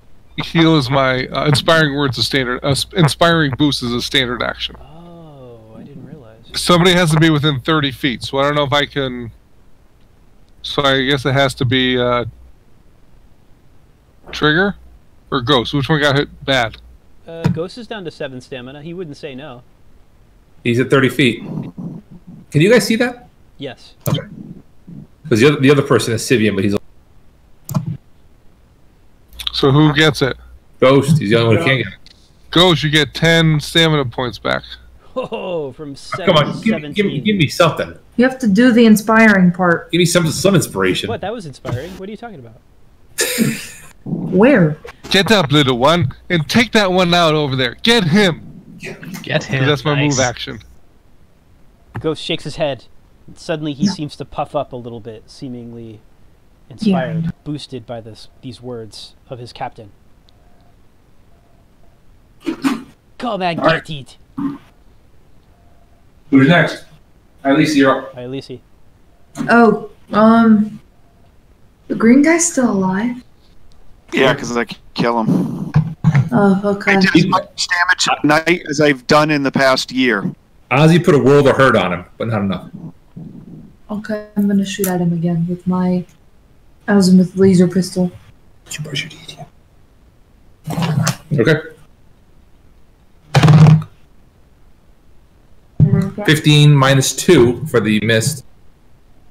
heal is my... Uh, inspiring words is standard. Uh, inspiring boost is a standard action. Oh, I didn't realize. Somebody has to be within thirty feet, so I don't know if I can... So I guess it has to be... Uh, Trigger or Ghost? Which one got hit bad? Uh, Ghost is down to seven stamina. He wouldn't say no. He's at thirty feet. Can you guys see that? Yes. Okay. Because the other, the other person is Sivian, but he's... So who gets it? Ghost. He's the only one who can't get it. Ghost, you get ten stamina points back. Oh, from seven oh, come on, give me, give, me, give me something. You have to do the inspiring part. Give me some, some inspiration. What? That was inspiring. What are you talking about? Where? Get up, little one, and take that one out over there. Get him. Get him. That's my nice. move action. Ghost shakes his head. Suddenly, he no. seems to puff up a little bit, seemingly inspired, yeah. boosted by this these words of his captain. Come and All get right. it. Who's next? Ilesi, you're up. Ilesi. Oh, um, the green guy's still alive. Yeah, because I can kill him. Oh, okay. I did as much damage at night as I've done in the past year. Ozzy put a world of hurt on him, but not enough. Okay, I'm going to shoot at him again with my azimuth laser pistol. Okay. fifteen minus two for the mist.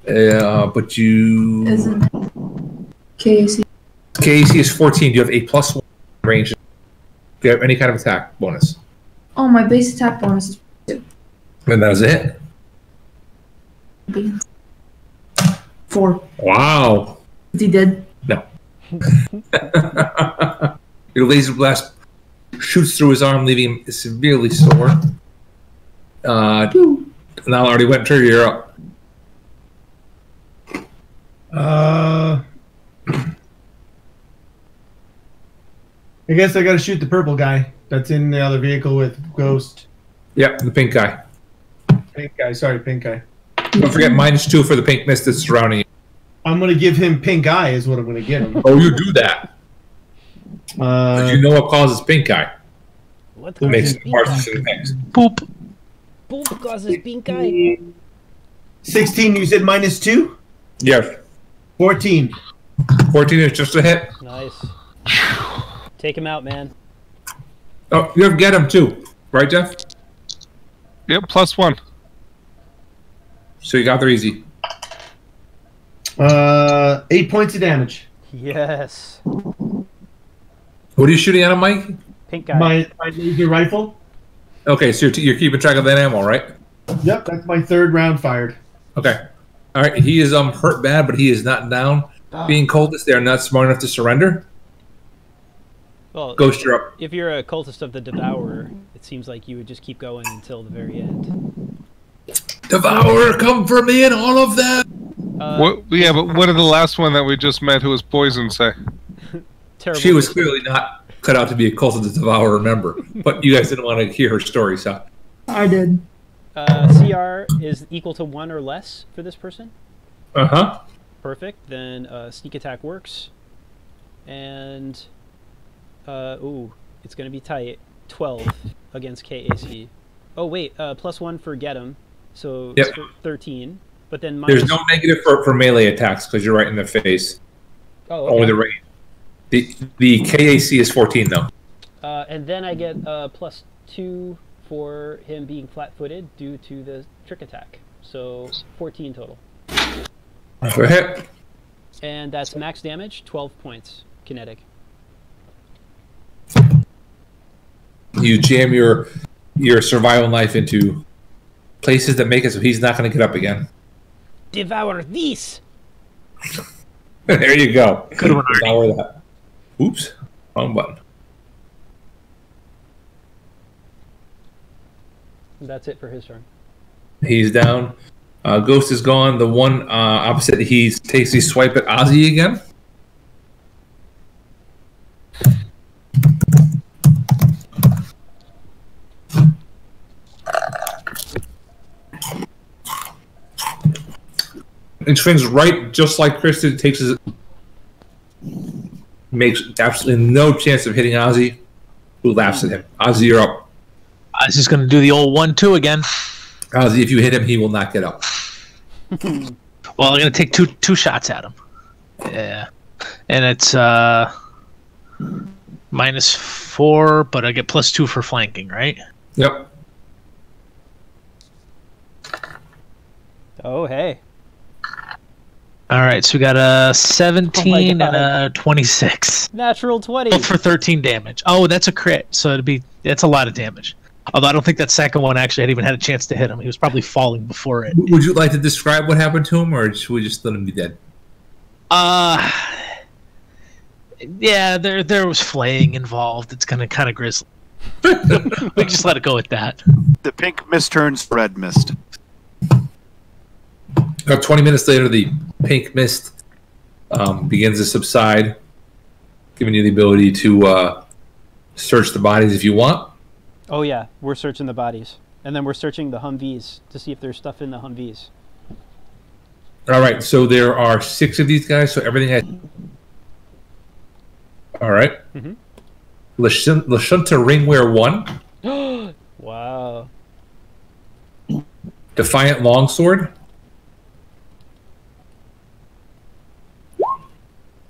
Uh, but you... Isn't K A C? K A C is fourteen. Do you have a plus one range? Do you have any kind of attack bonus? Oh, my base attack bonus is two. And that was it. Four. Wow. Is he dead? No. Your laser blast shoots through his arm, leaving him severely sore. Uh, and I already went through. You're up. Uh, I guess I gotta shoot the purple guy that's in the other vehicle with Ghost. Yep, the pink guy. Pink guy, sorry, pink guy. Don't forget minus two for the pink mist that's surrounding you. I'm gonna give him pink eye is what I'm gonna give him. Oh, you do that. Uh, you know what causes pink eye? What causes makes pink eye? Poop. Poop causes pink eye. sixteen, you said minus two? Yes. fourteen. fourteen is just a hit. Nice. Take him out, man. Oh, you have get him too. Right, Jeff? Yep, plus one. So you got there easy. Uh, eight points of damage. Yes. What are you shooting at him, Mike? Pink guy. My, my laser rifle. Okay, so you're, you're keeping track of that ammo, right? Yep, that's my third round fired. Okay. All right, he is um hurt bad, but he is not down. Oh. Being cultists, they are not smart enough to surrender. Well, Ghost, if, you're up. If you're a cultist of the Devourer, it seems like you would just keep going until the very end. Devourer, come for me and all of them! Uh, what, yeah, but what did the last one that we just met who was poisoned say? Terrible. She was clearly not cut out to be a cultist of the Devourer member, but you guys didn't want to hear her story, so... I did. Uh, C R is equal to one or less for this person? Uh-huh. Perfect. Then uh, sneak attack works. And... Uh, ooh, it's going to be tight. twelve against K A C. Oh, wait, uh, plus one for get him, so yep. thirteen. But then minus... There's no negative for, for melee attacks because you're right in the face. Oh, okay. Only the range. The, the K A C is fourteen, though. Uh, and then I get uh, plus two for him being flat-footed due to the trick attack. So fourteen total. That's a hit. And that's max damage, twelve points, kinetic. You jam your your survival knife into places that make it so he's not going to get up again. Devour these. There you go. Good one. Devour that. Oops, wrong button. That's it for his turn. He's down. Uh, Ghost is gone. The one uh, opposite, he takes a swipe at Ozzy again. It swings right, just like Chris did. Takes his, makes absolutely no chance of hitting Ozzy, who laughs at him. Ozzy, you're up. Ozzy's going to do the old one two again. Ozzy, if you hit him, he will not get up. Well, I'm going to take two two shots at him. Yeah, and it's uh, minus four, but I get plus two for flanking, right? Yep. Oh hey. All right, so we got a seventeen oh and a twenty-six. Natural twenty. Both for thirteen damage. Oh, that's a crit, so it'd be that's a lot of damage. Although I don't think that second one actually had even had a chance to hit him. He was probably falling before it. Would you like to describe what happened to him, or should we just let him be dead? Uh, yeah, there there was flaying involved. It's kind of kind of grisly. We just let it go with that. The pink mist turns red mist. About twenty minutes later, the pink mist um, begins to subside, giving you the ability to uh, search the bodies if you want. Oh, yeah. We're searching the bodies. And then we're searching the Humvees to see if there's stuff in the Humvees. All right. So there are six of these guys, so everything has... All right. Mm-hmm. Lashunta Ringwear one. Wow. Defiant Longsword.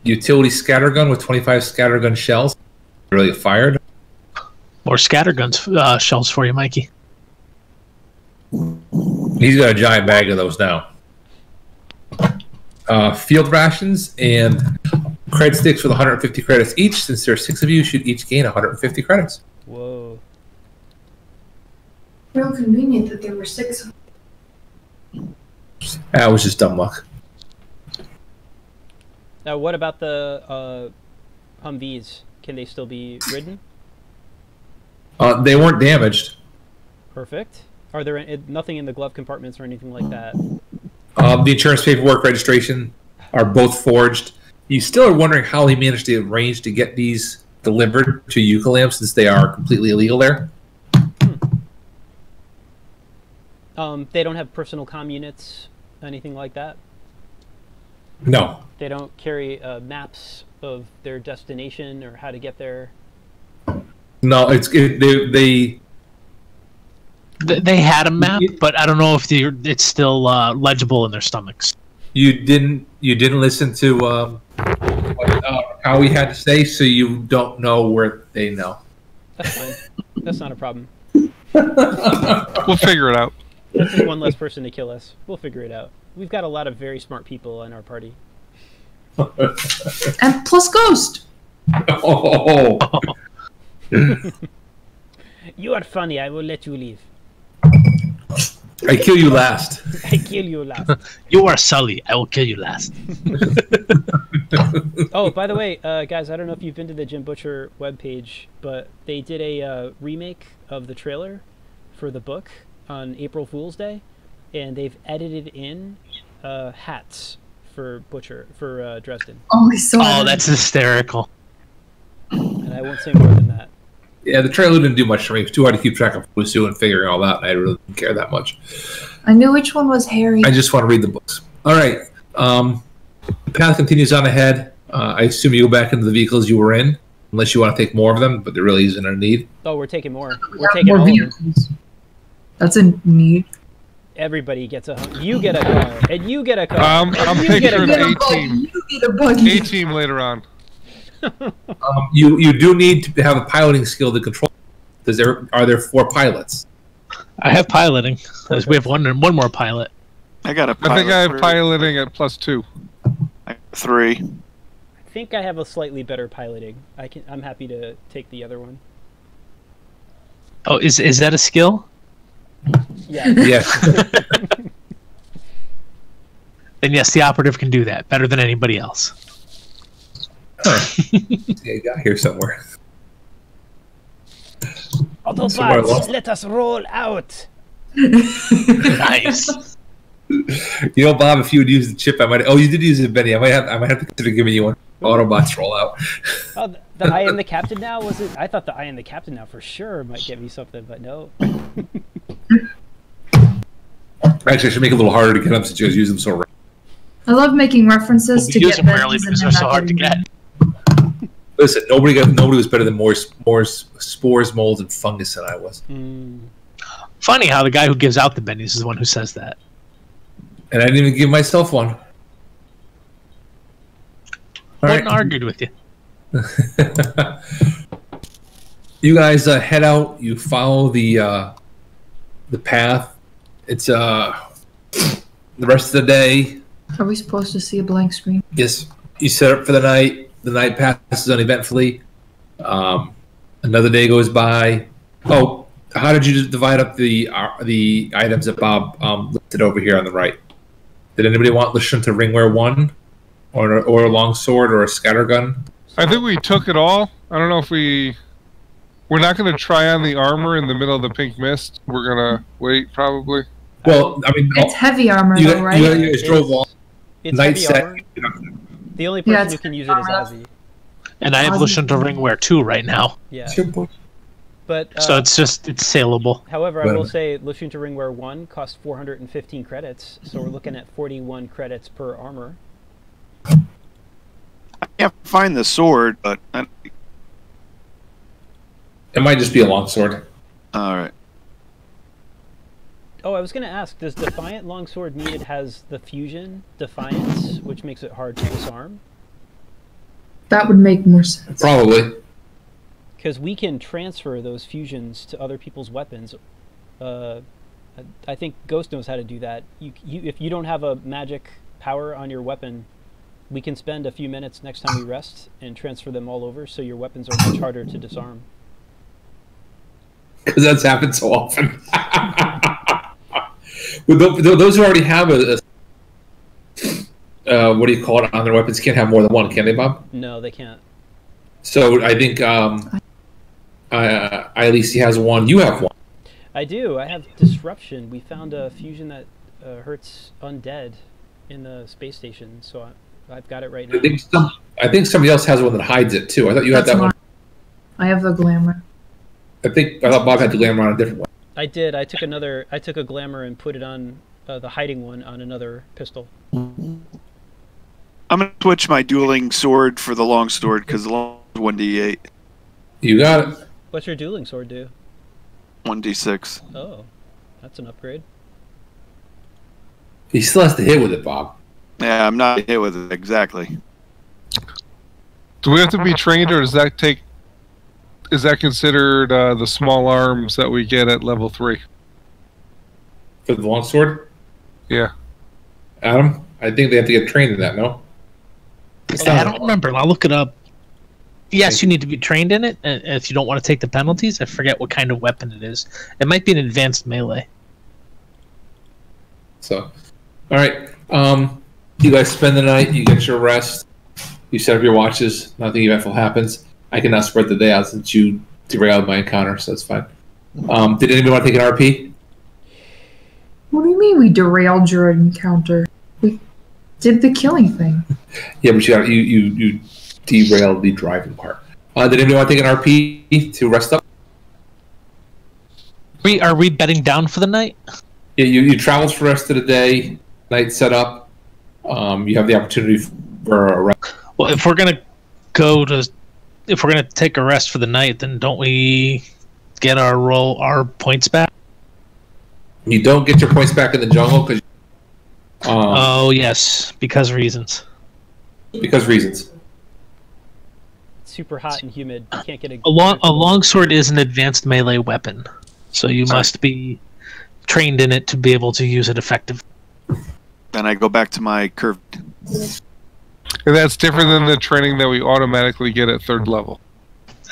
Utility scattergun with twenty-five scattergun shells. Really fired. More scattergun uh, shells for you, Mikey. He's got a giant bag of those now. Uh, field rations and Cred sticks with one hundred fifty credits each. Since there are six of you, you should each gain one hundred fifty credits. Whoa. Real convenient that there were six. That was just dumb luck. Now, what about the uh, Humvees? Can they still be ridden? Uh, they weren't damaged. Perfect. Are there any, nothing in the glove compartments or anything like that? Um, the insurance paperwork, registration are both forged. You still are wondering how he managed to arrange to get these delivered to Ukalam since they are completely illegal there. Hmm. Um, they don't have personal comm units, anything like that? No. They don't carry uh, maps of their destination or how to get there? No, it's it, they... they They had a map, but I don't know if the, it's still uh, legible in their stomachs. You didn't. You didn't listen to um, what, uh, how we had to say, so you don't know where they know. That's fine. That's not a problem. We'll figure it out. That's just one less person to kill us. We'll figure it out. We've got a lot of very smart people in our party. And plus Ghost. Oh. You are funny. I will let you leave. I kill you last. I kill you last. You are Sully. I will kill you last. Oh, by the way, uh, guys, I don't know if you've been to the Jim Butcher webpage, but they did a uh, remake of the trailer for the book on April Fool's Day, and they've edited in uh, hats for Butcher for uh, Dresden. Oh, I saw that. Oh, that's hysterical. And I won't say more than that. Yeah, the trailer didn't do much for me. It was too hard to keep track of Wusu and figuring all that, and I really didn't care that much. I knew which one was Harry. I just want to read the books. All right. Um, the path continues on ahead. Uh, I assume you go back into the vehicles you were in, unless you want to take more of them, but there really isn't a need. Oh, we're taking more. We're yeah, taking more all vehicles. Of them. That's a need. Everybody gets a... You get a car, and you get a car. Um, I'm picturing A-Team. You get a buggy. A-Team later on. um, you you do need to have a piloting skill to control. Does there are there four pilots? I have piloting. Okay. We have one one more pilot. I got a. Pilot I think I have three. Piloting at plus two. I three. I think I have a slightly better piloting. I can. I'm happy to take the other one. Oh, is is that a skill? Yeah. Yes. Then yes, the operative can do that better than anybody else. Huh. Yeah, got here somewhere. Autobots, let us roll out. Nice. You know, Bob, if you would use the chip, I might. Oh, you did use it, Benny. I might have. I might have to consider giving you one. Autobots roll out. Oh, the, the I am the captain now was it? I thought the I am the captain now for sure might get me something, but no. Actually, I should make it a little harder to get up since you guys use them so. Rarely. I love making references well, to get them rarely because they're so hard to get. Listen, nobody got, nobody was better than Morse, Morse, spores, molds, and fungus than I was. Mm. Funny how the guy who gives out the bennies is the one who says that. And I didn't even give myself one. All right. One argued with you. You guys uh, head out. You follow the uh, the path. It's uh, the rest of the day. Are we supposed to see a blank screen? Yes. You set up for the night. The night passes uneventfully. Um, another day goes by. Oh, how did you divide up the uh, the items that Bob um, listed over here on the right? Did anybody want Lashunta Ringwear one, or or a long sword, or a scattergun? I think we took it all. I don't know if we we're not going to try on the armor in the middle of the pink mist. We're gonna wait probably. Well, I mean, it's all, heavy armor, you, though, right? You, you guys drove off. It's night set. Armor. The only person yeah, who can use it is Ozzy. And I have Lashunta Ringwear two right now. Yeah. But, uh, so it's just, it's saleable. However, I will say Lashunta Ringwear one costs four hundred fifteen credits, so we're looking at forty-one credits per armor. I can't find the sword, but... I'm... It might just be a longsword. Alright. Oh, I was going to ask, does Defiant Longsword mean it has the fusion, Defiance, which makes it hard to disarm? That would make more sense. Probably. Because we can transfer those fusions to other people's weapons. Uh, I think Ghost knows how to do that. You, you, if you don't have a magic power on your weapon, We can spend a few minutes next time we rest and transfer them all over, so your weapons are much harder to disarm. Because that's happened so often. Well, those who already have a, a uh, what do you call it on their weapons can't have more than one, can they, Bob? No, they can't. So I think um, uh, Ilesi has one. You have one. I do. I have disruption. We found a fusion that uh, hurts undead in the space station, so I, I've got it right now. I think, some, I think somebody else has one that hides it too. I thought you had That's that one. I have the glamour. I think I thought Bob had the glamour on a different one. I did. I took another. I took a glamour and put it on uh, the hiding one on another pistol. I'm gonna switch my dueling sword for the long sword because the long is one d eight. You got it. What's your dueling sword do? one d six. Oh, that's an upgrade. He still has to hit with it, Bob. Yeah, I'm not hit with it exactly. Do we have to be trained, or does that take? Is that considered uh, the small arms that we get at level three? For the longsword? Yeah. Adam, I think they have to get trained in that, no? That, I don't remember. I'll look it up. Yes, you need to be trained in it, and if you don't want to take the penalties, I forget what kind of weapon it is. It might be an advanced melee. So, all right. Um, you guys spend the night. You get your rest. You set up your watches. Nothing eventful happens. I cannot spread the day out since you derailed my encounter, so that's fine. Um, did anybody want to take an R P? What do you mean we derailed your encounter? We did the killing thing. Yeah, but you, you, you derailed the driving part. Uh, did anybody want to take an R P to rest up? We, are we bedding down for the night? Yeah, you, you travel for the rest of the day, night set up. Um, you have the opportunity for a rest. Well, if we're going to go to... If we're going to take a rest for the night, then don't we get our roll, our points back? You don't get your points back in the jungle because... Um, oh, yes. Because reasons. Because reasons. It's super hot and humid. You can't get a... A, long, a longsword is an advanced melee weapon, so you Sorry. must be trained in it to be able to use it effectively. Then I go back to my curved... And that's different than the training that we automatically get at third level.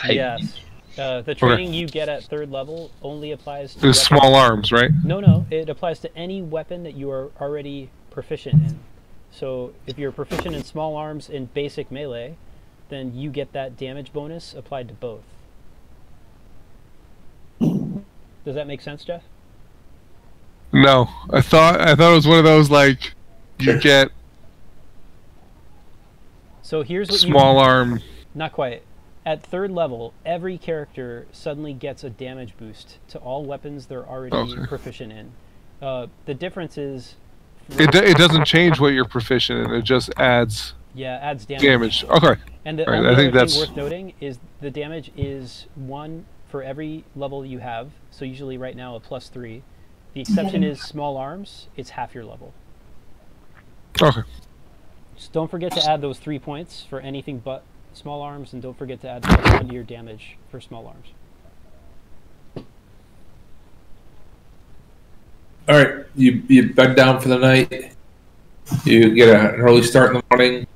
Yes. Uh, the training okay. you get at third level only applies to... The small arms, right? No, no. It applies to any weapon that you are already proficient in. So if you're proficient in small arms and basic melee, then you get that damage bonus applied to both. Does that make sense, Jeff? No. I thought, I thought it was one of those, like, you get... So here's what small you arm. Not quite. At third level, every character suddenly gets a damage boost to all weapons they're already okay. proficient in. Uh, the difference is it, it doesn't change what you're proficient in. It just adds yeah adds damage. damage. Okay. And the right, only I think that's... thing worth noting is the damage is one for every level you have. So usually right now a plus three. The exception is small arms. It's half your level. Okay. Just don't forget to add those three points for anything but small arms, and don't forget to add plus one to your damage for small arms. All right, you you bed down for the night. You get an early start in the morning,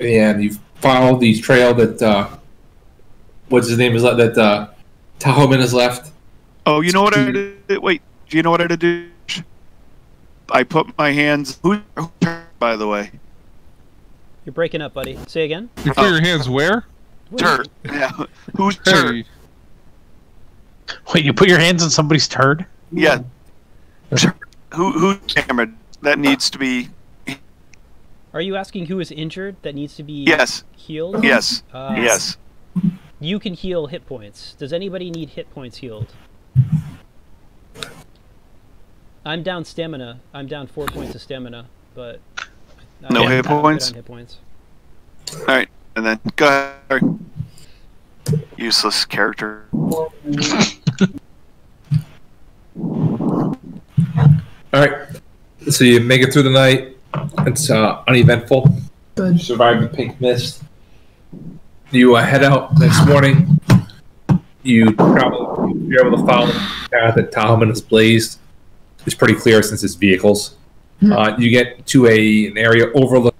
and you follow the trail that uh, what's his name is left, that uh, Tahoman has left. Oh, you know what I did? Wait, do you know what I did? Do? I put my hands. Who? By the way. You're breaking up, buddy. Say again? You put oh. your hands where? Turd. Yeah. Who's turd? Wait, you put your hands on somebody's turd? Yeah. Turd. Who, who's hammered? That needs to be... Are you asking who is injured that needs to be yes. healed? Yes. Uh, yes. You can heal hit points. Does anybody need hit points healed? I'm down stamina. I'm down four points of stamina, but... Uh, no yeah, hit points. Hit points. All right, and then go ahead. Useless character. All right, so you make it through the night. It's uh, uneventful. Good. You survive the pink mist. You uh, head out next morning. You travel. You're able to follow the path that Tahoman has blazed. It's pretty clear since it's vehicles. Uh, you get to a an area overlooked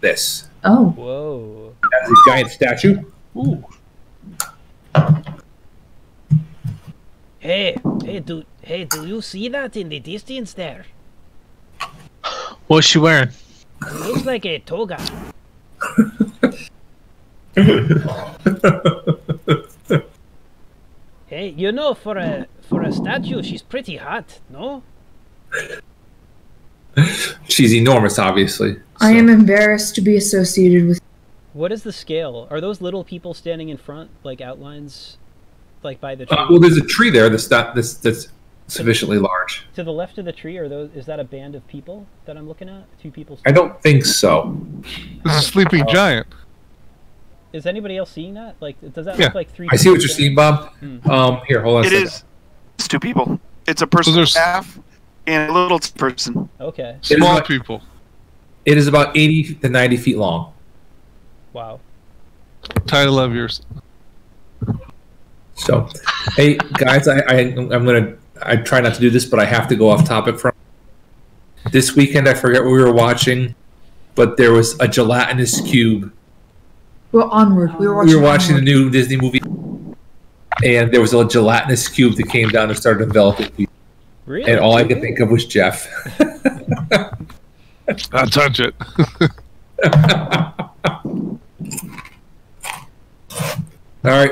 this. Oh. Whoa. That's a giant statue. Ooh. Hey, hey, do hey, do you see that in the distance there? What's she wearing? It looks like a toga. Hey, you know, for a for a statue, she's pretty hot, no? She's enormous, obviously. So. I am embarrassed to be associated with. What is the scale? Are those little people standing in front, like outlines, like by the tree? Uh, well, there's a tree there that's not this that's sufficiently large. To the left of the tree, are those? Is that a band of people that I'm looking at? Two people. Standing? I don't think so. This is a sleeping oh. giant. Is anybody else seeing that? Like, does that yeah. look like three? I see what you're down? seeing, Bob. Hmm. Um, here, hold on. It a is. It's two people. It's a person so half and a little person. Okay. Small about, people. It is about eighty to ninety feet long. Wow. Title of yours. So, hey guys, I, I I'm gonna I try not to do this, but I have to go off topic from this weekend. I forget what we were watching, but there was a gelatinous cube. Well, onward. We were watching, we were watching the new Disney movie, and there was a gelatinous cube that came down and started enveloping people. Really? And all I could think of was Jeff. I'll touch it. All right.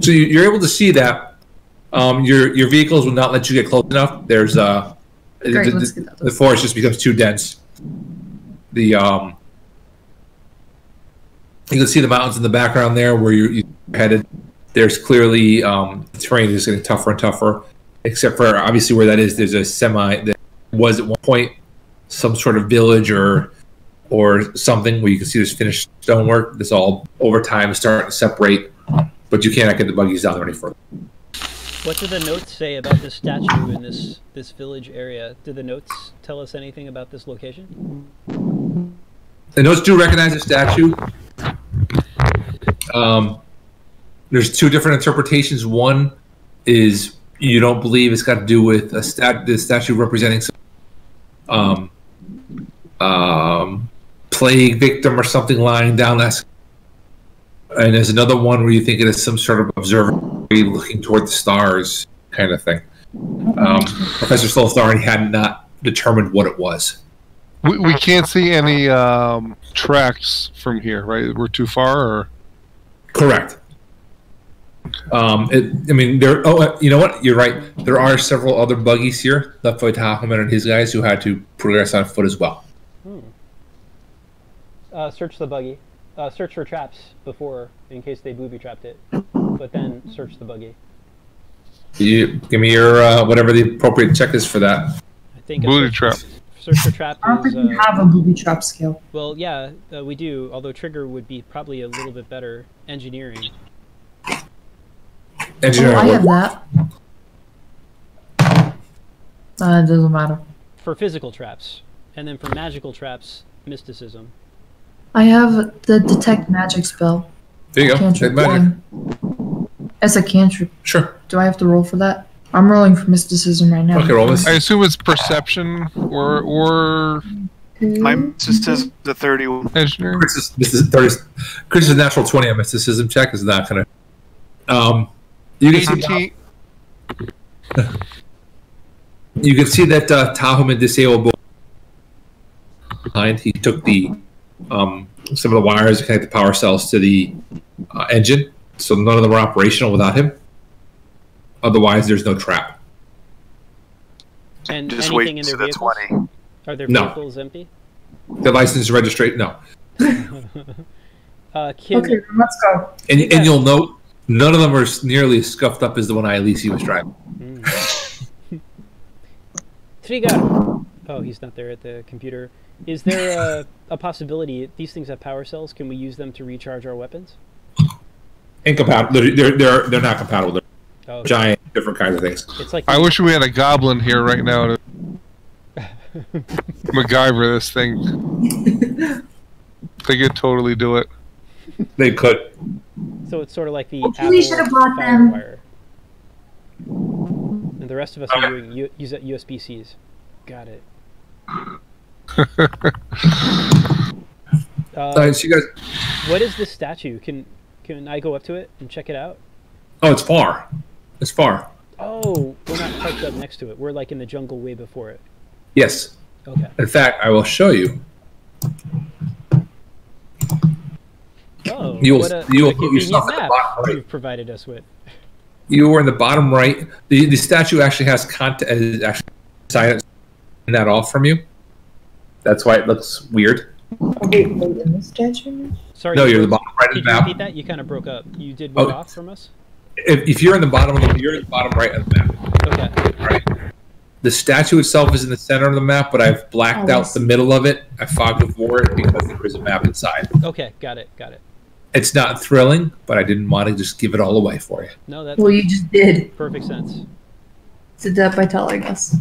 So you're able to see that um, your your vehicles will not let you get close enough. There's uh, Great, the, the, the forest just becomes too dense. The um. You can see the mountains in the background there where you're, you're headed. There's clearly um, the terrain is getting tougher and tougher, except for obviously where that is. There's a semi that was at one point some sort of village or or something where you can see this finished stonework. This all over time is starting to separate, but you cannot get the buggies down there any further. What do the notes say about this statue in this this village area? Do the notes tell us anything about this location? The notes do recognize the statue. Um, there's two different interpretations. One is you don't believe it's got to do with a stat the statue representing some um, um, plague victim or something lying down. That's, and there's another one where you think it is some sort of observatory looking toward the stars kind of thing. Um, Professor Solstarni had not determined what it was. We, we can't see any um, tracks from here, right? We're too far, or correct. Um, it, I mean, there. Oh, you know what? You're right. There are several other buggies here, left by Tahoman and his guys, who had to progress on foot as well. Hmm. Uh, search the buggy. Uh, search for traps before, in case they booby trapped it. But then search the buggy. You give me your uh, whatever the appropriate check is for that. I think booby trap. Search for trap. I don't think we uh, have a booby trap skill. Well, yeah, uh, we do. Although trigger would be probably a little bit better. Engineering. Engineering. Oh, I have that. Uh, it doesn't matter. For physical traps, and then for magical traps, mysticism. I have the detect magic spell. There you go. Detect magic. As a cantrip. Sure. Do I have to roll for that? I'm rolling for mysticism right now. Okay, roll this. I assume it's perception or or. My mysticism is a thirty-one. Engineering. Chris's natural twenty on mysticism check is not gonna. Um, you can see. You can see that uh, Tahoman disabled. Behind, he took the um some of the wires to connect the power cells to the uh, engine, so none of them are operational without him. Otherwise, there's no trap. And just wait in their vehicles? twenty. Are their vehicles no. empty? The license registration? No. uh, Kim, okay, let's go. And, yeah. and you'll note, none of them are nearly as scuffed up as the one I Elise was driving. Mm. Trigger. Oh, he's not there at the computer. Is there a, a possibility, these things have power cells, can we use them to recharge our weapons? Incompatible. They're, they're, they're not compatible. They're Oh, okay. Giant, different kinds of things. It's like I wish we had a goblin here right now to MacGyver this thing. They could totally do it. They could. So it's sort of like the oh, Apple Firewire. And the rest of us okay. are doing U use U S B Cs. Got it. Um, All right, so you guys. What is this statue? Can can I go up to it and check it out? Oh, it's far. It's far. Oh, we're not parked up next to it. We're like in the jungle way before it. Yes. Okay. In fact, I will show you. Oh, you will, what a, you will put yourself in the bottom right. You've provided us with. You were in the bottom right. The, the statue actually has content. Is actually silent. That off from you. That's why it looks weird. Are you in the statue? Sorry. No, you're the bottom right of the map. Did you repeat that? You kind of broke up. You did what oh, off from us? If, if you're in the bottom, of the, you're in the bottom right of the map. Okay. All right. The statue itself is in the center of the map, but I've blacked oh, out the middle of it. I fogged with ward because there is a map inside. Okay, got it, got it. It's not thrilling, but I didn't want to just give it all away for you. No, that's well, you just did. Perfect sense. It's a death by telling us.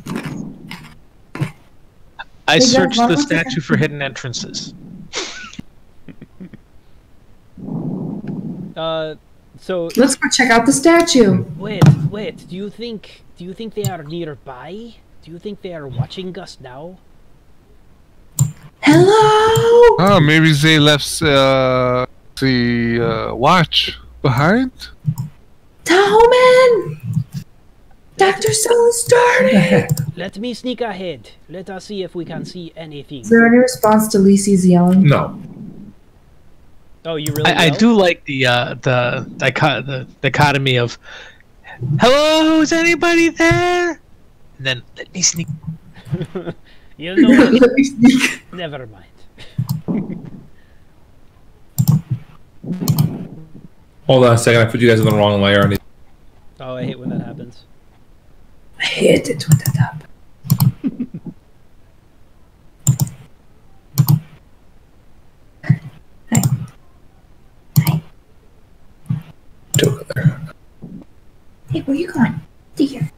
I they searched the statue for hidden entrances. uh, so let's go check out the statue. Wait, wait. Do you think? Do you think they are nearby? Do you think they are watching us now? Hello. Oh, maybe they left. Uh... The uh, watch behind? Tahoman! Doctor Solstarni! Let me sneak ahead. Let us see if we can see anything. Is there any response to Lisi's yelling? No. Oh, you really? I, I do like the uh, the, dichot the dichotomy of hello, is anybody there? And then let me sneak. You know what? Never mind. Hold on a second, I put you guys in the wrong layer. I need... Oh, I hate when that happens. I hate it when that happens. Hi. Hi. Over there. Hey, where you going? Here.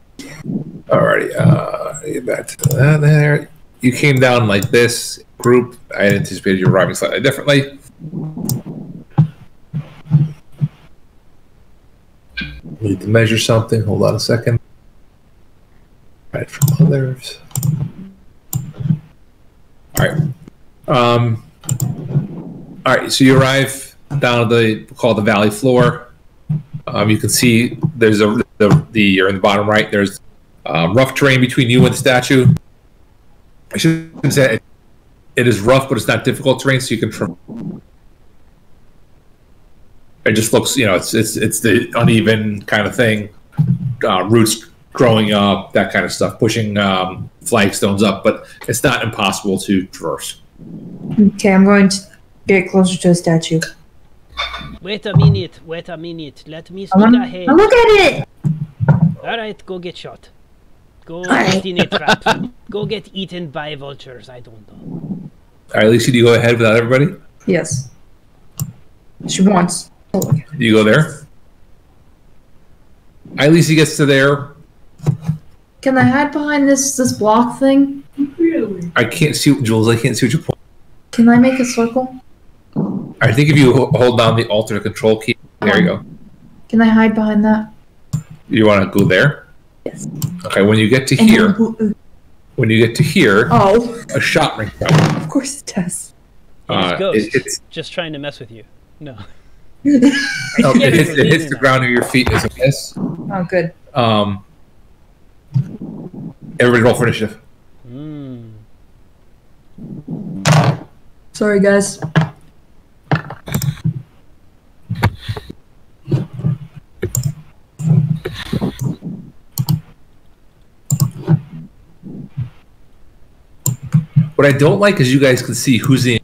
Alrighty, uh, get back to that there. You came down like this group. I had anticipated you arriving slightly differently. Need to measure something. Hold on a second. Right from others. All right. Um, all right. So you arrive down at the call the valley floor. Um, you can see there's a the, the you're in the bottom right. There's uh, rough terrain between you and the statue. I should say it, it is rough, but it's not difficult terrain, so you can. Tr It just looks, you know, it's it's it's the uneven kind of thing, uh, roots growing up, that kind of stuff, pushing um, flagstones up, but it's not impossible to traverse. Okay, I'm going to get closer to a statue. Wait a minute, wait a minute. Let me sneak ahead. Look at it. All right, go get shot. Go get in a trap. Go get eaten by vultures. I don't know. All right, Lisa, do you go ahead without everybody? Yes. She wants. You go there. At least he gets to there. Can I hide behind this this block thing? Really? I can't see, Jules. I can't see what you point. Can I make a circle? I think if you hold down the alternate control key, there um, you go. Can I hide behind that? You want to go there? Yes. Okay. When you get to and here, then, when you get to here, oh, a shot rings out. Of course it does. Uh, it's ghost. It, it's just trying to mess with you. No. Oh, it hits, it hits the ground near your feet as a miss. Oh, good. Um, everybody roll for initiative. Mm. Sorry, guys. What I don't like is you guys can see who's in.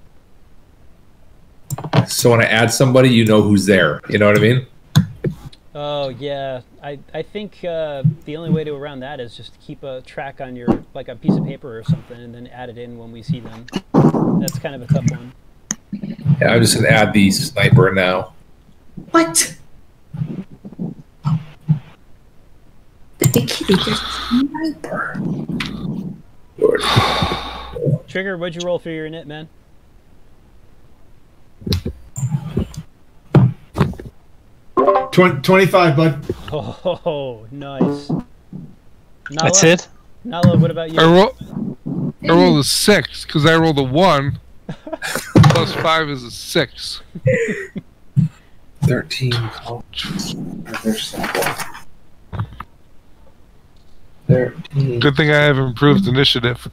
So when I add somebody, you know who's there. You know what I mean? Oh yeah, I I think uh, the only way to around that is just to keep a track on your like a piece of paper or something, and then add it in when we see them. That's kind of a tough one. Yeah, I'm just gonna add the sniper now. What? The kitty sniper. Lord. Trigger, what'd you roll for your knit, man? twenty, twenty-five, bud. Oh, nice. Nala? That's it? Nala, what about you? I, ro I rolled a six, because I rolled a one. Plus five is a six. Thirteen. Thirteen. Good thing I have improved initiative.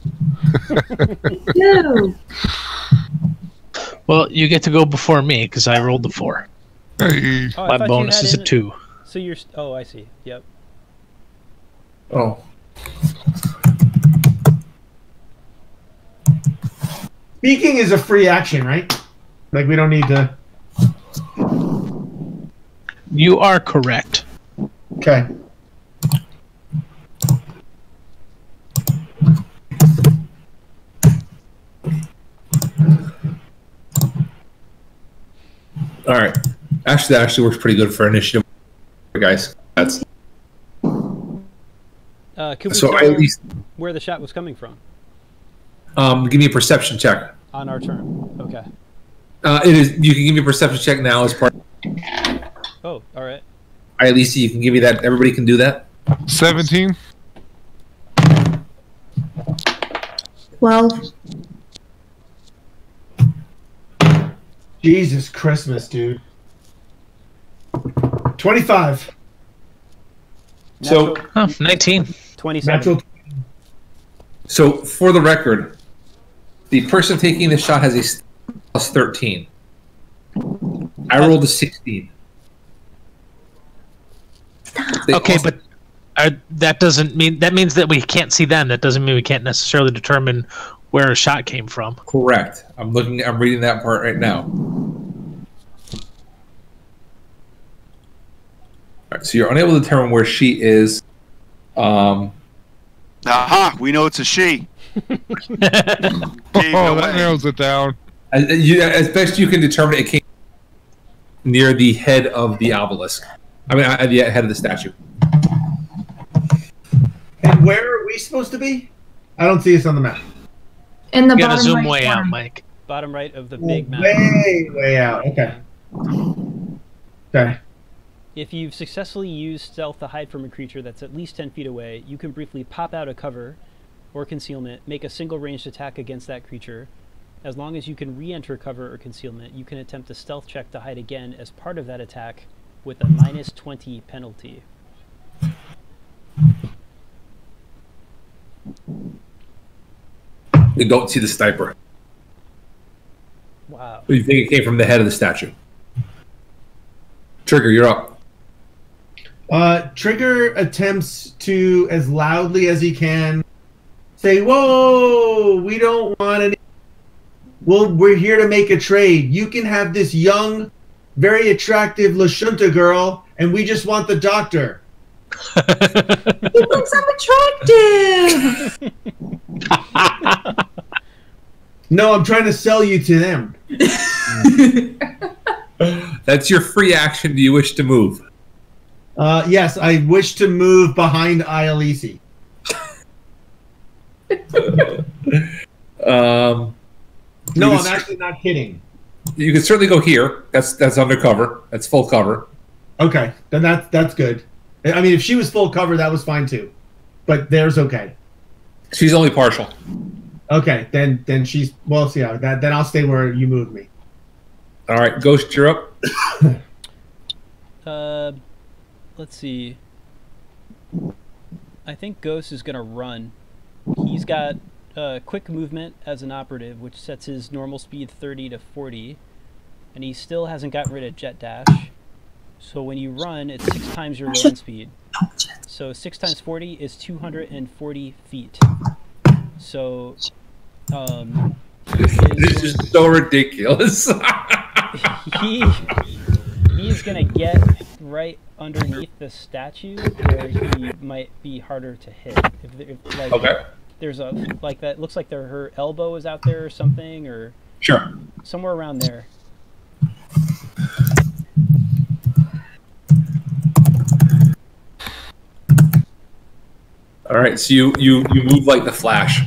No. Well, you get to go before me because I rolled the four. Hey. Oh, my bonus is a two. So you're. Oh, I see. Yep. Oh. Speaking is a free action, right? Like, we don't need to... You are correct. Okay. All right. Actually, that actually works pretty good for initiative, guys. That's... Uh, can we so tell at least... where the shot was coming from? Um, give me a perception check. On our turn. Okay. Uh, it is. You can give me a perception check now as part. Oh, all right. All right, Lisa, you can give me that. Everybody can do that. seventeen. twelve. Jesus Christmas, dude. twenty-five. Natural. So oh, nineteen. twenty-seven. Natural. So, for the record, the person taking the shot has a plus thirteen. I rolled a sixteen. Okay, but are, that doesn't mean that means that we can't see them. That doesn't mean we can't necessarily determine where a shot came from. Correct. I'm looking. I'm reading that part right now. All right, so you're unable to determine where she is. Um. Aha! We know it's a she. Oh, that narrows it down. As, you, as best you can determine, it came near the head of the obelisk. I mean, at the head of the statue. And where are we supposed to be? I don't see us on the map. In the you gotta bottom zoom right way down. Out, Mike. Bottom right of the oh, big map. Way, way out. Okay. Okay. If you've successfully used stealth to hide from a creature that's at least ten feet away, you can briefly pop out of cover or concealment, make a single ranged attack against that creature. As long as you can re-enter cover or concealment, you can attempt a stealth check to hide again as part of that attack with a minus twenty penalty. You don't see the sniper. Wow. You think it came from the head of the statue. Trigger, you're up. Uh, Trigger attempts to, as loudly as he can, say, whoa, we don't want any... Well, we're here to make a trade. You can have this young, very attractive Lashunta girl, and we just want the doctor. He thinks I'm attractive! No, I'm trying to sell you to them. That's your free action. Do you wish to move? Uh, yes, I wish to move behind Ialisi. um, no, I'm actually not kidding. You can certainly go here. That's that's undercover. That's full cover. Okay, then that's that's good. I mean, if she was full cover, that was fine too. But there's okay. She's only partial. Okay, then then she's well. See, yeah, that then I'll stay where you moved me. All right, Ghost, you're up. uh, let's see. I think Ghost is going to run. He's got uh, quick movement as an operative, which sets his normal speed thirty to forty. And he still hasn't gotten rid of Jet Dash. So when you run, it's six times your run speed. So six times forty is two hundred forty feet. So... Um, is, this is so ridiculous. He, he's going to get right underneath the statue where he might be harder to hit. If, if, like, okay. There's a, like that, looks like there, her elbow is out there or something, or sure. Somewhere around there. All right, so you, you, you move like the Flash.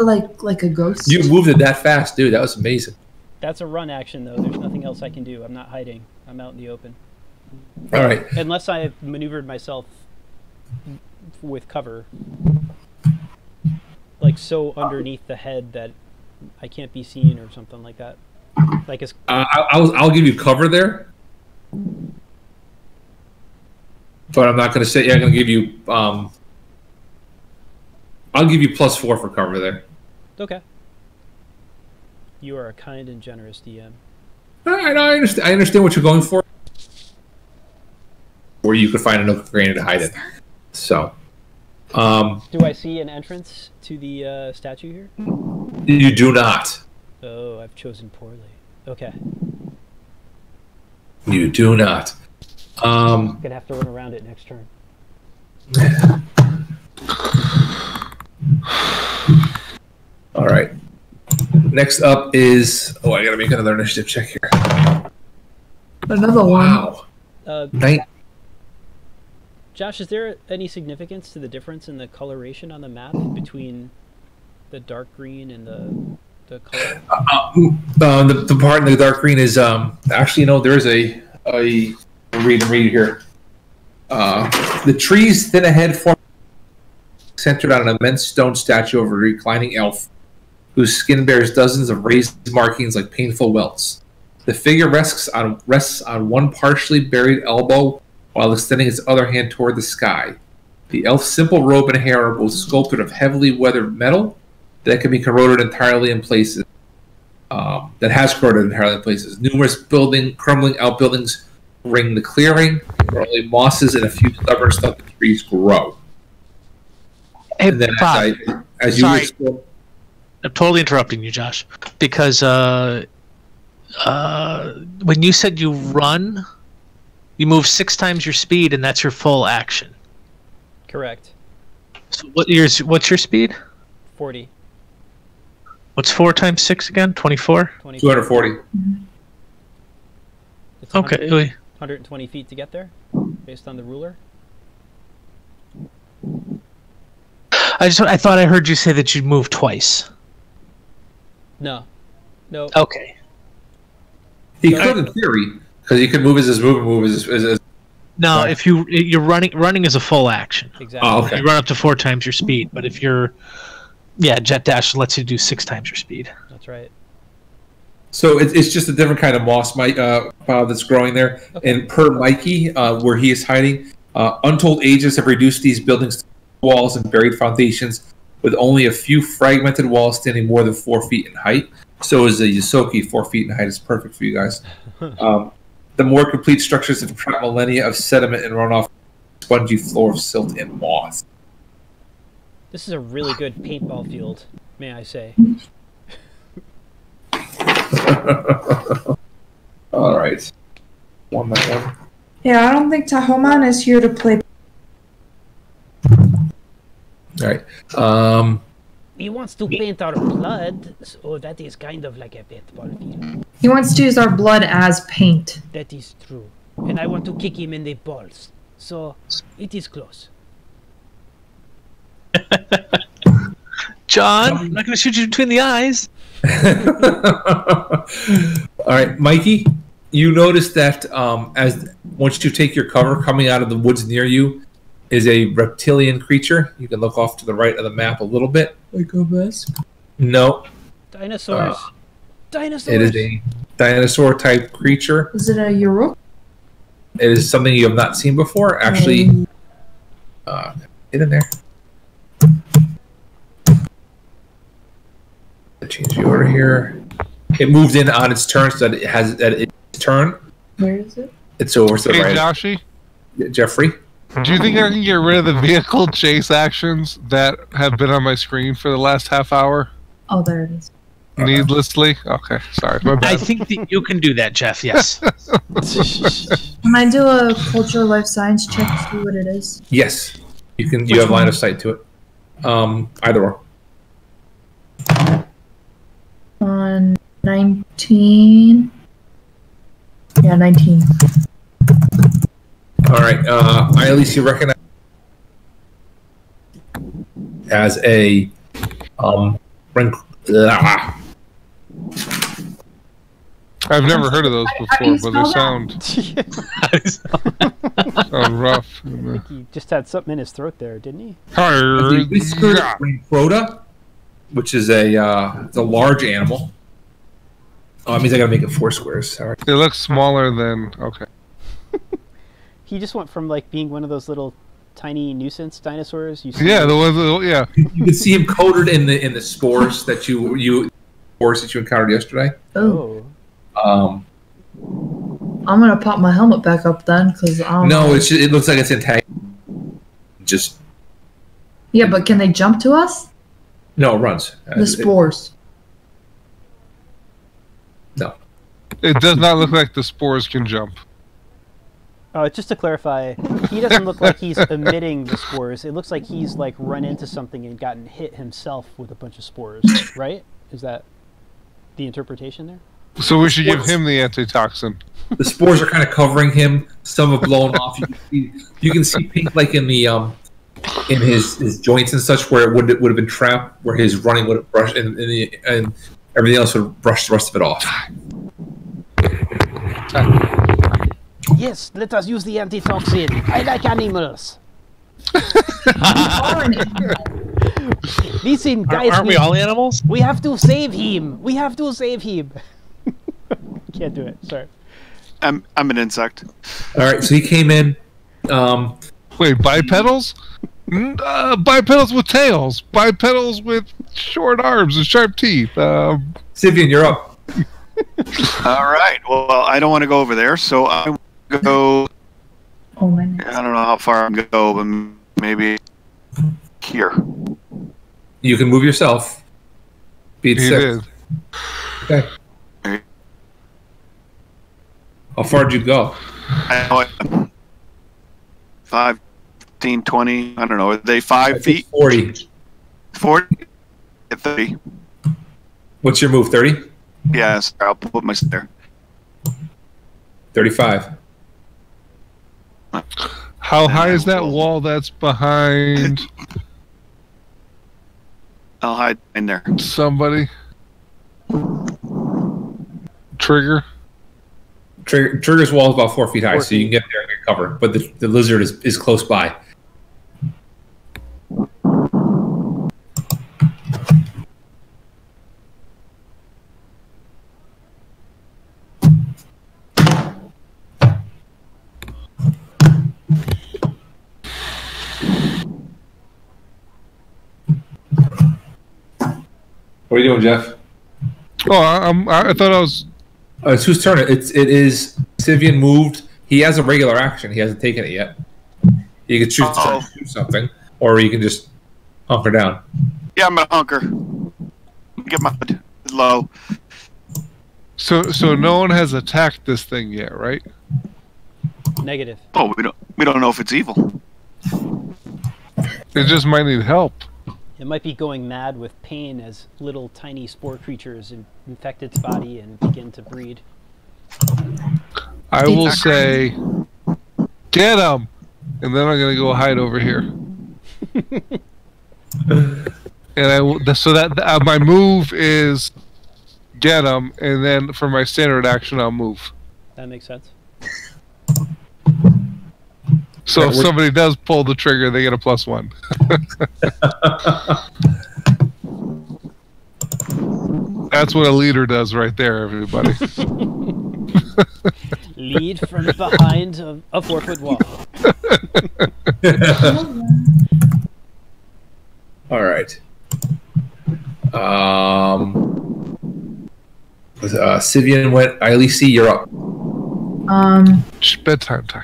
Like like a ghost. You moved it that fast, dude. That was amazing. That's a run action, though. There's nothing else I can do. I'm not hiding. I'm out in the open. All right. Unless I have maneuvered myself with cover. Like like so underneath the head that I can't be seen or something like that. Like it's. Uh, I'll I'll give you cover there, but I'm not going to say. Yeah, I'm going to give you. Um, I'll give you plus four for cover there. Okay. You are a kind and generous D M. I, I understand. I understand what you're going for. Where you could find another granite to hide it. So. Um, do I see an entrance to the uh, statue here? You do not. Oh, I've chosen poorly. Okay. You do not. Um, I'm gonna have to run around it next turn. All right. Next up is oh, I gotta make another initiative check here. Another wow. Uh, Night. Josh, is there any significance to the difference in the coloration on the map between the dark green and the the color? Uh, uh, the, the part in the dark green is um, actually, you know, there's a a read and read here. Uh, the trees thin ahead form centered on an immense stone statue of a reclining elf, whose skin bears dozens of raised markings like painful welts. The figure rests on rests on one partially buried elbow, while extending its other hand toward the sky. The elf's simple robe and hair are both sculpted of heavily weathered metal that can be corroded entirely in places. Um, that has corroded entirely in places. Numerous building, crumbling outbuildings ring the clearing, where only mosses and a few stubborn stunted trees grow. Hey, and then Bob, as, I, as sorry, you explore... I'm totally interrupting you, Josh, because uh, uh, when you said you run... You move six times your speed, and that's your full action. Correct. So what yours? What's your speed? Forty. What's four times six again? Twenty-four. Two hundred forty. Okay. One hundred and twenty feet to get there, based on the ruler. I just I thought I heard you say that you'd move twice. No. No. Okay. He could, in theory. Because you can move as his move and move as as. No, right. If you you're running, running is a full action. Exactly. Oh, okay. You run up to four times your speed, but if you're, yeah, Jet Dash lets you do six times your speed. That's right. So it's it's just a different kind of moss, Mike, uh, that's growing there. Okay. And per Mikey, uh, where he is hiding, uh, untold ages have reduced these buildings to walls and buried foundations, with only a few fragmented walls standing more than four feet in height. So is the Ysoki, four feet in height is perfect for you guys. Um, The more complete structures have trapped millennia of sediment and runoff, spongy floor of silt and moss. This is a really good paintball field, may I say. All right. One by one. Yeah, I don't think Tahoman is here to play. All right. Um, he wants to paint our blood, so that is kind of like a paintball field. He wants to use our blood as paint. That is true. And I want to kick him in the balls. So, it is close. John, I'm not going to shoot you between the eyes. All right, Mikey, you notice that um, as once you take your cover, coming out of the woods near you is a reptilian creature. You can look off to the right of the map a little bit. Like a Vesk? No. Dinosaurs. Uh, Dinosaurs. It is a dinosaur-type creature. Is it a Yurik? It is something you have not seen before. Actually, um, uh, get in there. Change the order here. It moved in on its turn, so that it has that its turn. Where is it? It's over to the right. Hey, Joshi? Jeffrey? Do you think I can get rid of the vehicle chase actions that have been on my screen for the last half hour? Oh, there it is. Needlessly? Okay, sorry. My bad. I think that you can do that, Jeff, yes. Can I do a culture life science check to see what it is? Yes. You can. You Which have one? Line of sight to it. Um, either or. On nineteen. Yeah, nineteen. Alright, uh, I at least you recognize as a um rank. I've never heard of those before, but they sound, sound rough. I think he just had something in his throat there, didn't he? Did we screw up Rancroda? which is a uh, it's a large animal. Oh, it means I gotta make it four squares. Sorry. It looks smaller than okay. He just went from like being one of those little tiny nuisance dinosaurs. You see yeah, the ones. Yeah. You can see him coated in the in the spores that you you spores that you encountered yesterday. Oh. Um. I'm gonna pop my helmet back up then, cause um. No, it's just, it looks like it's intact. Just. Yeah, but can they jump to us? No, it runs. The spores. It, no. It does not look like the spores can jump. Oh, just to clarify, he doesn't look like he's emitting the spores. It looks like he's like run into something and gotten hit himself with a bunch of spores, right? Is that the interpretation there? So we should give him the antitoxin. The spores are kind of covering him. Some have blown off. You can see, you can see pink like in the um, in his, his joints and such, where it would it would have been trapped, where his running would have brushed, and and, the, and everything else would have brushed the rest of it off. Yes, let us use the antitoxin. I like animals. We are an animal. Listen, guys, aren't we, we all animals? We have to save him. We have to save him. Can't do it. Sorry. I'm I'm an insect. All right. So he came in. Um, Wait, bipedals? Uh, bipedals with tails. Bipedals with short arms and sharp teeth. Um, Sivian, you're up. All right. Well, I don't want to go over there, so I go. Oh my goodness. I don't know how far I'm going to go, but maybe here. You can move yourself. Beat six. Okay. How far did you go? I don't know. five, fifteen, twenty. I don't know. Are they five feet? forty. forty? thirty. What's your move? thirty? Yes. I'll put my stair. thirty-five. How high is that wall that's behind? I'll hide in there. Somebody. Trigger. Trigger, Trigger's wall is about four feet high, four so feet. You can get there and get covered. But the, the lizard is, is close by. What are you doing, Jeff? Oh, I, I'm, I thought I was... Uh, it's whose turn? It's it is Sivian moved. He has a regular action. He hasn't taken it yet. You can choose uh-oh. to do something, or you can just hunker down. Yeah, I'm gonna hunker. Get my low. So so no one has attacked this thing yet, right? Negative. Oh, we don't we don't know if it's evil. It just might need help. It might be going mad with pain as little tiny spore creatures in infect its body and begin to breed. I will say, get him! And then I'm going to go hide over here. and I will, So that uh, my move is get him, and then for my standard action, I'll move. That makes sense. So if somebody does pull the trigger, they get a plus one. That's what a leader does right there, everybody. Lead from behind a, a four-foot wall. All right. Um, uh, Sivian went. Ailisi, you're up. Um, it's bedtime time.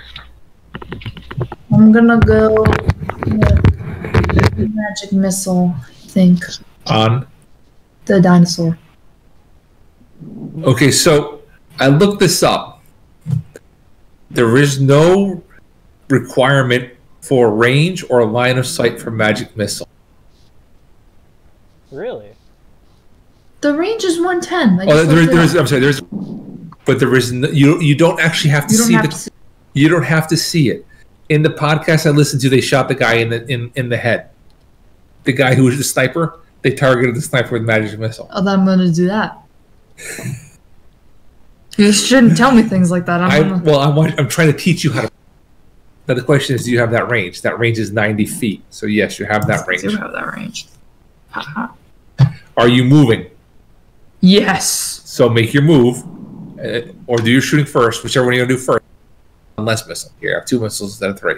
I'm gonna go with the magic missile, I think. On? The dinosaur. Okay, so I looked this up. There is no requirement for range or line of sight for magic missile. Really? The range is one ten. Like oh, there, there is, I'm sorry, there's, but there is no, you, you don't actually have to see the... You don't have to see it. In the podcast I listened to, they shot the guy in the in, in the head. The guy who was the sniper, they targeted the sniper with magic missile. Oh, then I'm gonna do that. You shouldn't tell me things like that. I'm I, gonna... Well, I'm I'm trying to teach you how to. Now the question is, do you have that range? That range is ninety feet. So yes, you have that range. You have that range. Are you moving? Yes. So make your move, uh, or do your shooting first, whichever one you're going to do first. Unless missile. Here, I have two missiles instead of three.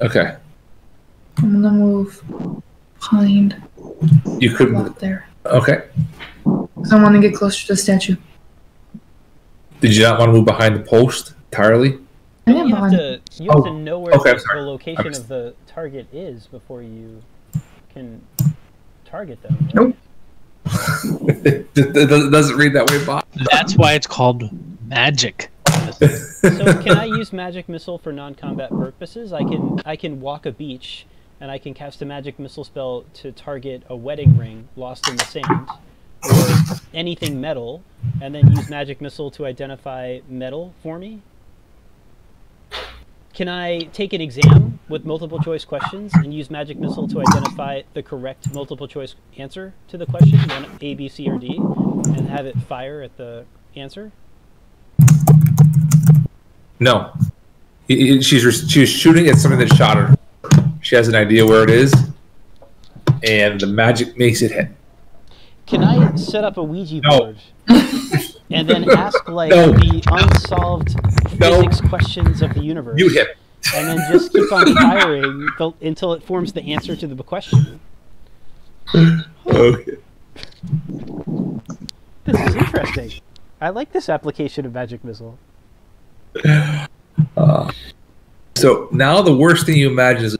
Okay. I'm going to move behind. You could move there. Okay. Because I want to get closer to the statue. Did you not want to move behind the post entirely? I am behind. To, you have oh. to know where okay, the location just... of the target is before you can target them. Right? Nope. It doesn't read that way, Bob. That's why it's called magic. So can I use magic missile for non-combat purposes? I can. I can walk a beach, and I can cast a magic missile spell to target a wedding ring lost in the sand, or anything metal, and then use magic missile to identify metal for me. Can I take an exam with multiple choice questions and use magic missile to identify the correct multiple choice answer to the question, one A, B, C, or D, and have it fire at the answer? No. She's, she's shooting at something that shot her. She has an idea where it is, and the magic makes it hit. Can I set up a Ouija board no. and then ask, like, no. the unsolved no. physics questions of the universe? You hit it. And then just keep on firing till, until it forms the answer to the question. Okay. This is interesting. I like this application of magic missile. Uh, so now the worst thing you imagine is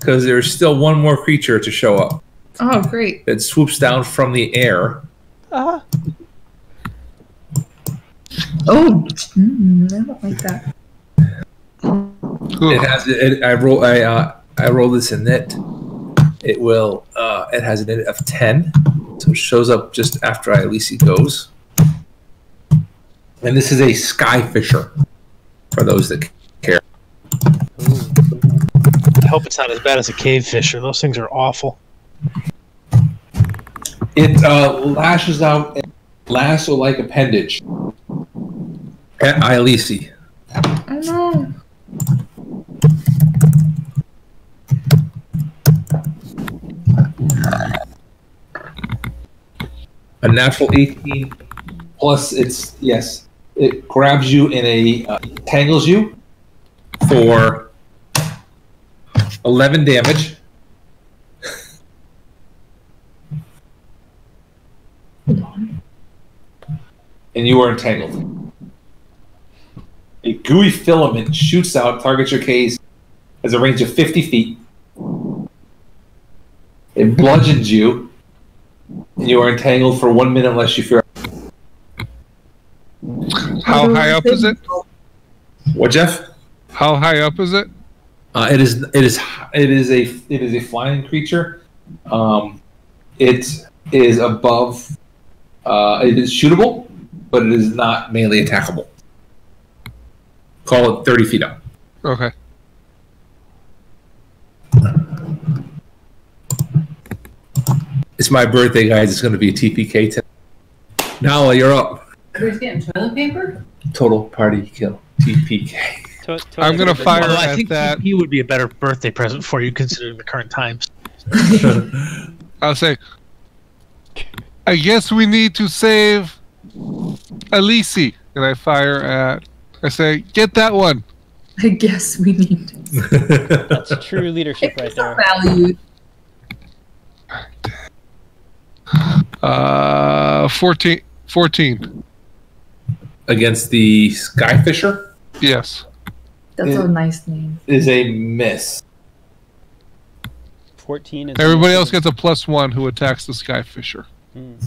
because there's still one more creature to show up. Oh, great. It swoops down from the air. Uh-huh. Oh, mm, I don't like that. It has, it, I, roll, I, uh, I roll this in it. It will, uh, it has an init of ten. So it shows up just after Ilisi goes. And this is a Skyfisher, for those that care. I hope it's not as bad as a cave fisher. Those things are awful. It uh, lashes out and lasso-like appendage at Ilisi. I know. A natural eighteen plus it's yes. It grabs you in a uh, tangles you for eleven damage. And you are entangled. A gooey filament shoots out, targets your case, has a range of fifty feet. It bludgeons you, and you are entangled for one minute unless you figure out. How high up is it? What, Jeff? How high up is it? Uh, it is. It is. It is a. It is a flying creature. Um, it is above. Uh, it is shootable, but it is not melee attackable. Call it thirty feet up. Okay. It's my birthday, guys. It's going to be a T P K tonight. Nala, you're up. Who's getting toilet paper? Total party kill. T P K. To I'm going to fire well, at I think that. He would be a better birthday present for you, considering the current times. I'll say, I guess we need to save Ilisi, and I fire at. I say, get that one. I guess we need. To. That's true leadership right there. Valued. Uh, fourteen. Fourteen. Against the Skyfisher. Yes. That's it, a nice name. Is a miss. Fourteen. Is Everybody else gets a plus one who attacks the Skyfisher. Mm.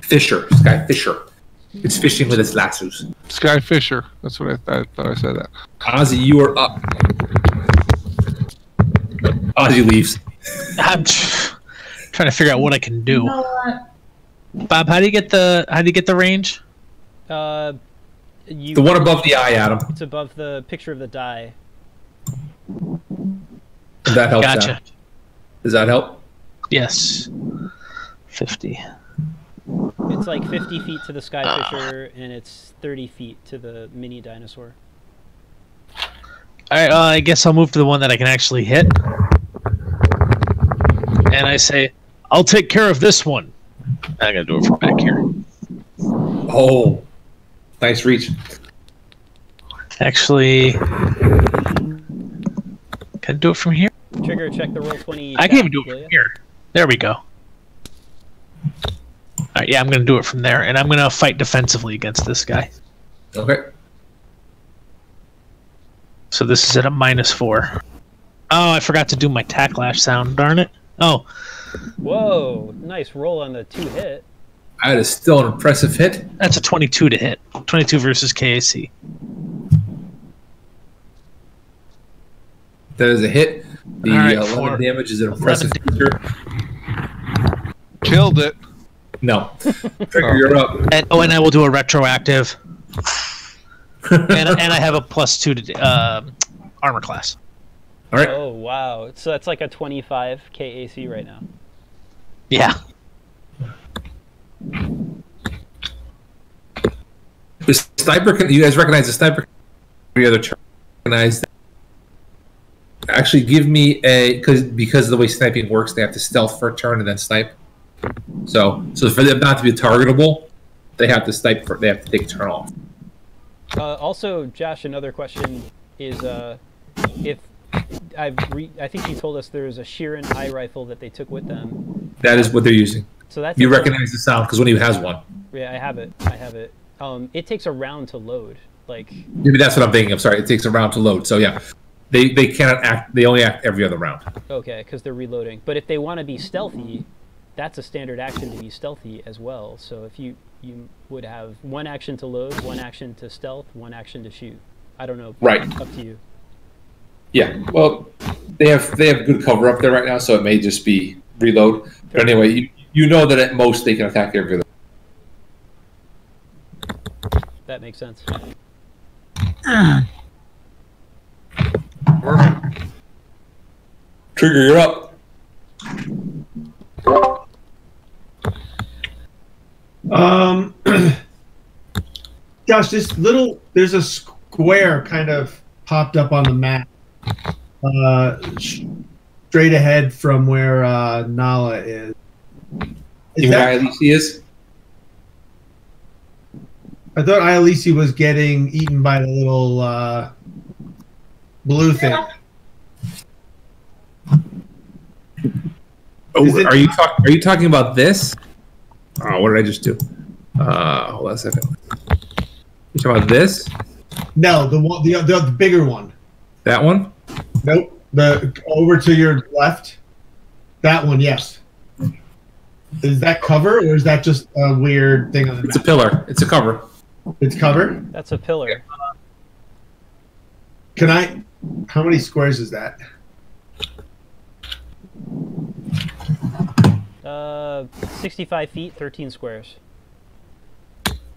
Fisher, Skyfisher. It's fishing with its lassos. Skyfisher. That's what I, th I thought I said that. Ozzy, you are up. Ozzy leaves. I'm trying to figure out what I can do. Bob, how do you get the how do you get the range? Uh, you the one above the eye, Adam. It's above the picture of the die. That helps. Gotcha. Out. Does that help? Yes. Fifty. It's like fifty feet to the Skyfisher, uh, and it's thirty feet to the mini dinosaur. Alright, uh, I guess I'll move to the one that I can actually hit. and I say, I'll take care of this one. I'm gonna do it from back here. Oh, nice reach. Actually, can I do it from here? Trigger, check the roll twenty. I can even do it from here. There we go. All right, yeah, I'm gonna do it from there, and I'm gonna fight defensively against this guy. Okay. So this is at a minus four. Oh, I forgot to do my tacklash sound. Darn it! Oh. Whoa! Nice roll on the two hit. That is still an impressive hit. That's a twenty-two to hit. twenty-two versus K A C. That is a hit. The right, uh, eleven damage is an impressive feature. Killed it. No. Trigger, oh. You're up. And, oh, and I will do a retroactive. and, and I have a plus two to uh, armor class. All right. Oh, wow. So that's like a twenty-five K A C right now. Yeah. The sniper, can, you guys recognize the sniper? Every other turn, recognize that. Actually, give me a because because of the way sniping works, they have to stealth for a turn and then snipe. So, so for them not to be targetable, they have to snipe. For, they have to take a turn off. Uh, also, Josh, another question is uh, if I've re I think he told us there's a Shirren eye rifle that they took with them. That is what they're using. So that's you recognize the sound because one of you has one. Yeah, I have it. I have it. Um, it takes a round to load. Like maybe that's what I'm thinking. I'm sorry. It takes a round to load. So yeah, they they cannot act. They only act every other round. Okay, because they're reloading. But if they want to be stealthy, that's a standard action to be stealthy as well. So if you you would have one action to load, one action to stealth, one action to shoot. I don't know. Right. Up to you. Yeah. Well, they have they have good cover up there right now, so it may just be reload. But anyway, you. You know that at most they can attack every other. That makes sense. Trigger, you're up. Um, gosh, this little there's a square kind of popped up on the map, uh, straight ahead from where uh, Nala is. Is even that Ialisi is? I thought Ialisi was getting eaten by the little uh, blue thing. Oh, it... are you talking? Are you talking about this? Oh, what did I just do? Uh, hold on a second. You talking about this? No, the one, the, the, the bigger one. That one? Nope. The over to your left. That one, yes. Is that cover, or is that just a weird thing on the map? It's a pillar. It's a cover. It's cover? That's a pillar. Yeah. Can I... How many squares is that? Uh, sixty-five feet, thirteen squares.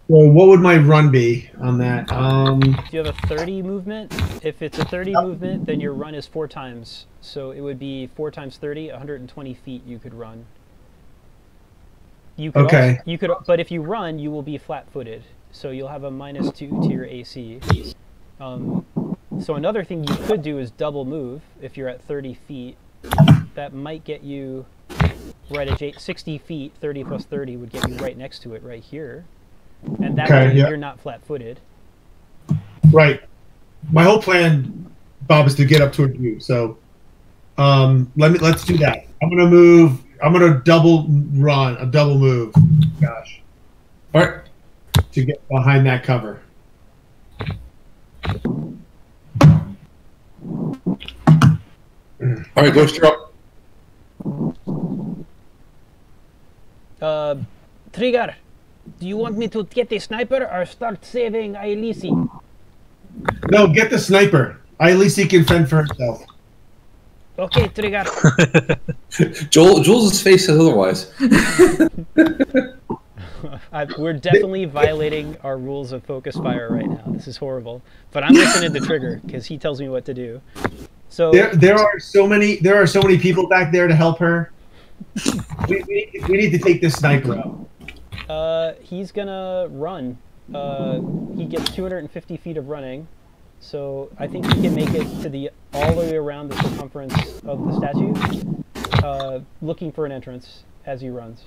Well, what would my run be on that? Um, Do you have a thirty movement? If it's a thirty uh, movement, then your run is four times. So it would be four times thirty, one hundred twenty feet you could run. You could okay. Also, you could, but if you run, you will be flat-footed, so you'll have a minus two to your A C. Um, so another thing you could do is double move if you're at thirty feet. That might get you right at sixty feet. Thirty plus thirty would get you right next to it, right here, and that okay, way yeah. You're not flat-footed. Right. My whole plan, Bob, is to get up toward you. So um, let me let's do that. I'm gonna move. I'm gonna double run, a double move. Gosh. All right. To get behind that cover. All right, go straight up. Uh, Trigger, do you want me to get the sniper or start saving Ialisi? No, get the sniper. Ialisi can fend for herself. Okay, Trigger. Joel, Jules' face says otherwise. I, we're definitely violating our rules of focus fire right now. This is horrible. But I'm listening to Trigger because he tells me what to do. So there, there are so many, there are so many people back there to help her. We, we, we need to take this sniper out. Uh, he's gonna run. Uh, he gets two hundred fifty feet of running. So I think he can make it to the all the way around the circumference of the statue. uh, looking for an entrance as he runs.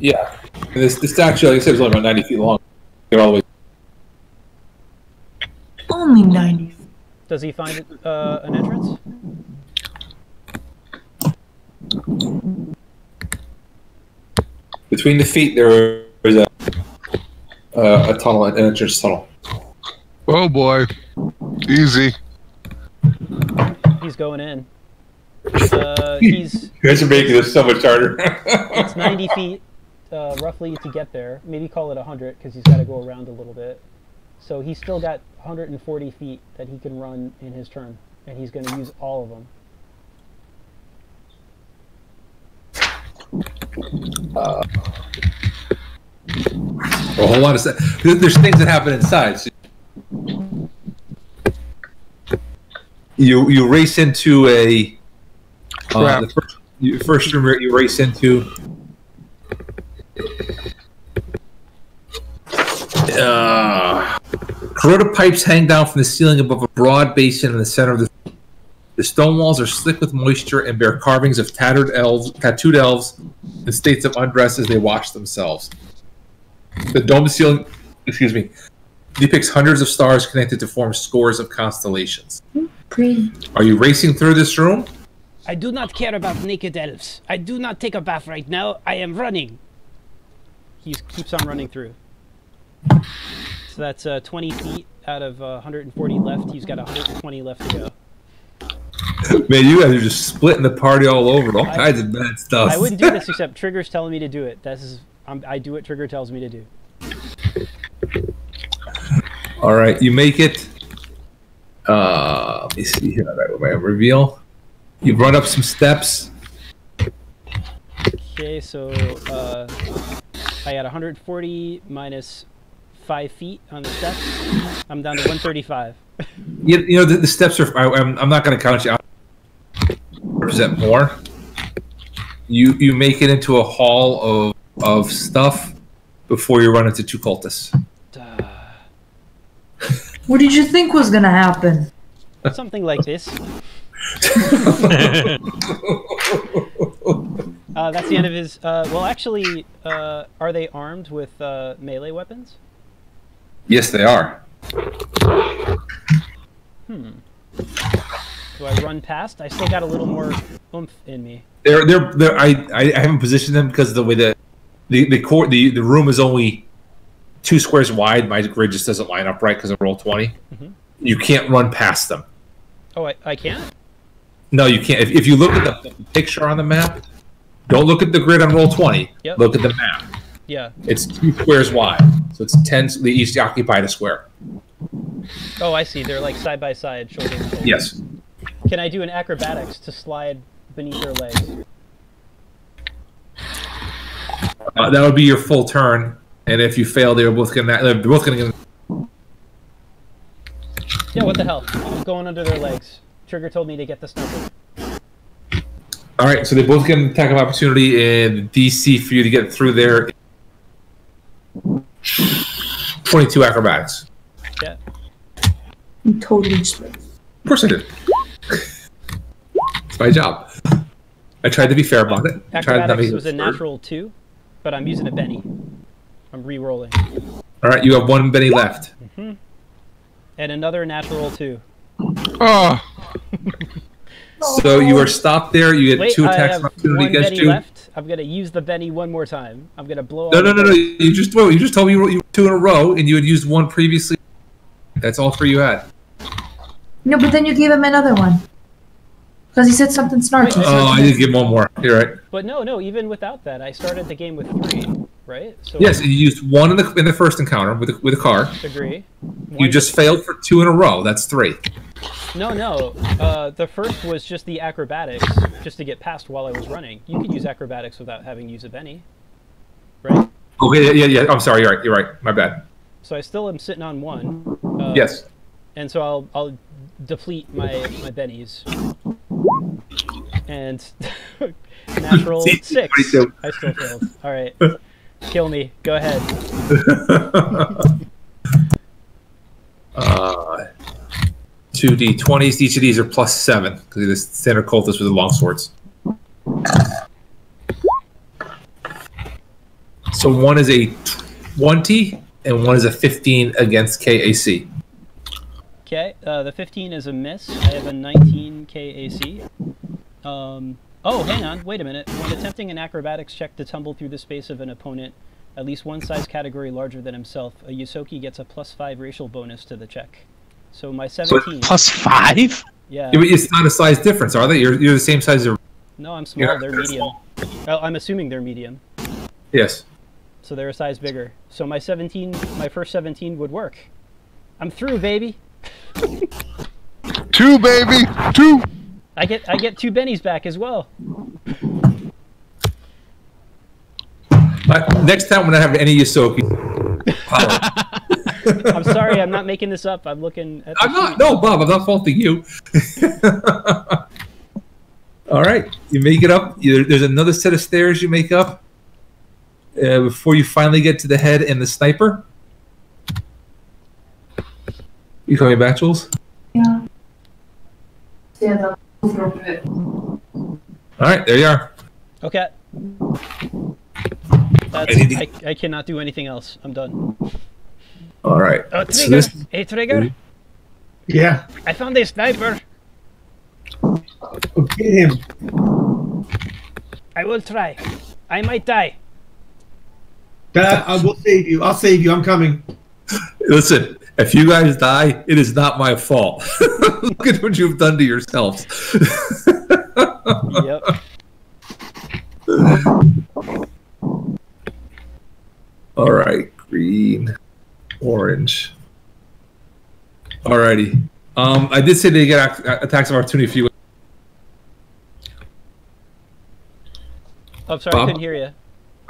Yeah. This, this statue, like I said, is only about ninety feet long. They're all the way. Only ninety. Does he find it, uh, an entrance? Between the feet, there is a, uh, a tunnel, an entrance tunnel. Oh boy. Easy. He's going in. Uh, he's. You guys are making this so much harder. It's ninety feet, uh, roughly, to get there. Maybe call it one hundred, because he's got to go around a little bit. So he's still got one hundred forty feet that he can run in his turn, and he's going to use all of them. Uh, a whole lot of stuff. There's things that happen inside. So you you race into a uh, the first you, first room you race into. Uh, corroded pipes hang down from the ceiling above a broad basin in the center of the. The stone walls are slick with moisture and bear carvings of tattered elves, tattooed elves, in states of undress as they wash themselves. The domed ceiling, excuse me, depicts hundreds of stars connected to form scores of constellations. Pretty. Are you racing through this room? I do not care about naked elves. I do not take a bath right now. I am running. He keeps on running through. So that's uh, twenty feet out of uh, one hundred forty left. He's got one hundred twenty left to go. Man, you guys are just splitting the party all over. All I, kinds of bad stuff. I wouldn't do this except Trigger's telling me to do it. This is, I'm, I do what Trigger tells me to do. All right, you make it. Uh, let me see here. All right, my reveal. You run up some steps. Okay, so uh, I got one hundred forty minus five feet on the steps. I'm down to one thirty-five. You, you know, the, the steps are... I, I'm, I'm not going to count you out. Represent more. You you make it into a hall of, of stuff before you run into two cultists. Uh, what did you think was going to happen? Something like this. uh, that's the end of his... Uh, well, actually, uh, are they armed with uh, melee weapons? Yes, they are. Hmm. Do I run past? I still got a little more oomph in me. They're they're, they're I, I haven't positioned them because of the way that the the court the, the room is only two squares wide. My grid just doesn't line up right because I rolled twenty. Mm-hmm. You can't run past them. Oh, I, I can't? No, you can't. If, if you look at the picture on the map, don't look at the grid on roll twenty. Yep. Look at the map. Yeah. It's two squares wide, so it's ten. They each occupy a square. Oh, I see. They're like side by side, shoulder to shoulder. Yes. Can I do an acrobatics to slide beneath their legs? Uh, that would be your full turn, and if you fail, they're both gonna. They're both gonna. Yeah. What the hell? I'm going under their legs. Trigger told me to get this number. All right. So they both get an attack of opportunity, and D C for you to get through there. twenty-two acrobatics. Yeah. You totally just... Of course I did. It's my job. I tried to be fair about it. I acrobatics it was a natural two, but I'm using a Benny. I'm re-rolling. All right, you have one Benny left. Mm-hmm. And another natural two. Oh. So you are stopped there. You get Wait, two attacks of opportunity against Benny you. Left. I'm gonna use the Benny one more time. I'm gonna blow. No, no, no, no. You just well, you just told me you were two in a row, and you had used one previously. That's all three you had. No, but then you gave him another one because he said something snarky. Wait, oh, I did give him one more. You're right. But no, no. Even without that, I started the game with three, right? So yes, you used one in the in the first encounter with a, with a car. Agree. You just failed for two in a row. That's three. No, no. Uh, the first was just the acrobatics, just to get past while I was running. You could use acrobatics without having used a Benny, right? Okay, yeah, yeah. I'm sorry. You're right. You're right. My bad. So I still am sitting on one. Uh, yes. And so I'll I'll deplete my my Bennies. And natural six. I still failed. All right. Kill me. Go ahead. uh. two d twenties. Each of these are plus seven because the standard cultists with the long swords. So one is a twenty and one is a fifteen against K A C. Okay, uh, the fifteen is a miss. I have a nineteen K A C. Um, oh, hang on, wait a minute. When attempting an acrobatics check to tumble through the space of an opponent, at least one size category larger than himself, a Ysoki gets a plus five racial bonus to the check. So my seventeen. So plus five? Yeah. It's not a size difference, are they? You're, you're the same size as... No, I'm small. Yeah, they're, they're medium. Small. Well, I'm assuming they're medium. Yes. So they're a size bigger. So my seventeen, my first seventeen would work. I'm through, baby. Two, baby, two. I get, I get two bennies back as well. But next time when I have any Ysoki. I'm sorry, I'm not making this up. I'm looking. At I'm not. Sheet. No, Bob, I'm not faulting you. All right, you make it up. You, there's another set of stairs you make up uh, before you finally get to the head and the sniper. You coming back, Jules? Yeah. Yeah. All right, there you are. Okay. That's, I, I cannot do anything else. I'm done. All right. Oh, Trigger. So this, hey, Trigger. Yeah. I found a sniper. Get him. I will try. I might die. Dad, I will save you. I'll save you. I'm coming. Listen, if you guys die, it is not my fault. Look at what you've done to yourselves. Yep. All right, green, orange. All righty. Um, I did say they get attacks of opportunity if you. Oh, I'm sorry, Bob? I couldn't hear you.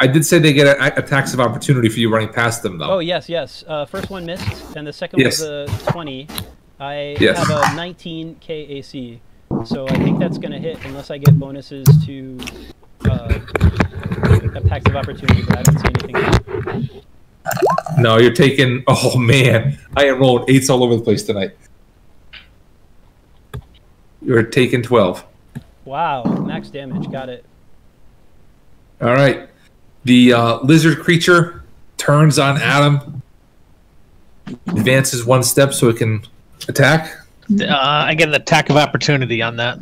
I did say they get a, attacks of opportunity for you running past them, though. Oh, yes, yes. Uh, first one missed, and the second yes. was a twenty. I yes. have a nineteen K A C, so I think that's going to hit unless I get bonuses to uh, attacks of opportunity, but I don't see anything else. No, you're taking... Oh, man. I am rolling eights all over the place tonight. You're taking twelve. Wow. Max damage. Got it. All right. The uh, lizard creature turns on Adam, advances one step so it can attack. Uh, I get an attack of opportunity on that.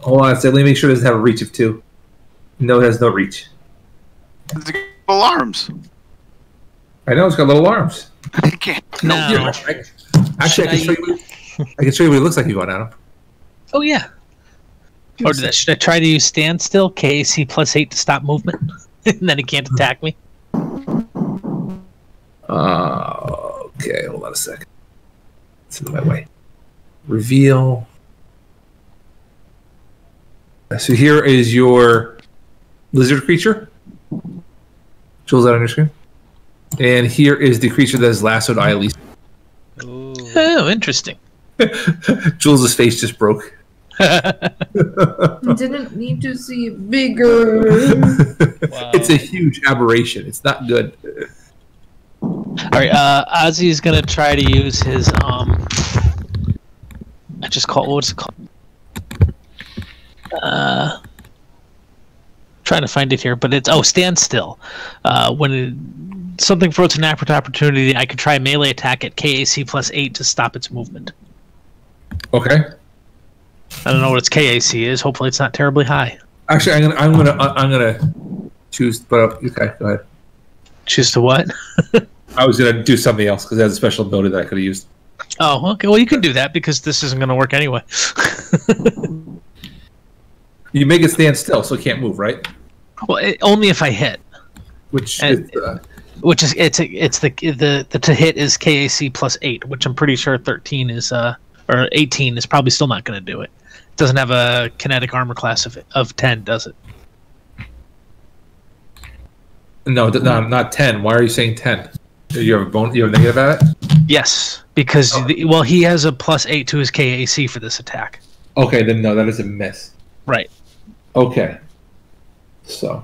Hold on a second. Let me make sure it doesn't have a reach of two. No, it has no reach. It's got little arms. I know, it's got little arms. I can't. No. no. I, actually, I can, show you, I can show you what it looks like you got, Adam. Oh, yeah. Or did I, should I try to use stand still? K A C plus eight to stop movement? And then he can't attack me. Uh, okay, hold on a second. It's in my way. Reveal. So here is your lizard creature. Jules, out on your screen. And here is the creature that has lassoed Ailis. Oh, interesting. Jules' face just broke. Didn't need to see it bigger. Wow. It's a huge aberration. It's not good. Alright, uh, Ozzy's gonna try to use his um I just call what's it called? Uh trying to find it here, but it's oh stand still. Uh when it, something throws an opportunity, I could try a melee attack at K A C plus eight to stop its movement. Okay. I don't know what its K A C is. Hopefully, it's not terribly high. Actually, I'm gonna, I'm gonna, I'm gonna choose. But okay, go ahead. Choose to what? I was gonna do something else because it has a special ability that I could have used. Oh, okay. Well, you can do that because this isn't gonna work anyway. You make it stand still, so it can't move, right? Well, it, only if I hit. Which and, is, uh... which is it's it's the the the to hit is K A C plus eight, which I'm pretty sure thirteen is uh or eighteen is probably still not gonna do it. Doesn't have a kinetic armor class of of ten, does it? No, no, not ten. Why are you saying ten? You have a bone. You have a negative at it. Yes, because oh. the, well, he has a plus eight to his K A C for this attack. Okay, then no, that is a miss. Right. Okay. So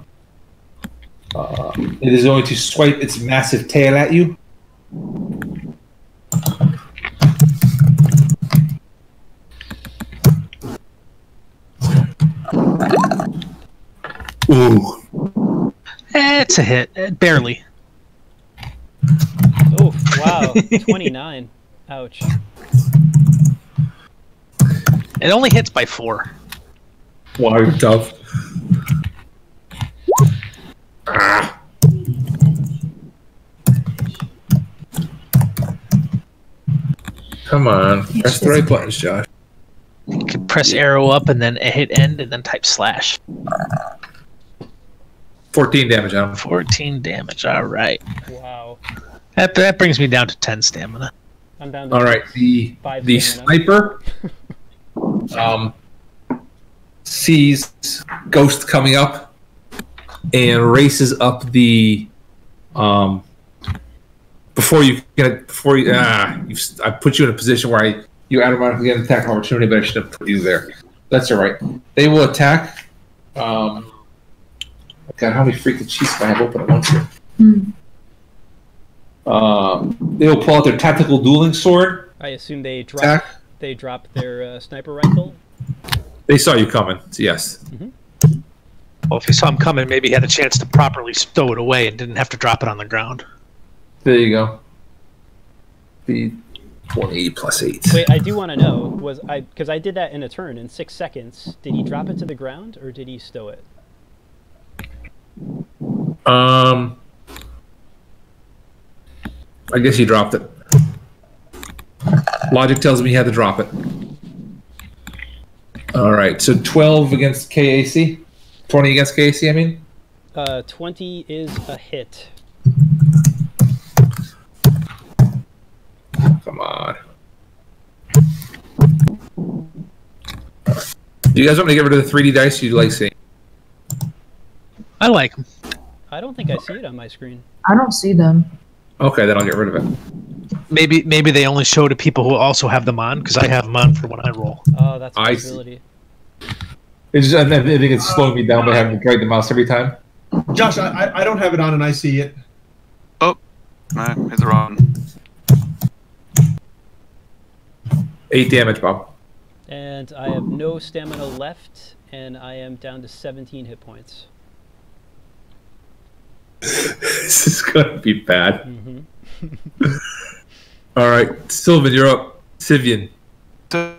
uh, it is going to swipe its massive tail at you. Ooh. Eh, it's a hit. Eh, barely. Oh, wow. twenty-nine. Ouch. It only hits by four. Wow, tough. Ah. Come on, press the right buttons, Josh. You can press arrow up and then hit end and then type slash. fourteen damage, Adam. fourteen damage, alright. Wow. That, that brings me down to ten stamina. I'm down to alright, the, the sniper um, sees Ghost coming up and races up the... Um, Before you get, before you, ah, you've, I put you in a position where I, you automatically get an attack opportunity, but I should have put you there. That's all right. They will attack. Um, God, how many freaking cheats do I have open at once here? Mm. Um, they will pull out their tactical dueling sword. I assume they drop. Attack. They drop their uh, sniper rifle. They saw you coming. So yes. Mm-hmm. Well, if he saw him coming, maybe he had a chance to properly stow it away and didn't have to drop it on the ground. There you go. Be twenty plus eight. Wait, I do want to know was I because I did that in a turn in six seconds. Did he drop it to the ground or did he stow it? Um, I guess he dropped it. Logic tells me he had to drop it. All right, so twelve against K A C, twenty against K A C. I mean, uh, twenty is a hit. Come on. Do you guys want me to get rid of the three D dice you like seeing? I like them. I don't think I see it on my screen. I don't see them. Okay, then I'll get rid of it. Maybe maybe they only show to people who also have them on, because I have them on for when I roll. Oh, that's a possibility. It's just, I think it's slowing me down by having to drag the mouse every time. Josh, I, I don't have it on and I see it. Oh, my, it's wrong. Eight damage, Bob. And I have no stamina left, and I am down to seventeen hit points. This is gonna be bad. Mm-hmm. All right, Sylvan, you're up. Sivian. All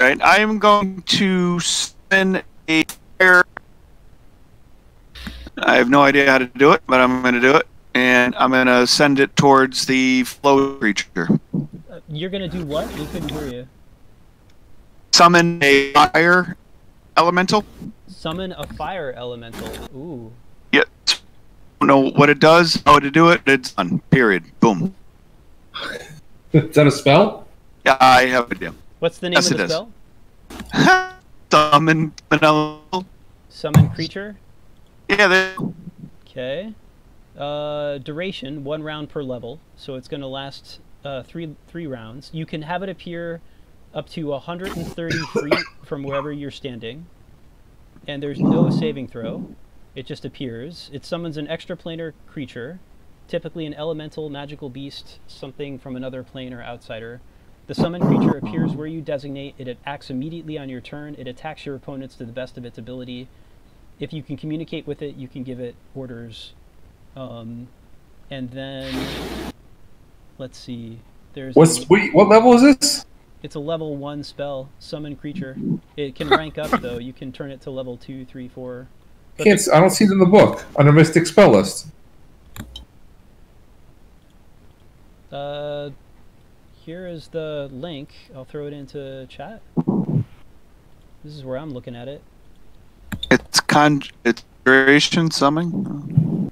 right, I am going to spin a fire. I have no idea how to do it, but I'm gonna do it, and I'm gonna send it towards the flow creature. Uh, you're gonna do what? We couldn't hear you. Summon a fire elemental. Summon a fire elemental. Ooh. Yeah. Don't know what it does, how to do it, it's done. Period. Boom. Is that a spell? Yeah, I have it. Yeah. What's the name yes, of the it spell? Is. Summon an elemental. Summon creature? Yeah. Okay. Uh, duration, one round per level. So it's gonna last uh, three three rounds. You can have it appear up to one hundred thirty feet from wherever you're standing, and there's no saving throw. It just appears. It summons an extraplanar creature, typically an elemental, magical beast, something from another plane or outsider. The summoned creature appears where you designate. It acts immediately on your turn. It attacks your opponents to the best of its ability. If you can communicate with it, you can give it orders. Um, and then, let's see. There's What's, a, wait, what level is this? It's a level one spell, summon creature. It can rank up though. You can turn it to level two, three, four. I can't, I don't see it in the book under Mystic Spell List. Uh, here is the link. I'll throw it into chat. This is where I'm looking at it. It's con. It's duration summoning.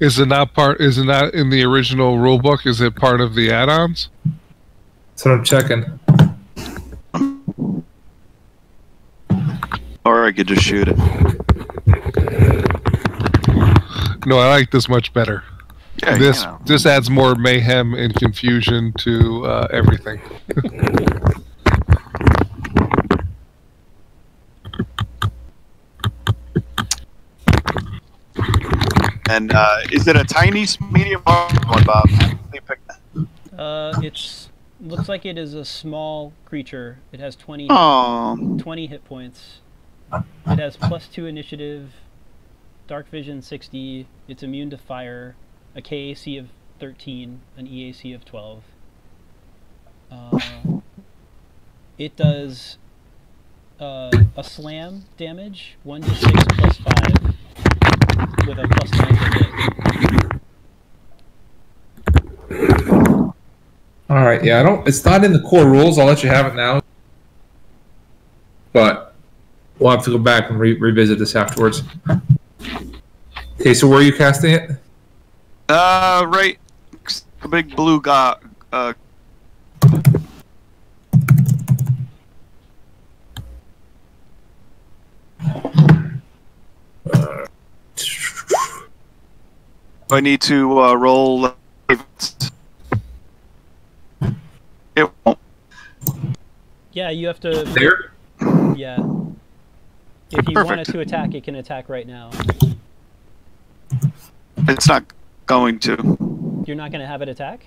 Is it not part? Is it not in the original rulebook? Is it part of the add-ons? That's what I'm checking. Or I could just shoot it. No, I like this much better. Yeah, this you know. This adds more mayhem and confusion to uh, everything. And uh, is it a tiny, medium, or one, Bob? Uh, it's looks like it is a small creature. It has twenty, twenty hit points. It has plus two initiative, dark vision sixty, it's immune to fire, a K A C of thirteen, an E A C of twelve. Uh, it does uh, a slam damage, one d six plus five, with a plus nine to hit. Alright, yeah, I don't, it's not in the core rules, I'll let you have it now. But we'll have to go back and re revisit this afterwards. Okay, so where are you casting it? Uh, right. The big blue guy. Uh... I need to uh, roll. It won't. Yeah, you have to. There? Yeah. If you Perfect. wanted to attack, it can attack right now. It's not going to. You're not going to have it attack?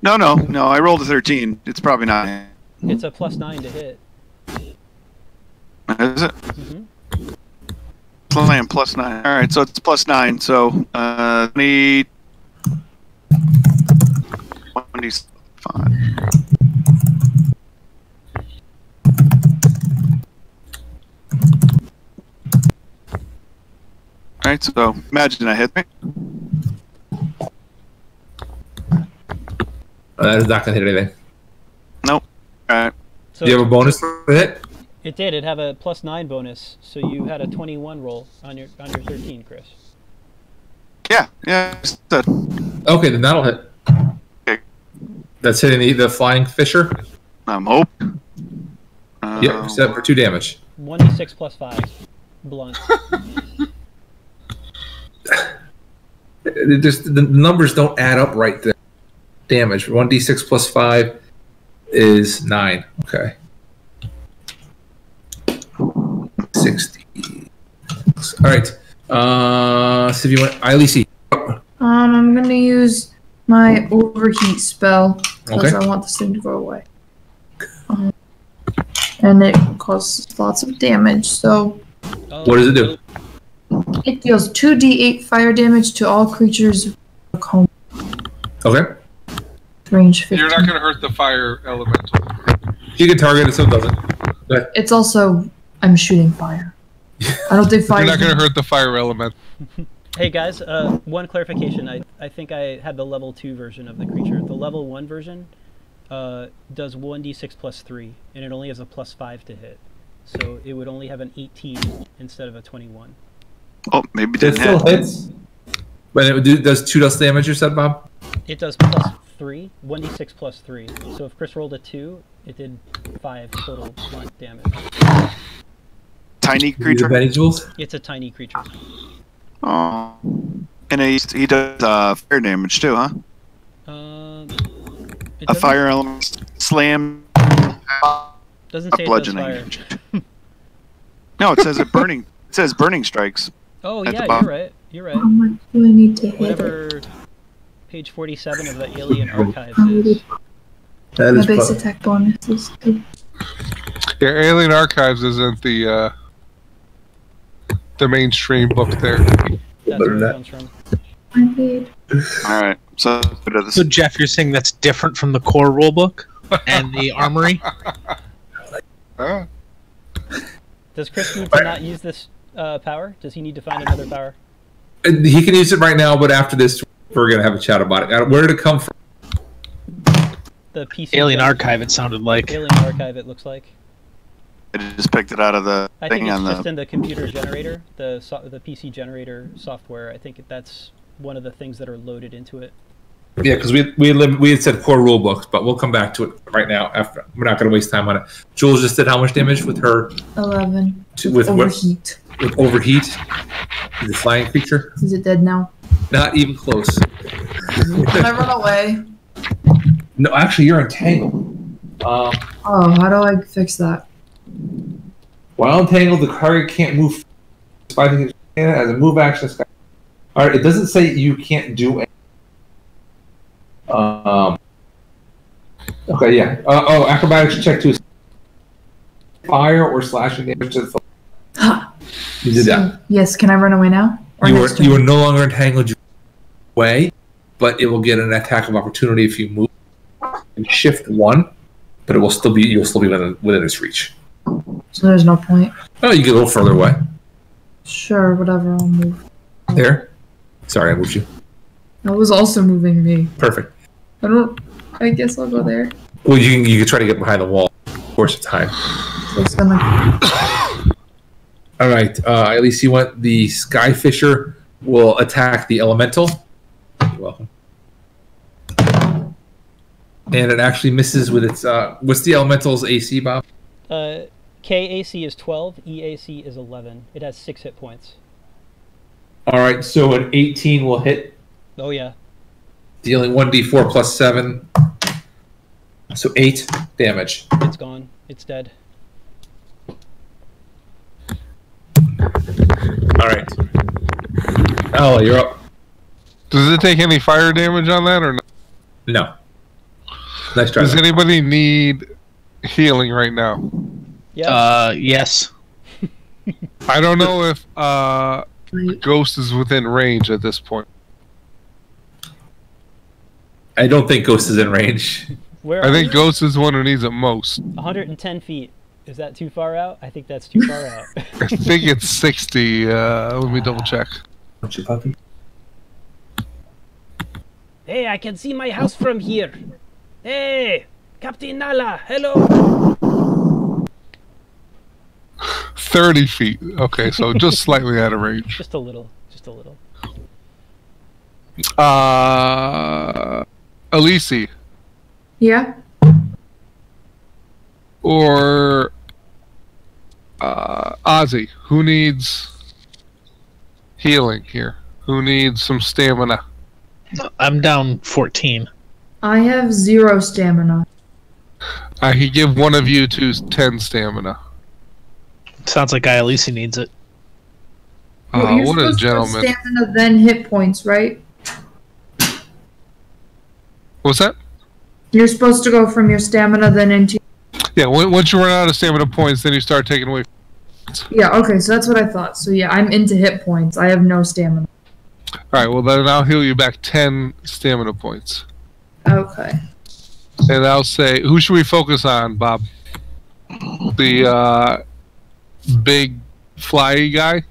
No, no, no. I rolled a thirteen. It's probably not. It's a plus nine to hit. Is it? Mm-hmm. Plus, plus nine. All right, so it's plus nine. So uh, twenty. twenty-five. All right, so imagine I hit me. That is not going to hit anything. Nope. Alright. So do you have a bonus for it? It did. It had a plus nine bonus, so you had a twenty-one roll on your on your thirteen, Chris. Yeah. Yeah. Okay, then that'll hit. Okay. That's hitting the, the flying fisher? I'm hoping. Uh, yep, except for two damage. one d six plus five. Blunt. It just, the numbers don't add up right there. Damage. one d six plus five is nine. Okay. sixty. All right. Uh, so if you want, Ilesi. Um, I'm going to use my overheat spell because okay. I want this thing to go away. Um, and it causes lots of damage. So. Oh. What does it do? It deals two d eight fire damage to all creatures. Okay. Range fifteen. You're not going to hurt the fire elemental. You can target it, so it doesn't. But it's also, I'm shooting fire. I don't think fire. You're not going to hurt the fire element. Hey guys, uh, one clarification. I I think I had the level two version of the creature. The level one version uh, does one d six plus three, and it only has a plus five to hit. So it would only have an eighteen instead of a twenty-one. Oh, maybe that still hits. But it do, does two dust damage, you said, Bob? It does plus three, one d six plus three. So if Chris rolled a two, it did five total blunt damage. Tiny creature? It's a tiny creature. Oh, and he, he does uh, fire damage too, huh? Uh, a fire element slam. Doesn't say it does fire. No, it says it burning. It says burning strikes. Oh yeah, you're right. You're right. How much do I need to hit? Whatever page forty-seven of the Alien Archives is. That is my base attack bonus is good. Yeah, Alien Archives isn't the uh, the mainstream book there. That's where it comes from. Indeed. All right. So, so Jeff, you're saying that's different from the core rulebook and the armory. Huh? Does Chris need to not use this? Uh, power? Does he need to find another power? He can use it right now, but after this, we're gonna have a chat about it. Where did it come from? The P C Alien code. Archive. It sounded like Alien Archive. It looks like. I just picked it out of the. I thing think it's on just the... in the computer generator, the so the P C generator software. I think that's one of the things that are loaded into it. Yeah, because we we we had said core rule books, but we'll come back to it right now. After we're not going to waste time on it. Jules just did how much damage with her? Eleven. To, with overheat. What, with overheat, the flying creature. Is it dead now? Not even close. Can I run away? No, actually, you're entangled. Uh, oh, how do I fix that? While entangled, the target can't move. As a move action, all right. It doesn't say you can't do anything. Um, Okay, yeah. Uh, oh, acrobatics check to fire or slashing damage to the huh. You did so, that. Yes, can I run away now? Or you, are, you are no longer entangled. You away, but it will get an attack of opportunity if you move and shift one, but it will still be you'll still be within, within its reach. So there's no point. Oh, you get a little further away. Sure, whatever, I'll move. There? Sorry, I moved you. That was also moving me. Perfect. I don't... I guess I'll go there. Well, you can, you can try to get behind the wall. Of course, it's time. It's gonna... Alright, uh, at least you want the Skyfisher will attack the Elemental. You're welcome. And it actually misses with its... Uh, what's the Elemental's A C, Bob? Uh, K A C is twelve, E A C is eleven. It has six hit points. Alright, so an eighteen will hit. Oh, yeah. Dealing one d four plus seven. So eight damage. It's gone. It's dead. Alright. Oh, you're up. Does it take any fire damage on that or not? No. Nice try. Does anybody need healing right now? Yeah. Uh, yes. I don't know if uh, Ghost is within range at this point. I don't think Ghost is in range. Where I think you? Ghost is the one who needs it most. one hundred ten feet. Is that too far out? I think that's too far out. I think it's sixty. Uh, let me double check. Hey, I can see my house from here. Hey, Captain Nala, hello. thirty feet. Okay, so just slightly out of range. Just a little. Just a little. Uh, Elise. Yeah. Or uh, Ozzy, who needs healing here? Who needs some stamina? I'm down fourteen. I have zero stamina. I could give one of you to ten stamina. Sounds like I at least needs it. Well, uh, what a gentleman! Stamina, then hit points, right? What's that? You're supposed to go from your stamina then into... Yeah, once you run out of stamina points, then you start taking away... Yeah, okay, so that's what I thought. So yeah, I'm into hit points. I have no stamina. Alright, well then I'll heal you back ten stamina points. Okay. And I'll say, who should we focus on, Bob? The uh, big fly guy?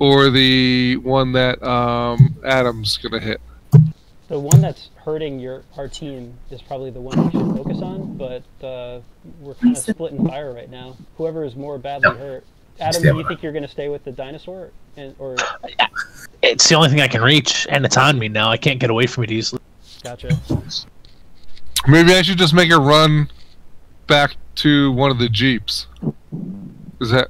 Or the one that um, Adam's gonna hit? The one that's hurting your our team is probably the one we should focus on, but uh, we're kind of splitting fire right now. Whoever is more badly yep. hurt. Adam, do you think you're going to stay with the dinosaur? And, or it's the only thing I can reach, and it's on me now. I can't get away from it easily. Gotcha. Maybe I should just make a run back to one of the jeeps. Is that?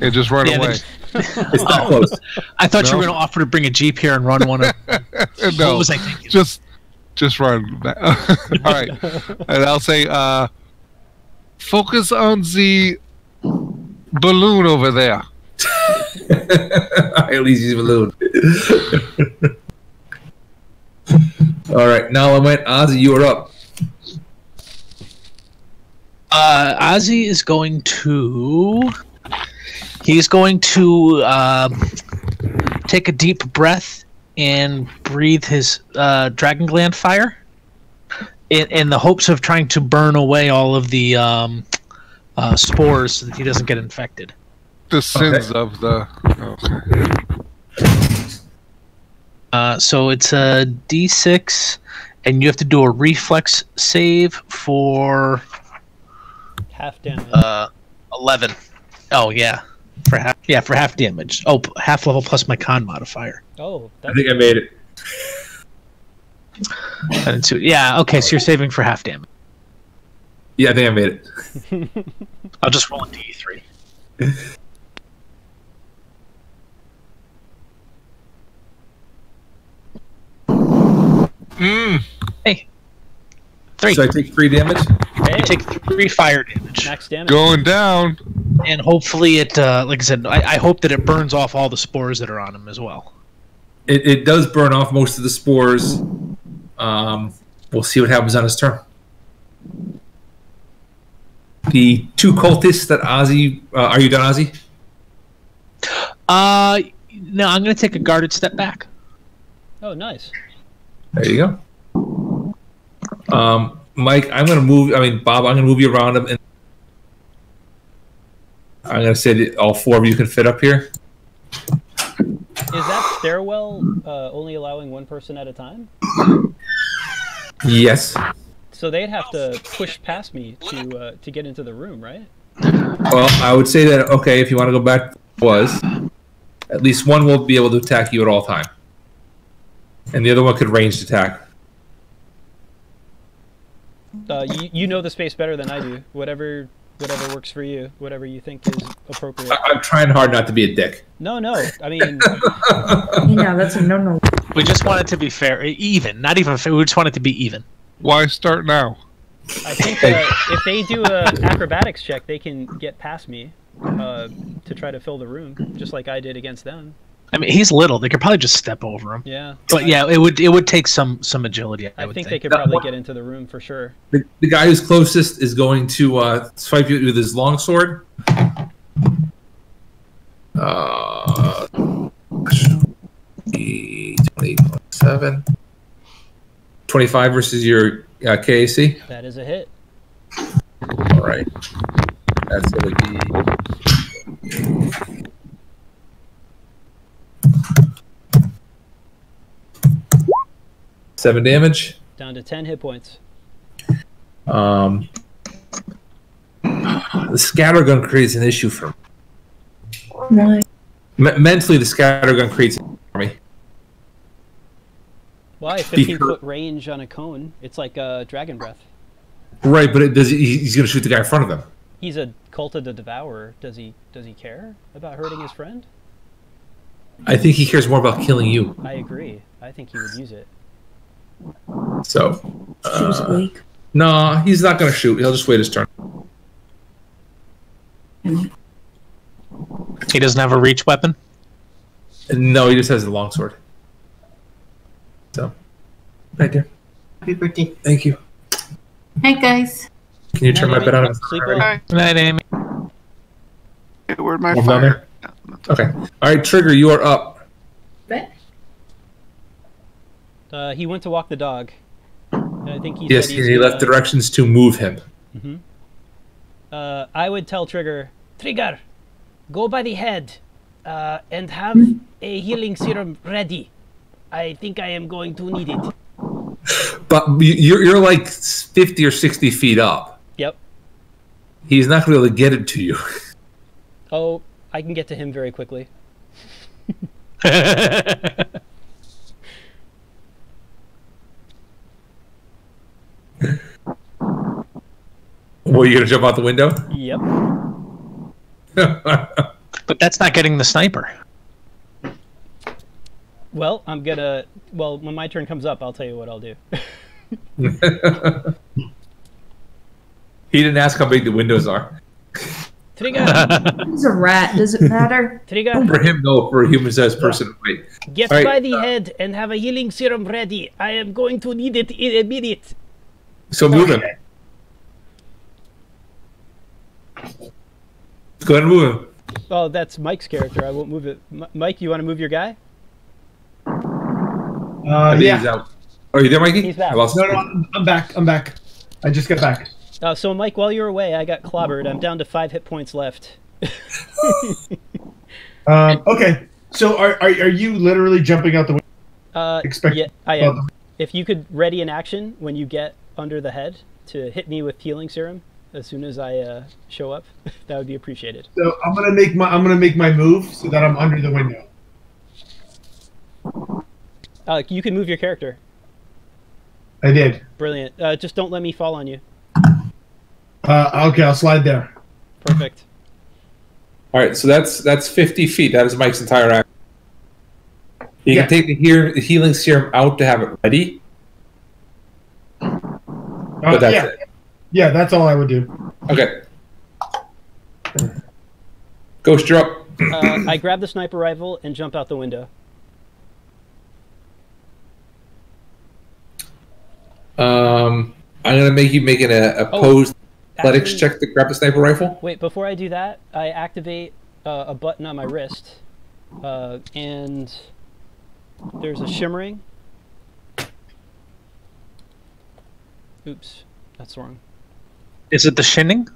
And just run yeah, away. It's not close. I thought no? you were going to offer to bring a jeep here and run one of. No, what was I thinking? Just, just run. Back. All right, and I'll say, uh, focus on the balloon over there. At least he's a balloon. All right, now I went. Ozzy, you are up. Uh, Ozzy is going to. He's going to uh, take a deep breath and breathe his uh, dragon gland fire in, in the hopes of trying to burn away all of the um, uh, spores so that he doesn't get infected. The sins okay. of the... Oh. Uh, so it's a D six, and you have to do a reflex save for... Half damage. Uh, eleven. Oh, yeah. For half, yeah, for half damage. Oh, half level plus my con modifier. Oh, I think I made it. I didn't see it. Yeah, okay, so you're saving for half damage. Yeah, I think I made it. I'll just roll a d three. Mm. Hey. Three. So I take three damage? Hey. You take three fire damage. Max damage. Going down. And hopefully it, uh, like I said, I, I hope that it burns off all the spores that are on him as well. It, it does burn off most of the spores. Um, we'll see what happens on his turn. The two cultists that Ozzy... Uh, are you done, Ozzy? Uh, no, I'm going to take a guarded step back. Oh, nice. There you go. Um, Mike, I'm going to move... I mean, Bob, I'm going to move you around. And I'm going to say that all four of you can fit up here. Is that stairwell uh, only allowing one person at a time? Yes. So they'd have to push past me to uh, to get into the room, right? Well, I would say that, okay, if you want to go back, was at least one will be able to attack you at all time. And the other one could ranged attack. Uh, you, you know the space better than I do. Whatever... Whatever works for you, whatever you think is appropriate. I'm trying hard not to be a dick. No, no. I mean, yeah, that's a no-no. We just want it to be fair, even, not even fair. We just want it to be even. Why start now? I think uh, if they do an acrobatics check, they can get past me uh, to try to fill the room, just like I did against them. I mean, he's little. They could probably just step over him. Yeah. But yeah, it would it would take some some agility. I, I would think, think they could probably get into the room for sure. The, the guy who's closest is going to uh, swipe you with his longsword. Uh, twenty-seven. twenty-five versus your uh, K A C. That is a hit. All right. That's going to be. Seven damage. Down to ten hit points. Um, the scattergun creates an issue for me. No. M mentally, the scattergun creates an issue for me. Why? fifteen foot range on a cone. It's like a dragon breath. Right, but it does. He, he's going to shoot the guy in front of him. He's a cult of the Devourer. Does he? Does he care about hurting his friend? I think he cares more about killing you. I agree. I think he would use it. So, uh, she was weak. No, nah, he's not going to shoot. He'll just wait his turn. He doesn't have a reach weapon? No, he just has a longsword. So, right there. Happy birthday. Thank you. Hey, guys. Can you turn my bed out of sleep? Good night, Amy. Where'd my fire? Okay. All right, Trigger, you are up. Uh, he went to walk the dog. I think he yes, said he left gonna... directions to move him. Mm-hmm. uh, I would tell Trigger, Trigger, go by the head uh, and have a healing serum ready. I think I am going to need it. But you're, you're like fifty or sixty feet up. Yep. He's not going to be able to get it to you. Oh, I can get to him very quickly. Well, you're gonna jump out the window? Yep. But that's not getting the sniper. Well, I'm gonna. Well, when my turn comes up, I'll tell you what I'll do. He didn't ask how big the windows are. Trigger. He's a rat. Does it matter? Trigger. For him, no. For a human-sized person, wait. Get right by the uh, head and have a healing serum ready. I am going to need it in a minute. So move him. Go ahead and move him. Oh, that's Mike's character. I won't move it. M Mike, you want to move your guy? Uh, yeah. He's out. Are you there, Mikey? He's back. I lost no, no, no, I'm back. I'm back. I just got back. Uh, so, Mike, while you were away, I got clobbered. I'm down to five hit points left. um, okay. So, are, are are you literally jumping out the window? Uh, Expect yeah, I am. If you could ready an action when you get under the head to hit me with healing serum as soon as I uh, show up, that would be appreciated. So I'm gonna make my I'm gonna make my move so that I'm under the window. Uh, you can move your character. I did. Brilliant. Uh, just don't let me fall on you. Uh, okay, I'll slide there. Perfect. All right, so that's that's fifty feet. That is Mike's entire action. You yeah. can take the, hear, the healing serum out to have it ready. Uh, but that's yeah. it. Yeah, that's all I would do. Okay. Ghost, you're up. uh, I grab the sniper rifle and jump out the window. Um, I'm going to make you make an opposed oh, athletics check to grab a sniper rifle. Wait, before I do that, I activate uh, a button on my wrist, uh, and there's a shimmering. Oops, that's wrong. Is it the shinning?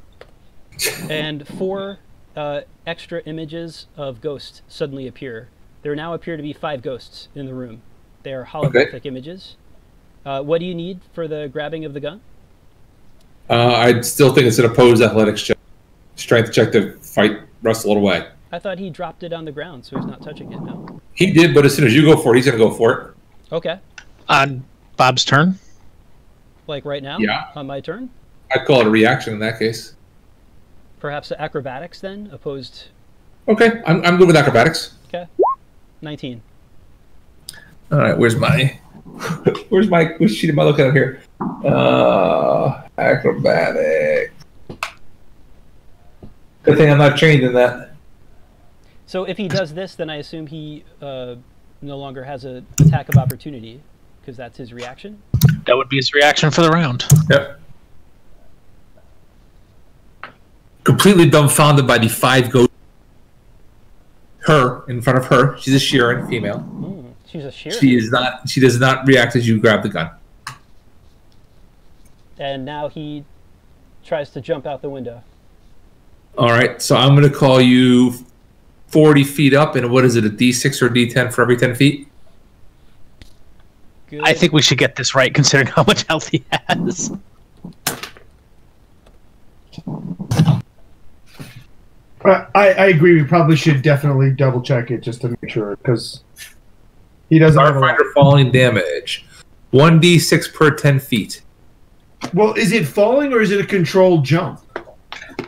And four uh, extra images of ghosts suddenly appear. There now appear to be five ghosts in the room. They are holographic okay. images. Uh, what do you need for the grabbing of the gun? Uh, I still think it's an opposed athletics check. Strength check to fight, wrestle it away. I thought he dropped it on the ground, so he's not touching it now. He did, but as soon as you go for it, he's going to go for it. Okay. On Bob's turn? Like right now? Yeah. On my turn? I'd call it a reaction in that case. Perhaps acrobatics then, opposed. Okay, I'm I'm good with acrobatics. Okay, nineteen. All right, where's my, where's my, which sheet am I looking at here? Uh, acrobatic. Good thing I'm not trained in that. So if he does this, then I assume he uh, no longer has an attack of opportunity because that's his reaction. That would be his reaction for the round. Yep. Completely dumbfounded by the five ghosts. Her in front of her. She's a Shirren female. Mm, she's a Shirren. She is not. She does not react as you grab the gun. And now he tries to jump out the window. All right. So I'm going to call you forty feet up, and what is it? A D six or a D ten for every ten feet? Good. I think we should get this right, considering how much health he has. I, I agree. We probably should definitely double check it just to make sure, because he doesn't. Starfinder falling damage, one d six per ten feet. Well, is it falling or is it a controlled jump?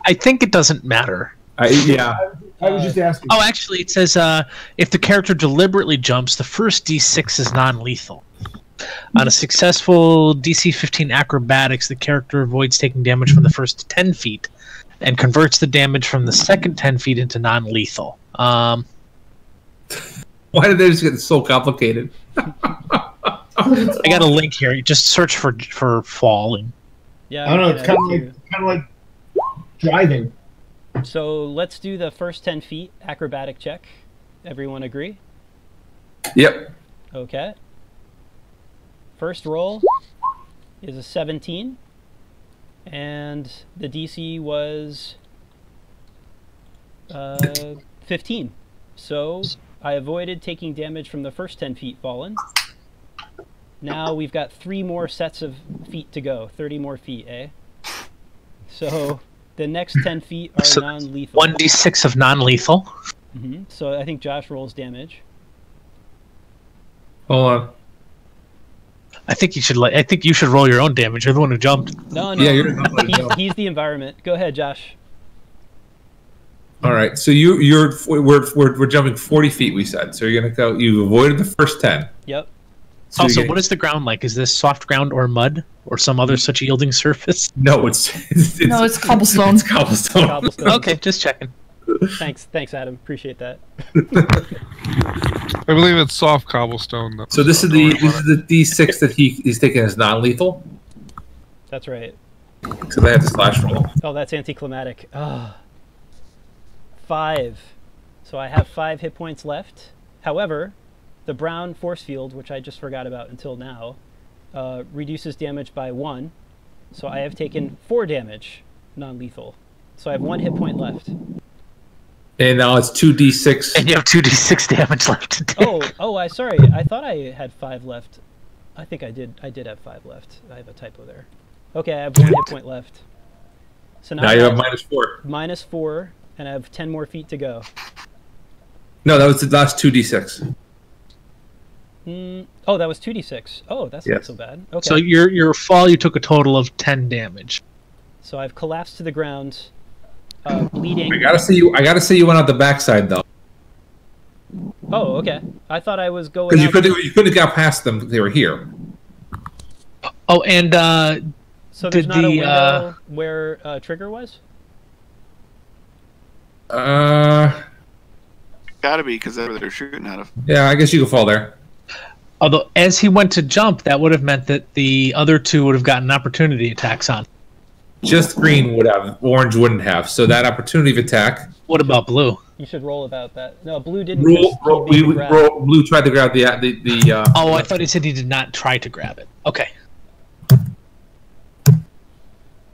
I think it doesn't matter. I, yeah, I, I was just asking. Oh, actually, it says uh, if the character deliberately jumps, the first d six is non-lethal. On a successful D C fifteen acrobatics, the character avoids taking damage from the first ten feet and converts the damage from the second ten feet into non-lethal. Um, Why did they just get so complicated? I got a link here. You just search for for falling. Yeah, I don't know. It's kind of like kind of like driving. So let's do the first ten feet acrobatic check. Everyone agree? Yep. Okay. First roll is a seventeen, and the D C was uh, fifteen. So I avoided taking damage from the first ten feet fallen. Now we've got three more sets of feet to go, thirty more feet, eh? So the next ten feet are so non-lethal. one d six of non-lethal. Mm-hmm. So I think Josh rolls damage. Hold on. I think you should. I think you should roll your own damage. You're the one who jumped. No, no. Yeah, you're the one who jumped. He's, he's the environment. Go ahead, Josh. All right. So you, you're we're we're we're jumping forty feet. We said. So you're gonna go. You avoided the first ten. Yep. So also, gonna, what is the ground like? Is this soft ground or mud or some other such yielding surface? No, it's, it's, it's no, it's cobblestone. It's cobblestone. Cobblestone. Okay, just checking. Thanks, thanks, Adam. Appreciate that. I believe it's soft cobblestone, though. So this so is the this is the D six that he he's taking as non-lethal. That's right. Because I have to slash roll. Oh, that's anticlimactic. Ah, oh. Five. So I have five hit points left. However, the brown force field, which I just forgot about until now, uh, reduces damage by one. So I have taken four damage, non-lethal. So I have one hit point left. And now it's two d six. And you have two d six damage left to take. Oh, oh, I sorry. I thought I had five left. I think I did. I did have five left. I have a typo there. Okay, I have one hit point left. So now, now you have minus four. Minus four, and I have ten more feet to go. No, that was the last two d six. Mm, oh, that was two d six. Oh, that's yes. not so bad. Okay. So your your fall, you took a total of ten damage. So I've collapsed to the ground. Uh, bleeding. I gotta see you. I gotta see you went out the backside though. Oh, okay. I thought I was going. Because you couldn't. You couldn't got past them. They were here. Oh, and uh, so there's did not the, a window uh, where uh, trigger was. Uh, gotta be because that's where they're shooting out of. Yeah, I guess you could fall there. Although, as he went to jump, that would have meant that the other two would have gotten opportunity attacks on. Just green would have. Orange wouldn't have. So that opportunity of attack. What about blue? You should roll about that. No, blue didn't. Roll, roll, we, roll, blue tried to grab the... the, the uh, oh, I thought he said he did not try to grab it. Okay.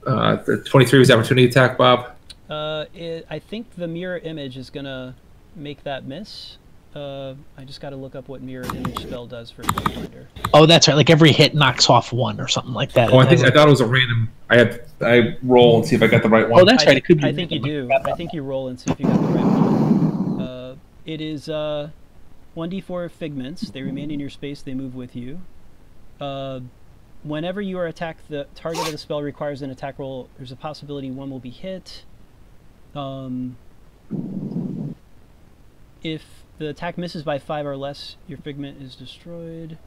Uh, the twenty-three was opportunity attack, Bob. Uh, it, I think the mirror image is going to make that miss. Uh, I just got to look up what mirror image spell does for Pathfinder. Oh, that's right. Like every hit knocks off one or something like that. Oh, I, think, I thought it was a random. I had I roll and see if I got the right one. Oh, that's I right. Think, it could be. I think you do. I think you roll and see if you got the right one. Uh, it is uh, one d four figments. They remain in your space. They move with you. Uh, whenever you are attacked, the target of the spell requires an attack roll. There's a possibility one will be hit. Um, if the attack misses by five or less, your figment is destroyed.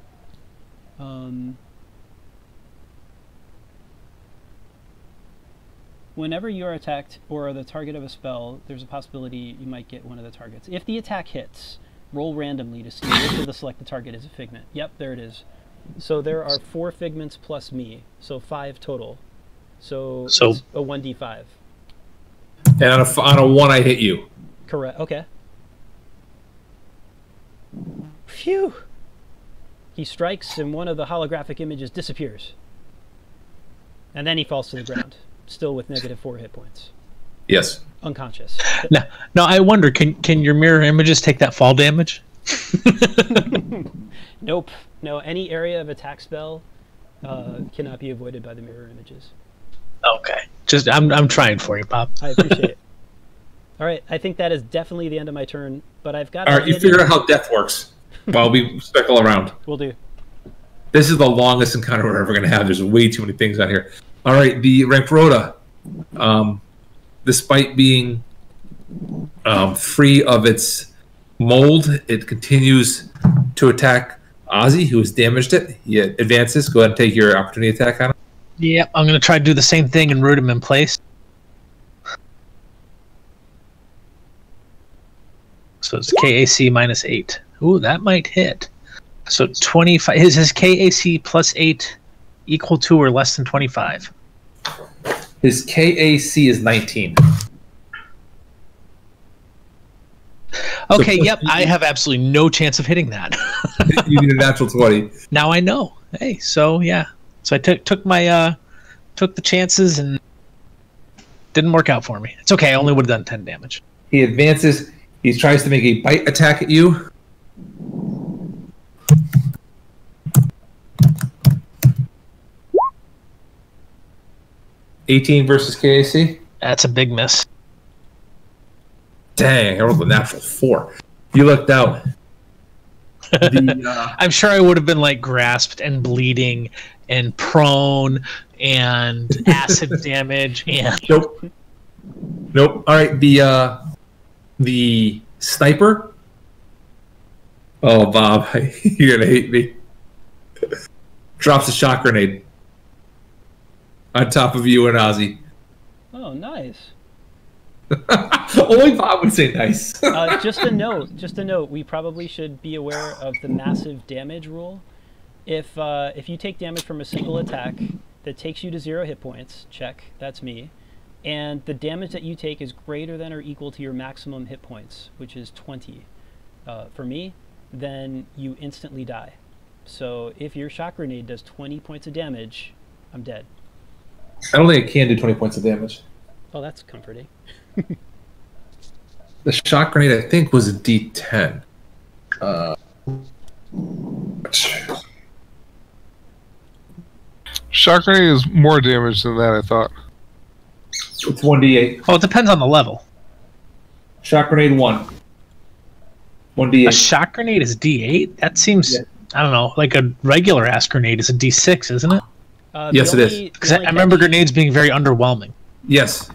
Um, whenever you are attacked or are the target of a spell, there's a possibility you might get one of the targets. If the attack hits, roll randomly to see which of the selected target is a figment. Yep, there it is. So there are four figments plus me, so five total. So, so it's a one d five. And on a, on a one, I hit you. Correct, okay. Phew! He strikes and one of the holographic images disappears. And then he falls to the ground, still with negative four hit points. Yes. Unconscious. Now, now I wonder, can, can your mirror images take that fall damage? Nope. No, any area of attack spell uh, cannot be avoided by the mirror images. Okay. Just, I'm, I'm trying for you, Bob. I appreciate it. All right, I think that is definitely the end of my turn, but I've got... All right, you figure out how death works while we speckle around. Will do. This is the longest encounter we're ever going to have. There's way too many things out here. All right, the Rankrota, um, despite being um, free of its mold, it continues to attack Ozzy, who has damaged it. He advances. Go ahead and take your opportunity attack on him. Yep, I'm going to try to do the same thing and root him in place. So it's K A C minus eight. Ooh, that might hit. So twenty-five. Is his K A C plus eight equal to or less than twenty-five? His K A C is nineteen. Okay, so yep. I have absolutely no chance of hitting that. You need a natural twenty. Now I know. Hey, so yeah. So I took took my uh, took the chances and didn't work out for me. It's okay. I only would have done ten damage. He advances. He tries to make a bite attack at you. eighteen versus K A C. That's a big miss. Dang, I rolled a natural four. You lucked out. The, uh... I'm sure I would have been like grasped and bleeding and prone and acid damage. And... Nope. Nope. All right, the... Uh... The sniper. Oh, Bob, you're gonna hate me. Drops a shock grenade on top of you and Ozzy. Oh, nice. Only Bob would say nice. uh, just a note. Just a note. We probably should be aware of the massive damage rule. If uh, if you take damage from a single attack that takes you to zero hit points, check. That's me. And the damage that you take is greater than or equal to your maximum hit points, which is twenty. Uh, for me, then you instantly die. So if your shock grenade does twenty points of damage, I'm dead. I don't think it can do twenty points of damage. Oh, that's comforting. The shock grenade, I think, was a D ten. Uh, shock grenade is more damage than that, I thought. It's one d eight. Oh, it depends on the level. Shock grenade one. one d eight. A shock grenade is d eight? That seems, yeah. I don't know, like a regular ass grenade is a d six, isn't it? Uh, yes, only, it is. Because I remember grenades being very underwhelming. Yes.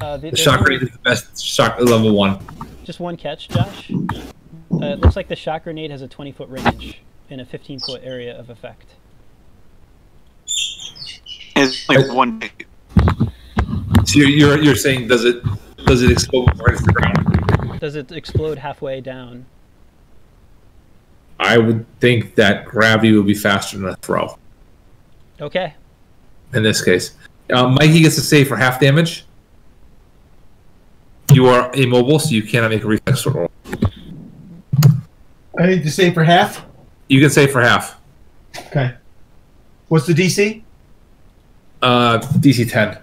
Uh, the the shock only... grenade is the best shock level one. Just one catch, Josh. Uh, it looks like the shock grenade has a twenty foot range and a fifteen foot area of effect. It's like one. So you're you're saying does it does it explode before it hits the ground? Does it explode halfway down? I would think that gravity would be faster than a throw. Okay. In this case. Uh, Mikey gets to save for half damage. You are immobile, so you cannot make a reflex roll. I need to save for half? You can save for half. Okay. What's the D C? Uh, D C ten.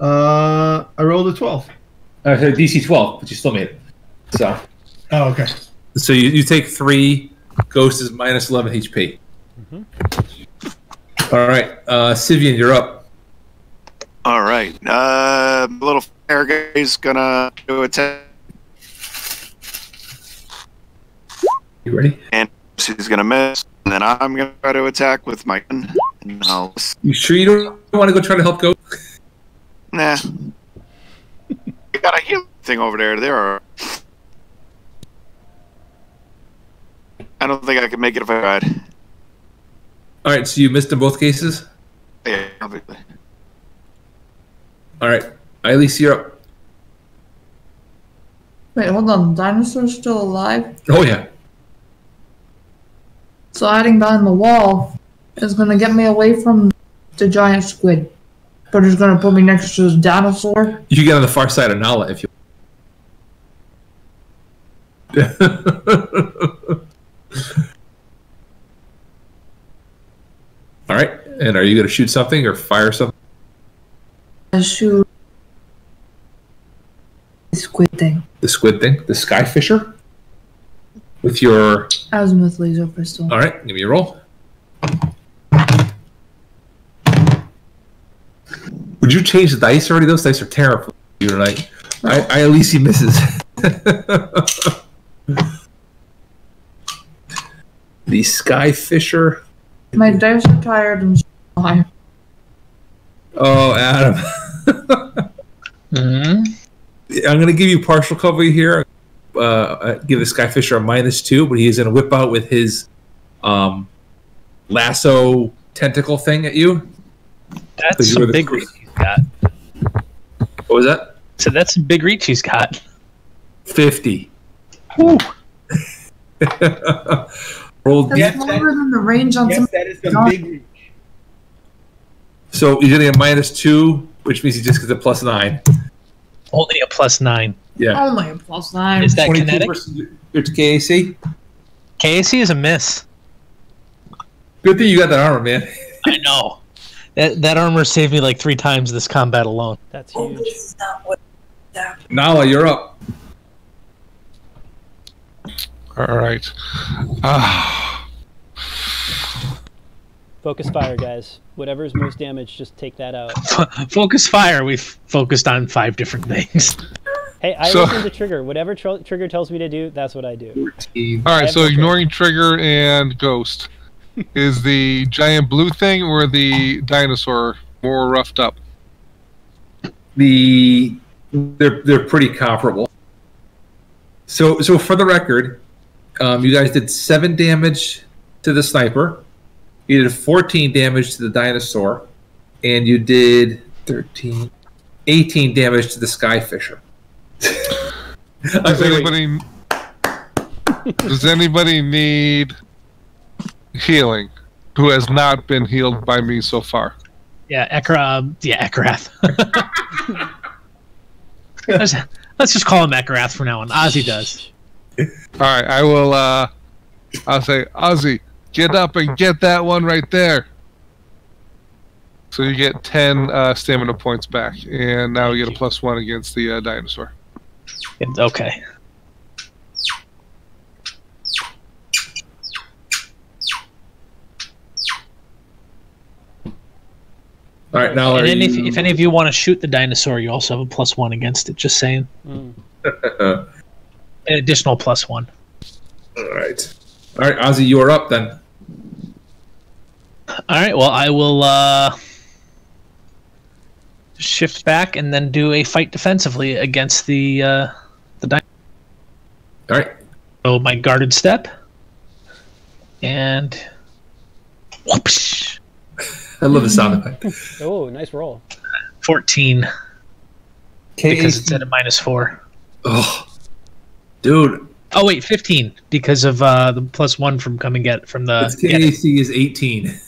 Uh, I rolled a twelve. I said D C twelve, but you still made it. So. Oh, okay. So you, you take three. Ghost is minus eleven H P. Mm-hmm. All right. Uh, Sivian, you're up. All right. Uh, little fire guy's gonna do a ten. You ready? And he's gonna miss, and then I'm gonna try to attack with my gun. No. You sure you don't want to go try to help Ghost? Nah. I got a human thing over there. There are. I don't think I could make it if I tried. All right, so you missed in both cases? Yeah, obviously. All right, Eilis, you're up. Wait, hold on. Dinosaur's still alive? Oh, yeah. So hiding behind the wall is going to get me away from the giant squid. But it's going to put me next to this dinosaur. You get on the far side of Nala if you want. All right, and are you going to shoot something or fire something? I shoot the squid thing. The squid thing? The Skyfisher? With your... Azimuth laser pistol. All right, give me a roll. Would you change the dice already? Those dice are terrible for you tonight. No. I, I at least he misses. The Skyfisher. My dice are tired and shy. Oh, Adam. mm-hmm. I'm going to give you partial cover here. Uh, give the Skyfisher a minus two, but he is going to whip out with his um, lasso tentacle thing at you. That's some big reach he's got. What was that? So that's some big reach he's got. fifty. Whew. That's yes, longer that, than the range on yes, some. That is the big reach. So he's getting a minus two, which means he just gets a plus nine. Only a plus nine. Yeah. Only a plus nine. Is that kinetic? It's K A C. K A C is a miss. Good thing you got that armor, man. I know. That that armor saved me like three times this combat alone. That's huge. Oh, that Nala, you're up. All right. Uh. Focus fire, guys. Whatever's most damage, just take that out. Focus fire. We've focused on five different things. Hey, I so, listen to trigger. Whatever tr trigger tells me to do, that's what I do. All right. So ignoring trigger. trigger and ghost is the giant blue thing or the dinosaur more roughed up? The they're they're pretty comparable. So so for the record. Um, you guys did seven damage to the sniper. You did fourteen damage to the dinosaur. And you did thirteen, eighteen damage to the Skyfisher. Does, anybody, does anybody need healing who has not been healed by me so far? Yeah, Ekra, yeah, Ekarath. let's, let's just call him Ekarath from now on. Ozzy does. All right, I will. Uh, I'll say, Ozzy, get up and get that one right there. So you get ten uh, stamina points back, and now you get a plus one against the uh, dinosaur. Okay. All right, now. And are you... if, if any of you want to shoot the dinosaur, you also have a plus one against it. Just saying. Mm. An additional plus one. All right. All right, Ozzy, you are up then. All right, well, I will uh, shift back and then do a fight defensively against the uh, the dinosaur. All right. So my guarded step. And whoops. I love the sound effect. Oh, nice roll. fourteen. K because it's at a minus four. Oh. Dude, Oh wait, fifteen because of uh, the plus one from coming get from the. K A C is eighteen.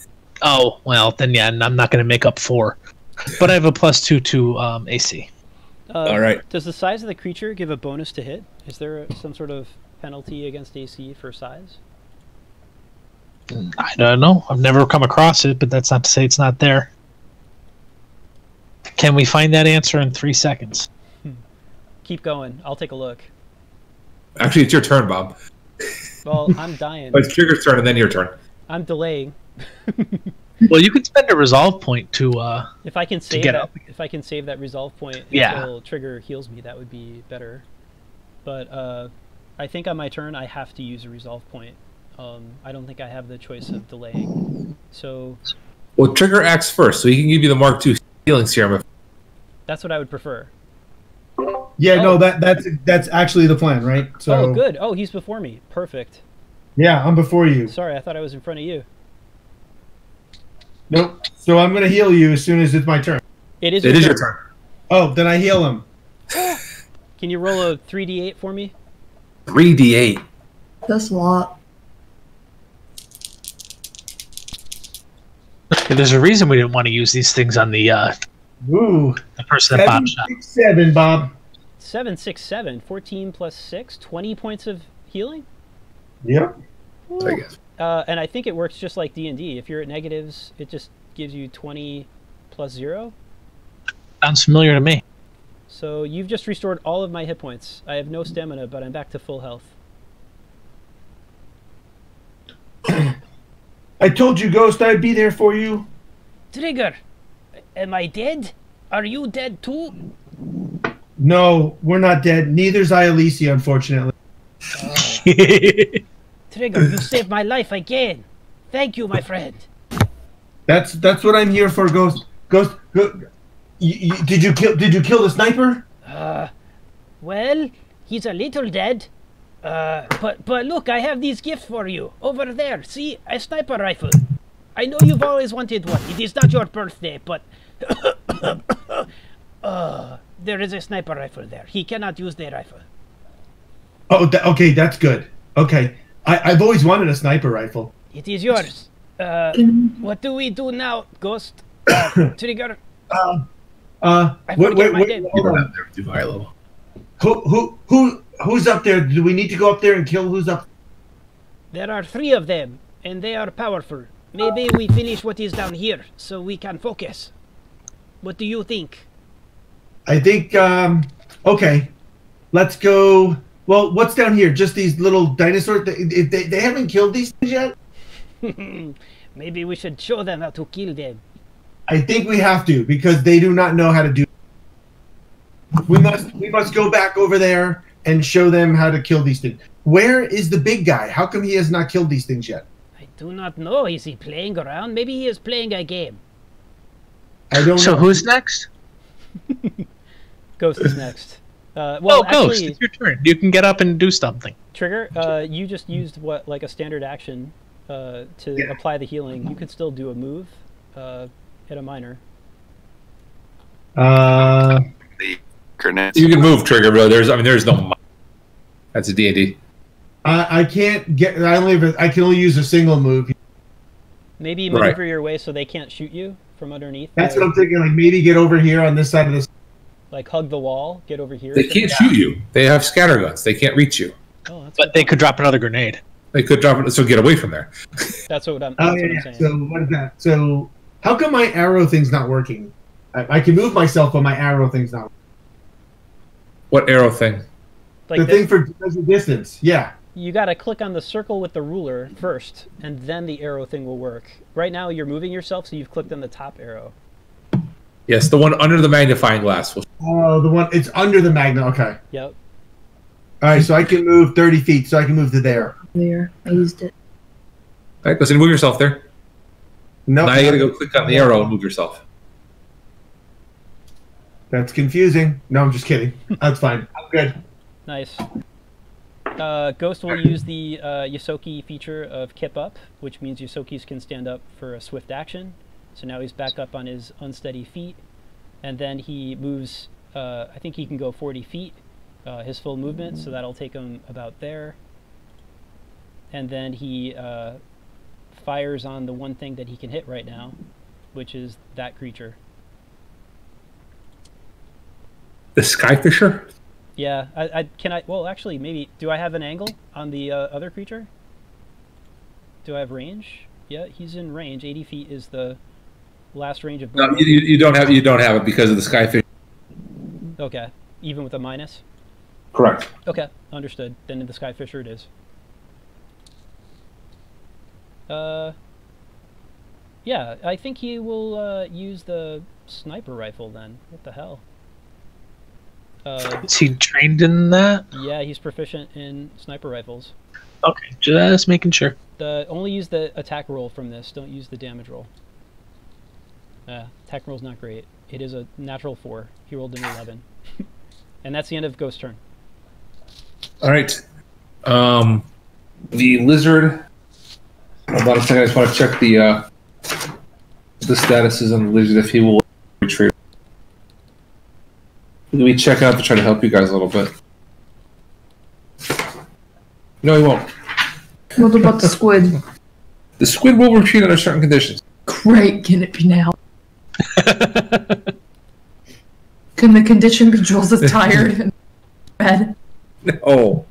Oh well, then yeah, I'm not going to make up four, but I have a plus two to um, A C. Uh, All right. Does the size of the creature give a bonus to hit? Is there some sort of penalty against A C for size? I don't know. I've never come across it, but that's not to say it's not there. Can we find that answer in three seconds? Keep going. I'll take a look. Actually, it's your turn, Bob. Well, I'm dying. But it's Trigger's turn and then your turn. I'm delaying. Well, you could spend a resolve point to uh if I can save that, if I can save that resolve point yeah. until Trigger heals me, that would be better. But uh I think on my turn I have to use a resolve point. Um I don't think I have the choice of delaying. So well, Trigger acts first, so he can give you the Mark two healing serum. That's what I would prefer. Yeah, oh. no, that that's that's actually the plan, right? So oh, good. Oh, he's before me. Perfect. Yeah, I'm before you. Sorry, I thought I was in front of you. Nope. So I'm gonna heal you as soon as it's my turn. It is. It is your turn. Oh, then I heal him. Can you roll a three d eight for me? three d eight. That's a lot. Okay, there's a reason we didn't want to use these things on the uh, Ooh, the person that Bob shot. seven, Bob. Seven, six, seven. Fourteen plus six. Twenty points of healing. Yep. I guess. Uh, and I think it works just like D and D. If you're at negatives, it just gives you twenty plus zero. Sounds familiar to me. So you've just restored all of my hit points. I have no stamina, but I'm back to full health. I told you, Ghost, I'd be there for you. Trigger, am I dead? Are you dead too? No, we're not dead. Neither's Ialisi, unfortunately. Oh. Trigger, you saved my life again. Thank you, my friend. That's that's what I'm here for, Ghost. Ghost, go, you, you, did you kill? Did you kill the sniper? Uh, well, he's a little dead. Uh, but but look, I have these gifts for you over there. See, a sniper rifle. I know you've always wanted one. It is not your birthday, but uh, there is a sniper rifle there. He cannot use the rifle. Oh, th okay, that's good. Okay. I, I've always wanted a sniper rifle. It is yours. Uh, what do we do now, Ghost? Uh, Trigger? Uh, uh, I wait, wait, my wait, name. Hold on. Who, who, who, who's up there? Do we need to go up there and kill who's up? There are three of them, and they are powerful. Maybe we finish what is down here, so we can focus. What do you think? I think, um, okay. Let's go... Well, what's down here? Just these little dinosaurs? They, they, they haven't killed these things yet? Maybe we should show them how to kill them. I think we have to, because they do not know how to do it. We must, we must go back over there and show them how to kill these things. Where is the big guy? How come he has not killed these things yet? I do not know. Is he playing around? Maybe he is playing a game. I don't so know. So who's next? Ghost is next. Uh, well, oh, Ghost, it's your turn. You can get up and do something. Trigger, uh, you just used what, like a standard action uh, to yeah. apply the healing. You could still do a move uh, at a minor. Uh, you can move, Trigger, bro. There's, I mean, there's no. That's a D and D. I, I can't get. I only. Have a, I can only use a single move. Maybe maneuver right. your way so they can't shoot you from underneath. That's what I'm thinking. Like maybe get over here on this side of this. Like hug the wall, get over here. They can't shoot you. They have scatter guns. They can't reach you. Oh, that's but they could drop another grenade. They could drop it. So get away from there. That's what I'm, that's oh, yeah, what I'm saying. So what is that? So how come my arrow thing's not working? I, I can move myself, but my arrow thing's not working. What arrow thing? Like the this, thing for distance. Yeah. You got to click on the circle with the ruler first, and then the arrow thing will work. Right now, you're moving yourself, so you've clicked on the top arrow. Yes, the one under the magnifying glass. Oh, the one, it's under the magnet, okay. Yep. All right, so I can move thirty feet, so I can move to there. There, I used it. All right, listen, move yourself there. No. Now you gotta go click on the arrow and move yourself. That's confusing. No, I'm just kidding. That's fine, I'm good. Nice. Uh, Ghost will use the uh, Ysoki feature of Kip Up, which means Ysokis can stand up for a swift action. So now he's back up on his unsteady feet, and then he moves, uh, I think he can go forty feet, uh, his full movement, so that'll take him about there. And then he uh, fires on the one thing that he can hit right now, which is that creature. The Skyfisher? Yeah, I, I can I, well actually maybe, do I have an angle on the uh, other creature? Do I have range? Yeah, he's in range. eighty feet is the last range of. No, you, you don't have you don't have it because of the Skyfish. Okay, even with a minus. Correct. Okay, understood. Then the Skyfisher it is. Uh, yeah, I think he will uh, use the sniper rifle then. What the hell? Uh, is he trained in that? Yeah, he's proficient in sniper rifles. Okay, just making sure. The, only use the attack roll from this. Don't use the damage roll. Uh, attack roll's not great. It is a natural four. He rolled an eleven. And that's the end of Ghost's turn. All right. Um, the lizard. Hold on a second. I just want to check the uh, the statuses on the lizard if he will retreat. Let me check out to try to help you guys a little bit. No, he won't. What about the squid? The squid will retreat under certain conditions. Great, can it be now? Can the condition be Jules is tired and bad? No.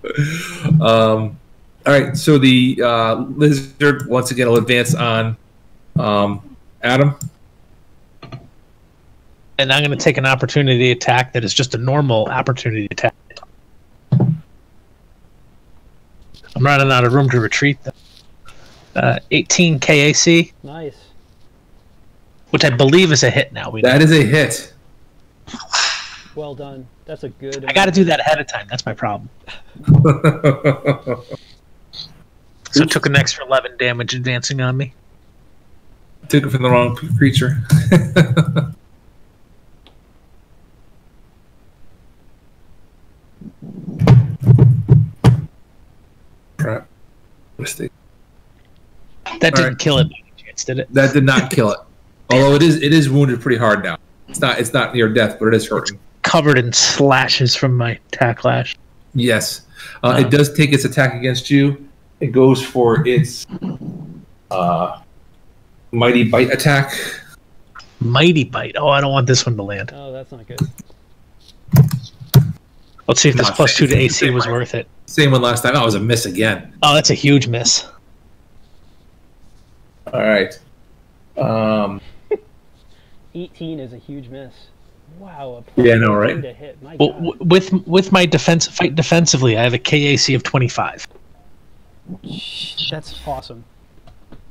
Um, Alright, so the uh, lizard once again will advance on um, Adam. And I'm going to take an opportunity attack that is just a normal opportunity attack. I'm running out of room to retreat. Uh, eighteen K A C. Nice. Which I believe is a hit now. We that know. Is a hit. Well done. That's a good... I got to do that ahead of time. That's my problem. So it took an extra eleven damage advancing on me. Took it from the wrong creature. Crap. Mistake. That didn't right. kill it by any chance, did it? That did not kill it. Although it is it is wounded pretty hard now. It's not it's not near death, but it is hurting. It's covered in slashes from my attack lash. Yes. Uh, um, it does take its attack against you. It goes for its uh, mighty bite attack. Mighty bite. Oh, I don't want this one to land. Oh, that's not good. Let's see if no, this plus two to A C was worth it. Same one last time. Oh, it was a miss again. Oh, that's a huge miss. All right. Um, eighteen is a huge miss. Wow. A yeah, I know, right? To hit. My well, w with with my defense fight defensively, I have a K A C of twenty-five. That's awesome.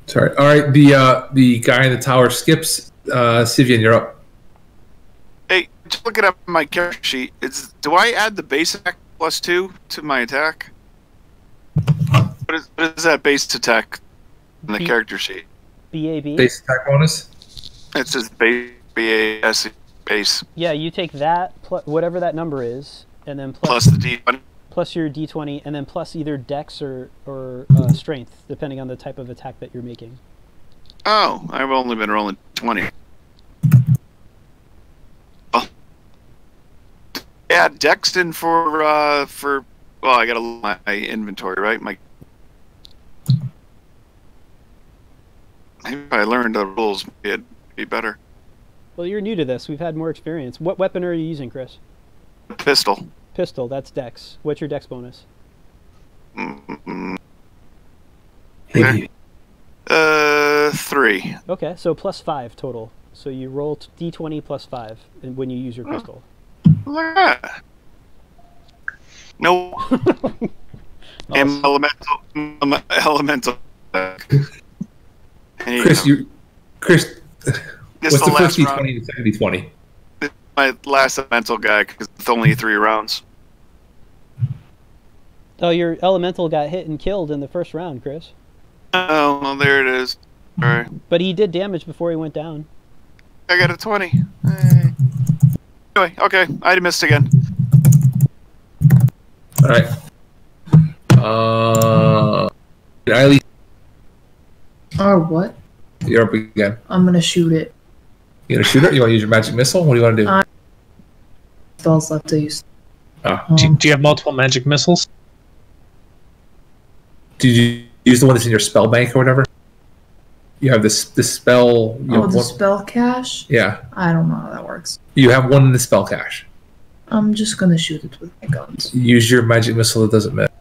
Sorry. All right. The uh, the guy in the tower skips. Uh, Sivian, you're up. Hey, just looking up my character sheet. It's do I add the base attack plus two to my attack? What is what is that base attack in the B character sheet? B A B? Base attack bonus? It says B A S base. Yeah, you take that, whatever that number is, and then plus, plus the D twenty. Plus your D twenty, and then plus either dex or, or uh, strength, depending on the type of attack that you're making. Oh, I've only been rolling twenty. Oh. Yeah, dex in for, uh, for, well, I got to look at my inventory, right? My If I learned the rules, it'd be better. Well, you're new to this. We've had more experience. What weapon are you using, Chris? Pistol. Pistol, that's dex. What's your dex bonus? Mm-hmm. Hey. Uh, three. Okay, so plus five total. So you roll D twenty plus five when you use your pistol. No. Awesome. And elemental. Elemental. You Chris, know. you, Chris, what's the first D twenty to seventy twenty? My last elemental guy, because it's only three rounds. Oh, your elemental got hit and killed in the first round, Chris. Oh, well, there it is. All right. But he did damage before he went down. I got a twenty. Hey. Anyway, okay, I missed again. All right. Uh, did I leave? Oh, what? You're up again. I'm going to shoot it. You're going to shoot it? You want to use your magic missile? What do you want to do? Uh, spells left to use. Oh. Um, do, do you have multiple magic missiles? Do you use the one that's in your spell bank or whatever? You have this this spell. You oh, have the one... spell cache? Yeah. I don't know how that works. You have one in the spell cache. I'm just going to shoot it with my guns. Use your magic missile that doesn't matter.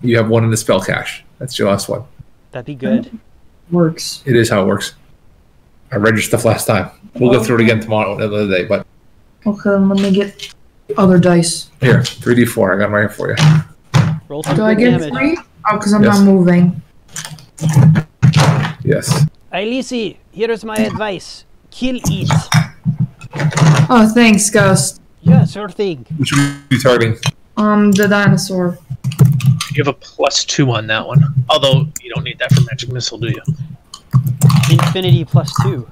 You have one in the spell cache. That's your last one. That'd be good. It works. It is how it works. I read your stuff last time. We'll okay. go through it again tomorrow, another day. But okay, let me get other dice. Here, three d four. I got them right here for you. Roll Do I get damage. three? Oh, because I'm yes. not moving. Yes. Ailisi, here is my advice. Kill it. Oh, thanks, Ghost. Yeah, sure thing. Which one are you targeting? Um, the dinosaur. You have a plus two on that one. Although, you don't need that for magic missile, do you? Infinity plus two.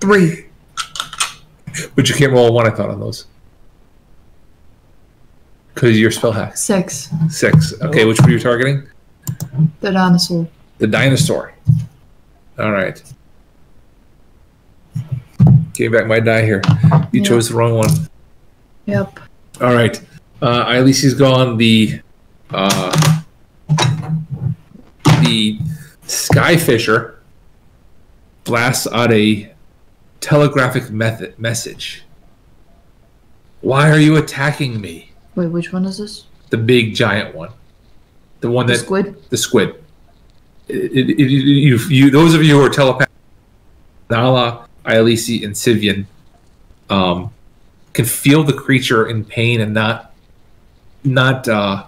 Three. But you can't roll a one, I thought, on those. Because your spell hack. Six. Six. Okay, oh. Which one are you targeting? The dinosaur. The dinosaur. All right. Gave back my die here. You yep. chose the wrong one. Yep. All right. Uh, Ailisi's gone. The uh, the Skyfisher blasts out a telegraphic method message. Why are you attacking me? Wait, which one is this? The big giant one. The one the that squid. The squid. It, it, it, you, you, those of you who are telepathic, Nala, Ailisi, and Sivian, um, can feel the creature in pain and not, not, uh,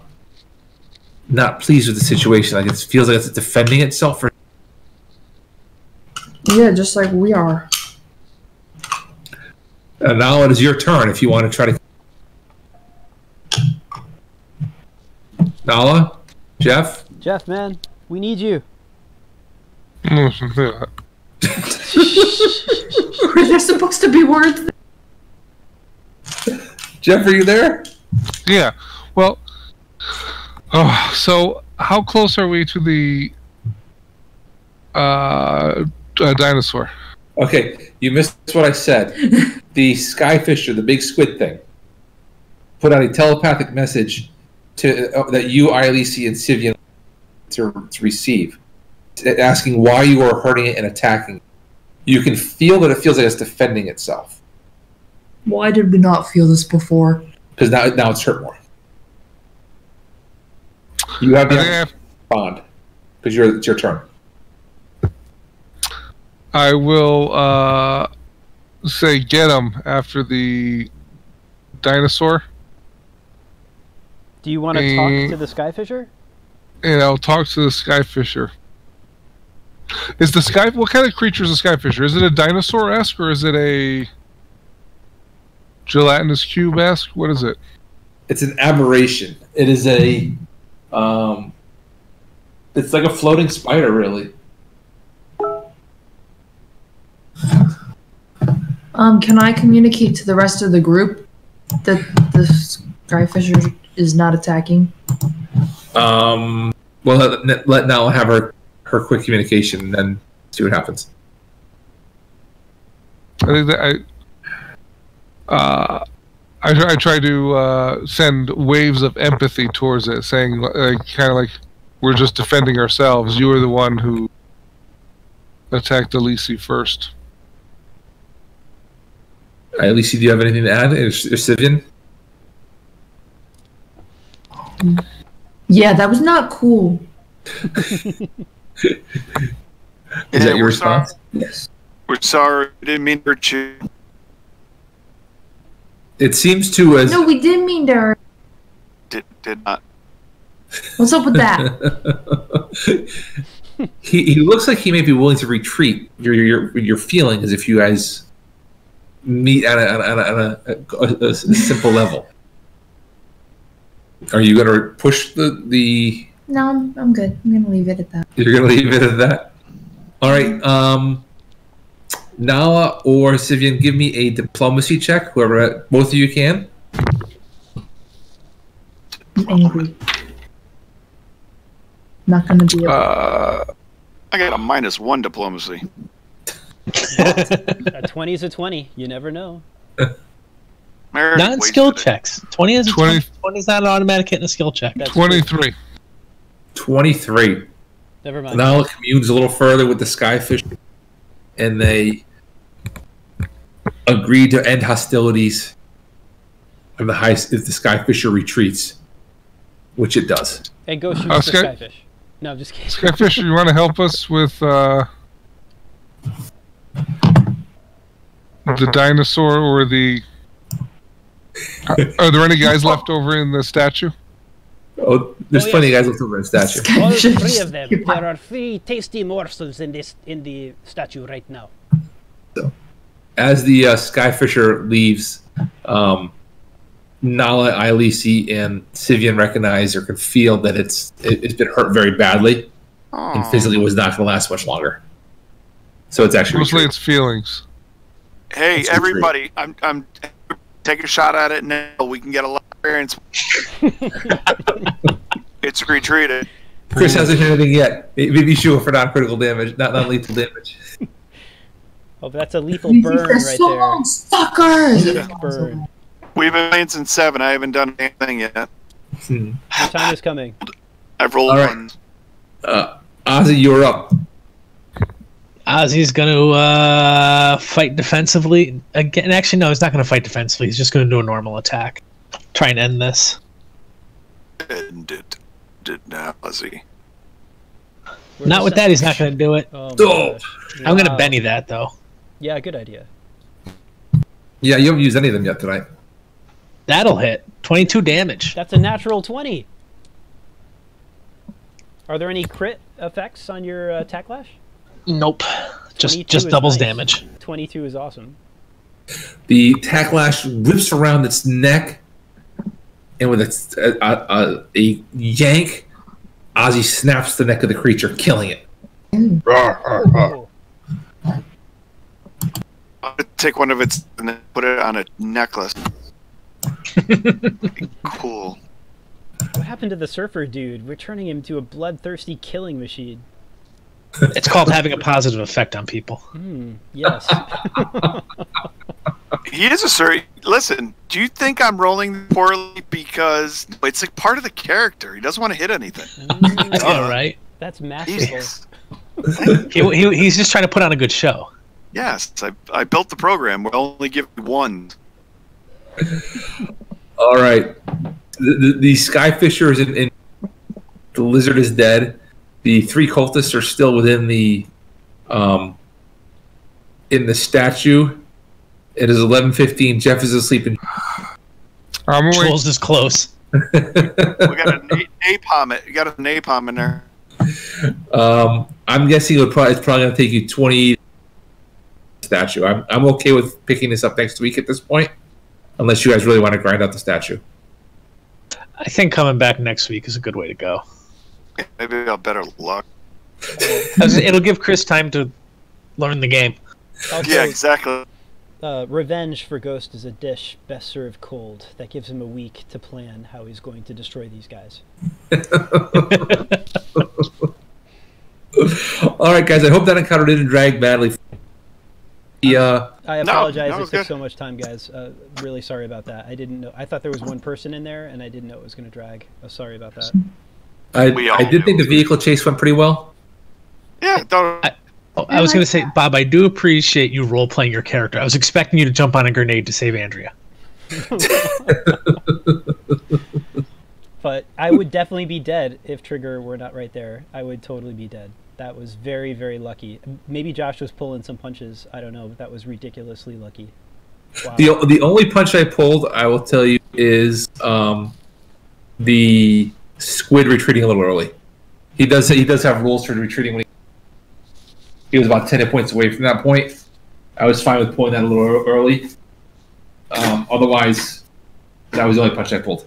not pleased with the situation. Like it feels like it's defending itself. Or yeah, just like we are. And now it is your turn if you want to try to. Nala, Jeff. Jeff, man, we need you. No, were there supposed to be words? Jeff, are you there? Yeah. Well. Oh, so how close are we to the uh, uh, dinosaur? Okay, you missed what I said. The Skyfisher, the big squid thing, put out a telepathic message to uh, that you, Ailisi, and Sivian to, to receive, asking why you are hurting it and attacking it. You can feel that it feels like it's defending itself. Why did we not feel this before? Because now, now it's hurt more. You have to respond because you're, it's your turn. I will uh, say get him after the dinosaur. Do you want to and, talk to the Skyfisher? And I'll talk to the Skyfisher. Is the sky? What kind of creature is the Skyfisher? Is it a dinosaur-esque or is it a gelatinous cube-esque? What is it? It's an aberration. It is a. Um, it's like a floating spider, really. Um, can I communicate to the rest of the group that the Skyfisher is not attacking? Um, well, let, let Nala have her, her quick communication and then see what happens. I think that I, uh, I, I try to uh, send waves of empathy towards it, saying uh, kind of like, we're just defending ourselves. You were the one who attacked Ailisi first. Ailisi, do you have anything to add? Or Sivian? Yeah, that was not cool. Is yeah, that your response? Sorry. Yes. We're sorry. We didn't mean to hurt you. It seems to us. No, we didn't mean to hurt you. Did, did not. What's up with that? he, he looks like he may be willing to retreat. Your, your, your feeling is if you guys meet at a, at a, at a, a, a simple level. Are you going to push the, the... No, I'm, I'm good. I'm going to leave it at that. You're going to leave it at that? All right. Um, Nala or Sivian, give me a diplomacy check. Whoever, both of you can. I'm angry. Not going to be able... Uh, I got a minus one diplomacy. A twenty is a twenty. You never know. Non-skill checks. Twenty is a twenty. Twenty is not an automatic hit in a skill check. That's Twenty-three. True. Twenty-three. Never mind. Now it communes a little further with the Skyfish, and they agree to end hostilities if the, high, if the Skyfisher retreats, which it does. And go shoot uh, the Sky Skyfish. No, I'm just kidding. Skyfisher, you want to help us with uh, the dinosaur or the... Are, are there any guys left over in the statue? Oh, there's oh, plenty of yeah. guys left over in the statue. All three of them. There are three tasty morsels in this in the statue right now. So, as the uh, Skyfisher leaves, um, Nala, Ilisi, and Sivian recognize or can feel that it's it, it's been hurt very badly, Aww. and physically was not going to last much longer. So it's actually mostly it's feelings. Hey, it's everybody! I'm I'm taking a shot at it now. We can get a lot. It's retreated. Chris hasn't hit anything yet. Maybe sure for not critical damage, not non lethal damage. Oh, that's a lethal burn right so there. Long, suckers! Yeah. Burn. We've been playing since seven. I haven't done anything yet. Hmm. The time is coming. I've rolled right. one. Uh, Ozzy, you're up. Ozzy's going to uh, fight defensively. Again, actually, no, he's not going to fight defensively. He's just going to do a normal attack. Try and end this. End it. Did not, Ozzy. Not with that, he's not going to do it. Oh oh. I'm going to wow. Benny that, though. Yeah, good idea. Yeah, you haven't used any of them yet tonight. That'll hit. twenty-two damage. That's a natural twenty. Are there any crit effects on your uh, attack lash? Nope. Just just doubles nice. damage. twenty-two is awesome. The attack lash whips around its neck, and with a, a, a, a yank, Ozzy snaps the neck of the creature, killing it. Oh. I'll take one of its and then put it on a necklace. Cool. What happened to the surfer dude? We're turning him to a bloodthirsty killing machine. It's called having a positive effect on people. Mm, yes. He is a surfer. Listen, do you think I'm rolling poorly because it's like part of the character? He doesn't want to hit anything. Mm, all right. That's massive. he, he, he's just trying to put on a good show. Yes, I, I built the program. We'll only give one. All right. The, the, the Skyfisher is in, in. The lizard is dead. The three cultists are still within the, um, in the statue. It is eleven fifteen. Jeff is asleep. And I'm Jules is close. We got a napalm. You got a napalm in there. Um, I'm guessing it would probably it's probably gonna take you twenty. Statue. I'm, I'm okay with picking this up next week at this point, unless you guys really want to grind out the statue. I think coming back next week is a good way to go. Maybe I'll better luck. It'll give Chris time to learn the game. Also, yeah, exactly. Uh, revenge for Ghost is a dish best served cold. That gives him a week to plan how he's going to destroy these guys. All right, guys. I hope that encounter didn't drag badly. Yeah. I apologize. No, no, it took so much time, guys. Uh, really sorry about that. I didn't know. I thought there was one person in there, and I didn't know it was going to drag. Oh, sorry about that. I, I did think the vehicle chase went pretty well. Yeah. I, oh, I was going to say, Bob, I do appreciate you role playing your character. I was expecting you to jump on a grenade to save Andrea. But I would definitely be dead if Trigger were not right there. I would totally be dead. That was very, very lucky. Maybe Josh was pulling some punches. I don't know, but that was ridiculously lucky. Wow. The the only punch I pulled, I will tell you, is um, the squid retreating a little early. He does he does have rules for retreating when he, he was about ten points away from that point. I was fine with pulling that a little early. Um, otherwise, that was the only punch I pulled.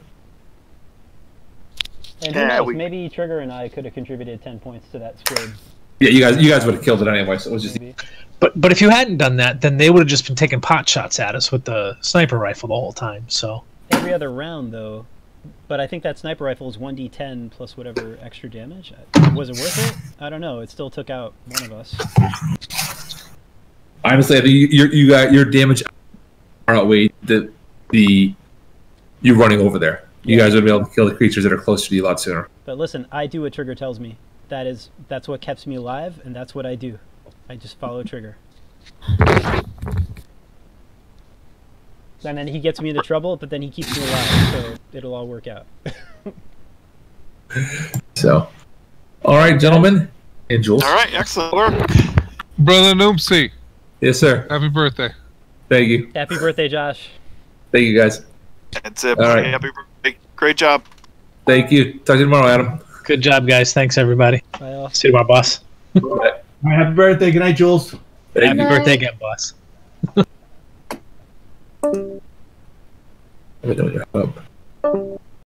And yeah, knows, we, maybe Trigger and I could have contributed ten points to that squid. Yeah, you guys, you guys would have killed it anyway. So it was just. Maybe. But but if you hadn't done that, then they would have just been taking pot shots at us with the sniper rifle the whole time. So every other round, though. But I think that sniper rifle is one d ten plus whatever extra damage. Was it worth it? I don't know. It still took out one of us. honestly, I think you, you, you got your damage outweighed the the you running over there. You yeah. guys would be able to kill the creatures that are closer to you a lot sooner. But listen, I do what Trigger tells me. That is, that's what keeps me alive, and that's what I do. I just follow Trigger. And then he gets me into trouble, but then he keeps me alive, so it'll all work out. So, all right, gentlemen and Jules. All right, excellent work, brother Noomsy. Yes, sir. Happy birthday. Thank you. Happy birthday, Josh. Thank you, guys. That's it. All right. Happy birthday. Great job. Thank you. Talk to you tomorrow, Adam. Good job, guys. Thanks, everybody. Bye, all. See you tomorrow, boss. All right. All right, happy birthday. Good night, Jules. Thank Happy you. birthday again, boss. Let me know you're up.